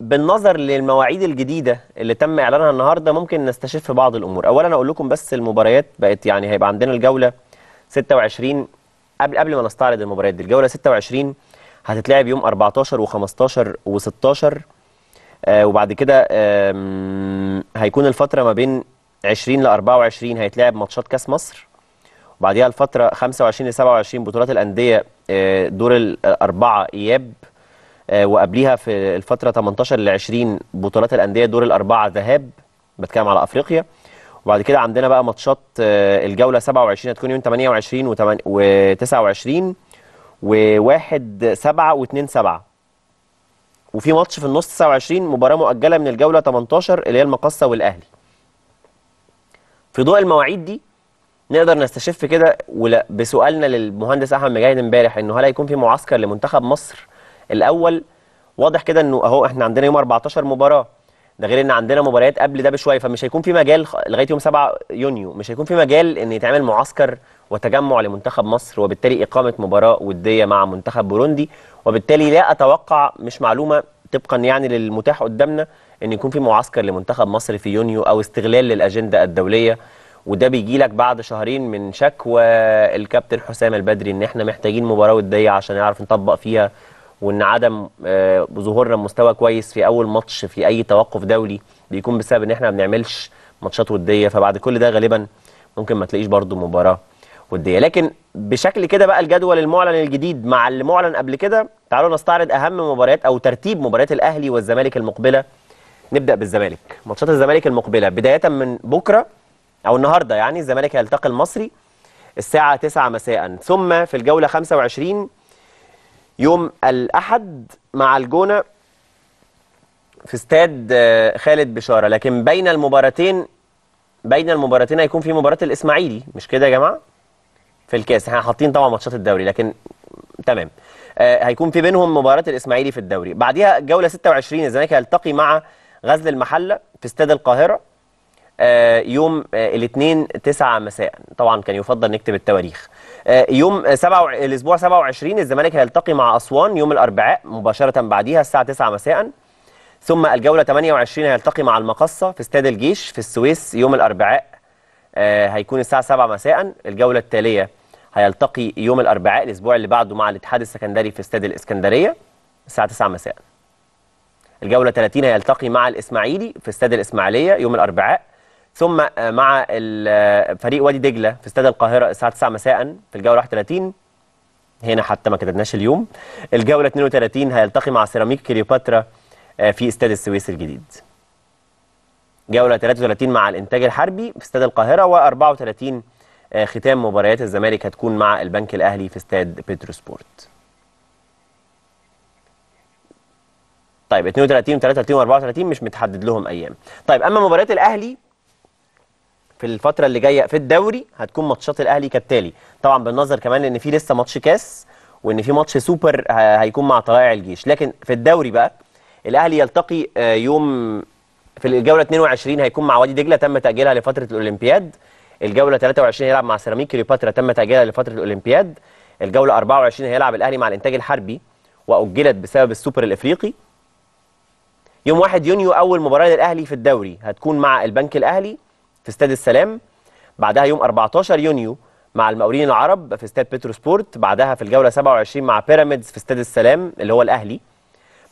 فبالنظر للمواعيد الجديده اللي تم اعلانها النهارده ممكن نستشف بعض الامور. اولا اقول لكم بس المباريات بقت، يعني هيبقى عندنا الجوله ستة وعشرين قبل قبل ما نستعرض المباريات دي. الجوله ستة وعشرين هتتلعب يوم أربعتاشر وخمستاشر وستاشر، آه وبعد كده آه هيكون الفتره ما بين عشرين ل أربعة وعشرين هيتلعب ماتشات كاس مصر، وبعديها الفتره خمسة وعشرين ل سبعة وعشرين بطولات الانديه آه دور الاربعه اياب، آه وقبليها في الفتره تمنتاشر ل عشرين بطولات الانديه دور الاربعه ذهاب، بتكلم على افريقيا. وبعد كده عندنا بقى ماتشات الجوله سبعة وعشرين هتكون يوم تمنية وعشرين وتسعة وعشرين وواحد سبعة واثنين سبعة، وفي ماتش في النص تسعة وعشرين مباراه مؤجله من الجوله تمنتاشر اللي هي المقصه والاهلي. في ضوء المواعيد دي نقدر نستشف كده ولا بسؤالنا للمهندس احمد مجاهد امبارح انه هل هيكون في معسكر لمنتخب مصر الاول؟ واضح كده انه اهو احنا عندنا يوم أربعتاشر مباراه، ده غير ان عندنا مباريات قبل ده بشويه، فمش هيكون في مجال لغايه يوم سبعة يونيو مش هيكون في مجال ان يتعمل معسكر وتجمع لمنتخب مصر، وبالتالي اقامه مباراه وديه مع منتخب بوروندي. وبالتالي لا اتوقع، مش معلومه طبقا يعني للمتاح قدامنا، ان يكون في معسكر لمنتخب مصر في يونيو او استغلال للاجنده الدوليه. وده بيجي لك بعد شهرين من شكوى الكابتن حسام البدري ان احنا محتاجين مباراه وديه عشان نعرف نطبق فيها، وان عدم ظهورنا مستوى كويس في اول ماتش في اي توقف دولي بيكون بسبب ان احنا ما بنعملش ماتشات وديه، فبعد كل ده غالبا ممكن ما تلاقيش برضو مباراه وديه. لكن بشكل كده بقى الجدول المعلن الجديد مع اللي معلن قبل كده، تعالوا نستعرض اهم مباريات او ترتيب مباريات الاهلي والزمالك المقبله. نبدا بالزمالك، ماتشات الزمالك المقبله بدايه من بكره او النهارده، يعني الزمالك هيلتقي المصري الساعه تسعة مساء، ثم في الجوله خمسة وعشرين يوم الأحد مع الجونة في استاد خالد بشارة. لكن بين المباراتين بين المباراتين هيكون في مباراة الإسماعيلي، مش كده يا جماعة؟ في الكاس احنا حاطين طبعا ماتشات الدوري، لكن تمام آه هيكون في بينهم مباراة الإسماعيلي في الدوري. بعديها الجولة ستة وعشرين الزمالك هيلتقي مع غزل المحلة في استاد القاهرة آه يوم آه الاثنين تسعة مساء، طبعا كان يفضل نكتب التواريخ. يوم سبعة الاسبوع سبعة وعشرين الزمالك هيلتقي مع اسوان يوم الاربعاء مباشره بعديها الساعه تسعة مساء. ثم الجوله ثمانية وعشرين هيلتقي مع المقصه في استاد الجيش في السويس يوم الاربعاء هيكون الساعه سبعة مساء. الجوله التاليه هيلتقي يوم الاربعاء الاسبوع اللي بعده مع الاتحاد السكندري في استاد الاسكندريه الساعه تسعة مساء. الجوله ثلاثين هيلتقي مع الاسماعيلي في استاد الاسماعيليه يوم الاربعاء، ثم مع فريق وادي دجله في استاد القاهره الساعه تسعة مساء في الجوله واحد وثلاثين. هنا حتى ما كتبناش اليوم. الجوله اثنين وثلاثين هيلتقي مع سيراميك كليوباترا في استاد السويس الجديد. جوله ثلاثة وثلاثين مع الانتاج الحربي في استاد القاهره، و34 ختام مباريات الزمالك هتكون مع البنك الاهلي في استاد بتروسبورت. طيب اثنين وثلاثين وثلاثة وثلاثين وأربعة وثلاثين مش متحدد لهم ايام. طيب اما مباريات الاهلي في الفترة اللي جاية في الدوري هتكون ماتشات الاهلي كالتالي، طبعا بالنظر كمان لان في لسه ماتش كاس وان في ماتش سوبر هيكون مع طلائع الجيش، لكن في الدوري بقى الاهلي يلتقي يوم في الجولة اثنين وعشرين هيكون مع وادي دجلة تم تأجيلها لفترة الاولمبياد. الجولة ثلاثة وعشرين هيلعب مع سيراميك كليوباترا تم تأجيلها لفترة الاولمبياد. الجولة أربعة وعشرين هيلعب الاهلي مع الانتاج الحربي واجلت بسبب السوبر الافريقي. يوم واحد يونيو اول مباراه للاهلي في الدوري هتكون مع البنك الاهلي في استاد السلام. بعدها يوم أربعة عشر يونيو مع المقاولين العرب في استاد بتروسبورت. بعدها في الجوله سبعة وعشرين مع بيراميدز في استاد السلام اللي هو الاهلي.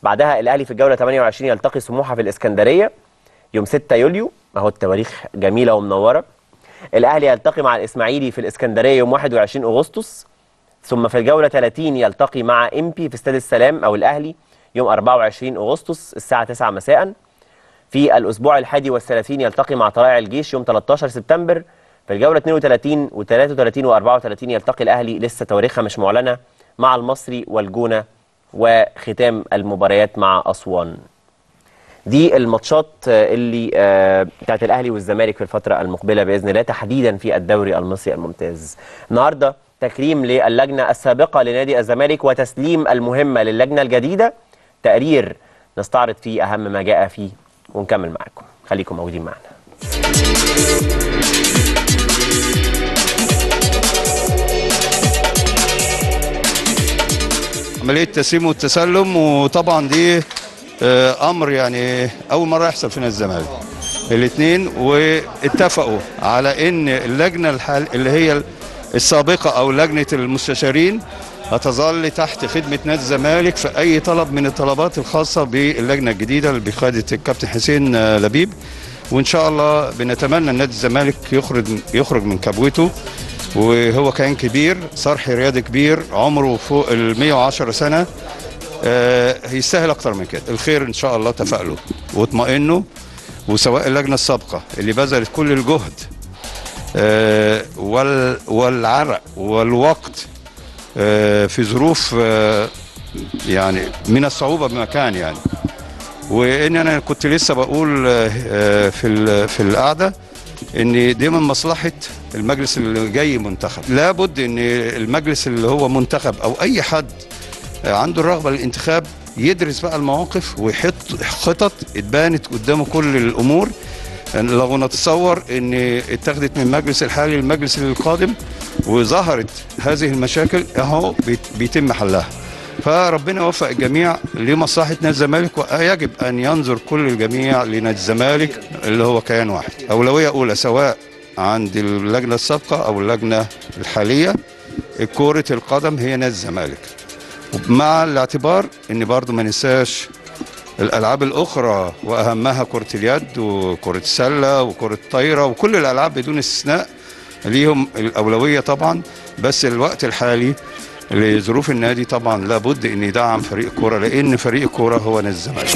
بعدها الاهلي في الجوله ثمانية وعشرين يلتقي سموحه في الاسكندريه يوم ستة يوليو، اهو التواريخ جميله ومنوره. الاهلي يلتقي مع الاسماعيلي في الاسكندريه يوم واحد وعشرين أغسطس. ثم في الجوله ثلاثين يلتقي مع امبي في استاد السلام او الاهلي يوم أربعة وعشرين أغسطس الساعة تسعة مساء. في الأسبوع الحادي والثلاثين يلتقي مع طلائع الجيش يوم ثلاثة عشر سبتمبر. في الجولة اثنين وثلاثين وثلاثة وثلاثين وأربعة وثلاثين يلتقي الأهلي لسه تواريخها مش معلنة مع المصري والجونة، وختام المباريات مع أسوان. دي الماتشات اللي بتاعت الأهلي والزمالك في الفترة المقبلة بإذن الله، تحديدا في الدوري المصري الممتاز. النهارده تكريم للجنة السابقة لنادي الزمالك وتسليم المهمة للجنة الجديدة. تقرير نستعرض فيه أهم ما جاء فيه ونكمل معاكم، خليكم موجودين معنا. عملية التسليم والتسلم، وطبعا دي أمر يعني أول مرة يحصل فينا الزمالك. الاثنين واتفقوا على إن اللجنة الحال اللي هي السابقة أو لجنة المستشارين هتظل تحت خدمة نادي الزمالك في أي طلب من الطلبات الخاصة باللجنة الجديدة اللي بقيادة الكابتن حسين لبيب، وإن شاء الله بنتمنى نادي الزمالك يخرج يخرج من كبوته. وهو كيان كبير، صرح رياضي كبير، عمره فوق ال مئة وعشرة سنة، هيستاهل أكتر من كده. الخير إن شاء الله تفائلوا واطمئنوا، وسواء اللجنة السابقة اللي بذلت كل الجهد والعرق والوقت في ظروف يعني من الصعوبة بمكان يعني. وإن أنا كنت لسه بقول في في القعدة إن دي من مصلحة المجلس اللي جاي منتخب، لابد إن المجلس اللي هو منتخب أو أي حد عنده الرغبة للانتخاب يدرس بقى المواقف ويحط خطط اتبانت قدامه كل الأمور. لو نتصور ان اتخذت من المجلس الحالي للمجلس القادم وظهرت هذه المشاكل اهو بيتم حلها. فربنا يوفق الجميع لمصلحه نادي الزمالك، ويجب ان ينظر كل الجميع لنادي الزمالك اللي هو كيان واحد، اولويه اولى سواء عند اللجنه السابقه او اللجنه الحاليه. كره القدم هي نادي الزمالك، مع الاعتبار ان برضه ما ننساش الألعاب الأخرى وأهمها كرة اليد وكرة السلة وكرة الطايرة، وكل الألعاب بدون استثناء ليهم الأولوية طبعا. بس الوقت الحالي لظروف النادي طبعا لابد أن يدعم فريق كرة، لأن فريق الكرة هو نادي الزمالك.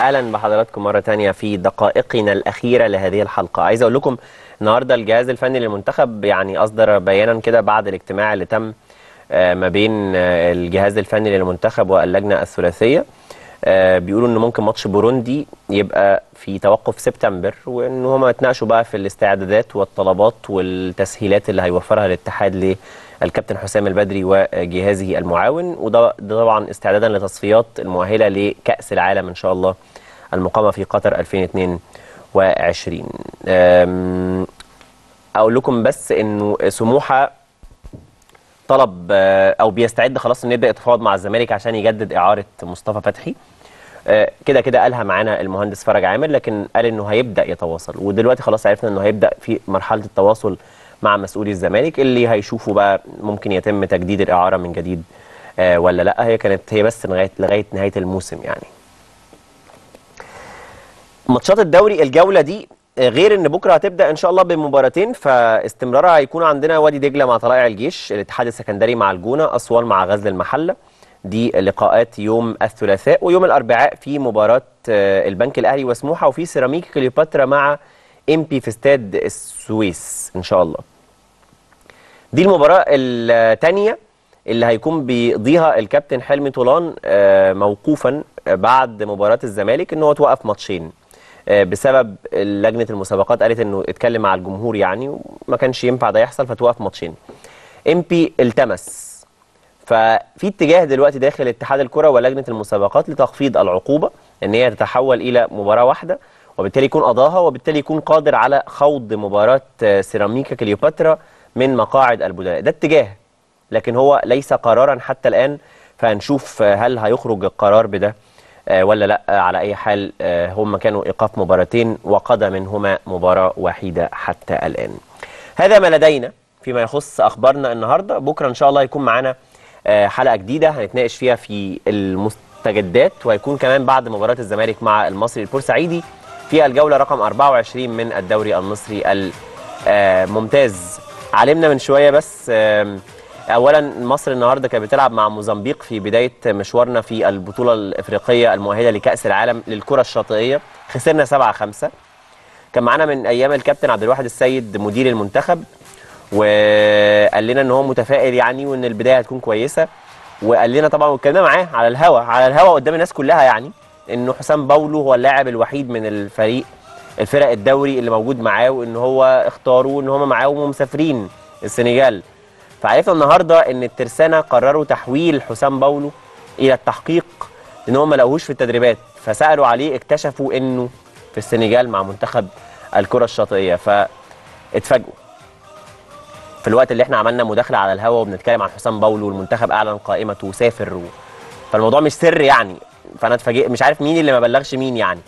اهلا بحضراتكم مره ثانيه في دقائقنا الاخيره لهذه الحلقه. عايز اقول لكم النهارده الجهاز الفني للمنتخب يعني اصدر بيانا كده بعد الاجتماع اللي تم ما بين الجهاز الفني للمنتخب واللجنه الثلاثيه. بيقولوا ان ممكن ماتش بوروندي يبقى في توقف سبتمبر، وان هم اتناقشوا بقى في الاستعدادات والطلبات والتسهيلات اللي هيوفرها الاتحاد للكابتن حسام البدري وجهازه المعاون، وده طبعا استعدادا لتصفيات المؤهله لكاس العالم ان شاء الله المقامه في قطر ألفين واثنين وعشرين. اقول لكم بس انه سموحه طلب او بيستعد خلاص ان يبدا يتفاوض مع الزمالك عشان يجدد اعاره مصطفى فتحي. كده كده قالها معانا المهندس فرج عامر، لكن قال انه هيبدا يتواصل، ودلوقتي خلاص عرفنا انه هيبدا في مرحله التواصل مع مسؤولي الزمالك اللي هيشوفوا بقى ممكن يتم تجديد الاعاره من جديد ولا لا. هي كانت هي بس لغايه لغايه نهايه الموسم. يعني ماتشات الدوري الجوله دي، غير ان بكره هتبدا ان شاء الله بمباراتين، فاستمرارها هيكون عندنا وادي دجله مع طلائع الجيش، الاتحاد السكندري مع الجونه، اسوان مع غزل المحله. دي لقاءات يوم الثلاثاء، ويوم الاربعاء في مباراه البنك الاهلي وسموحه، وفي سيراميك كليوباترا مع امبي في استاد السويس ان شاء الله. دي المباراه الثانيه اللي هيكون بيقضيها الكابتن حلمي طولان موقوفا بعد مباراه الزمالك، ان هو توقف ماتشين بسبب لجنه المسابقات قالت انه اتكلم مع الجمهور يعني وما كانش ينفع ده يحصل، فتوقف ماتشين. ام بي التمس، ففي اتجاه دلوقتي داخل اتحاد الكره ولجنه المسابقات لتخفيض العقوبه، ان هي تتحول الى مباراه واحده، وبالتالي يكون قضاها، وبالتالي يكون قادر على خوض مباراه سيراميكا كليوباترا من مقاعد البدلاء. ده اتجاه، لكن هو ليس قرارا حتى الان، فهنشوف هل هيخرج القرار بده ولا لا. على اي حال هم كانوا ايقاف مباراتين وقضى منهما مباراه وحيده حتى الان. هذا ما لدينا فيما يخص اخبارنا النهارده. بكره ان شاء الله هيكون معانا حلقه جديده هنتناقش فيها في المستجدات، وهيكون كمان بعد مباراه الزمالك مع المصري البورسعيدي في الجوله رقم أربعة وعشرين من الدوري المصري الممتاز. علمنا من شويه بس اولا مصر النهارده كانت بتلعب مع موزمبيق في بدايه مشوارنا في البطوله الافريقيه المؤهله لكاس العالم للكره الشاطئيه، خسرنا سبعة خمسة. كان معانا من ايام الكابتن عبد الواحد السيد مدير المنتخب، وقال لنا ان هو متفائل يعني وان البدايه هتكون كويسه، وقال لنا طبعا واتكلمنا معاه على الهوا على الهوا قدام الناس كلها يعني انه حسام باولو هو اللاعب الوحيد من الفريق الفرق الدوري اللي موجود معاه، وان هو اختاره وان هم معاه ومسافرين السنغال. فعرفنا النهارده ان الترسانه قرروا تحويل حسام باولو الى التحقيق، لان هم ما لقوهوش في التدريبات، فسالوا عليه اكتشفوا انه في السنغال مع منتخب الكره الشاطئيه، فاتفاجئوا. في الوقت اللي احنا عملنا مداخله على الهوا وبنتكلم عن حسام باولو والمنتخب اعلن قائمته وسافر و... فالموضوع مش سر يعني، فانا اتفاجئت مش عارف مين اللي ما بلغش مين يعني،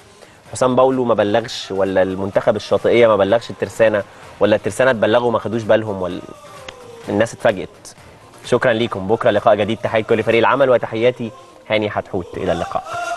حسام باولو ما بلغش ولا المنتخب الشاطئيه ما بلغش الترسانه، ولا الترسانه اتبلغوا ما خدوش بالهم، ولا الناس اتفاجئت. شكرا ليكم، بكره لقاء جديد. تحية كل فريق العمل وتحياتي هاني حتحوت، الى اللقاء.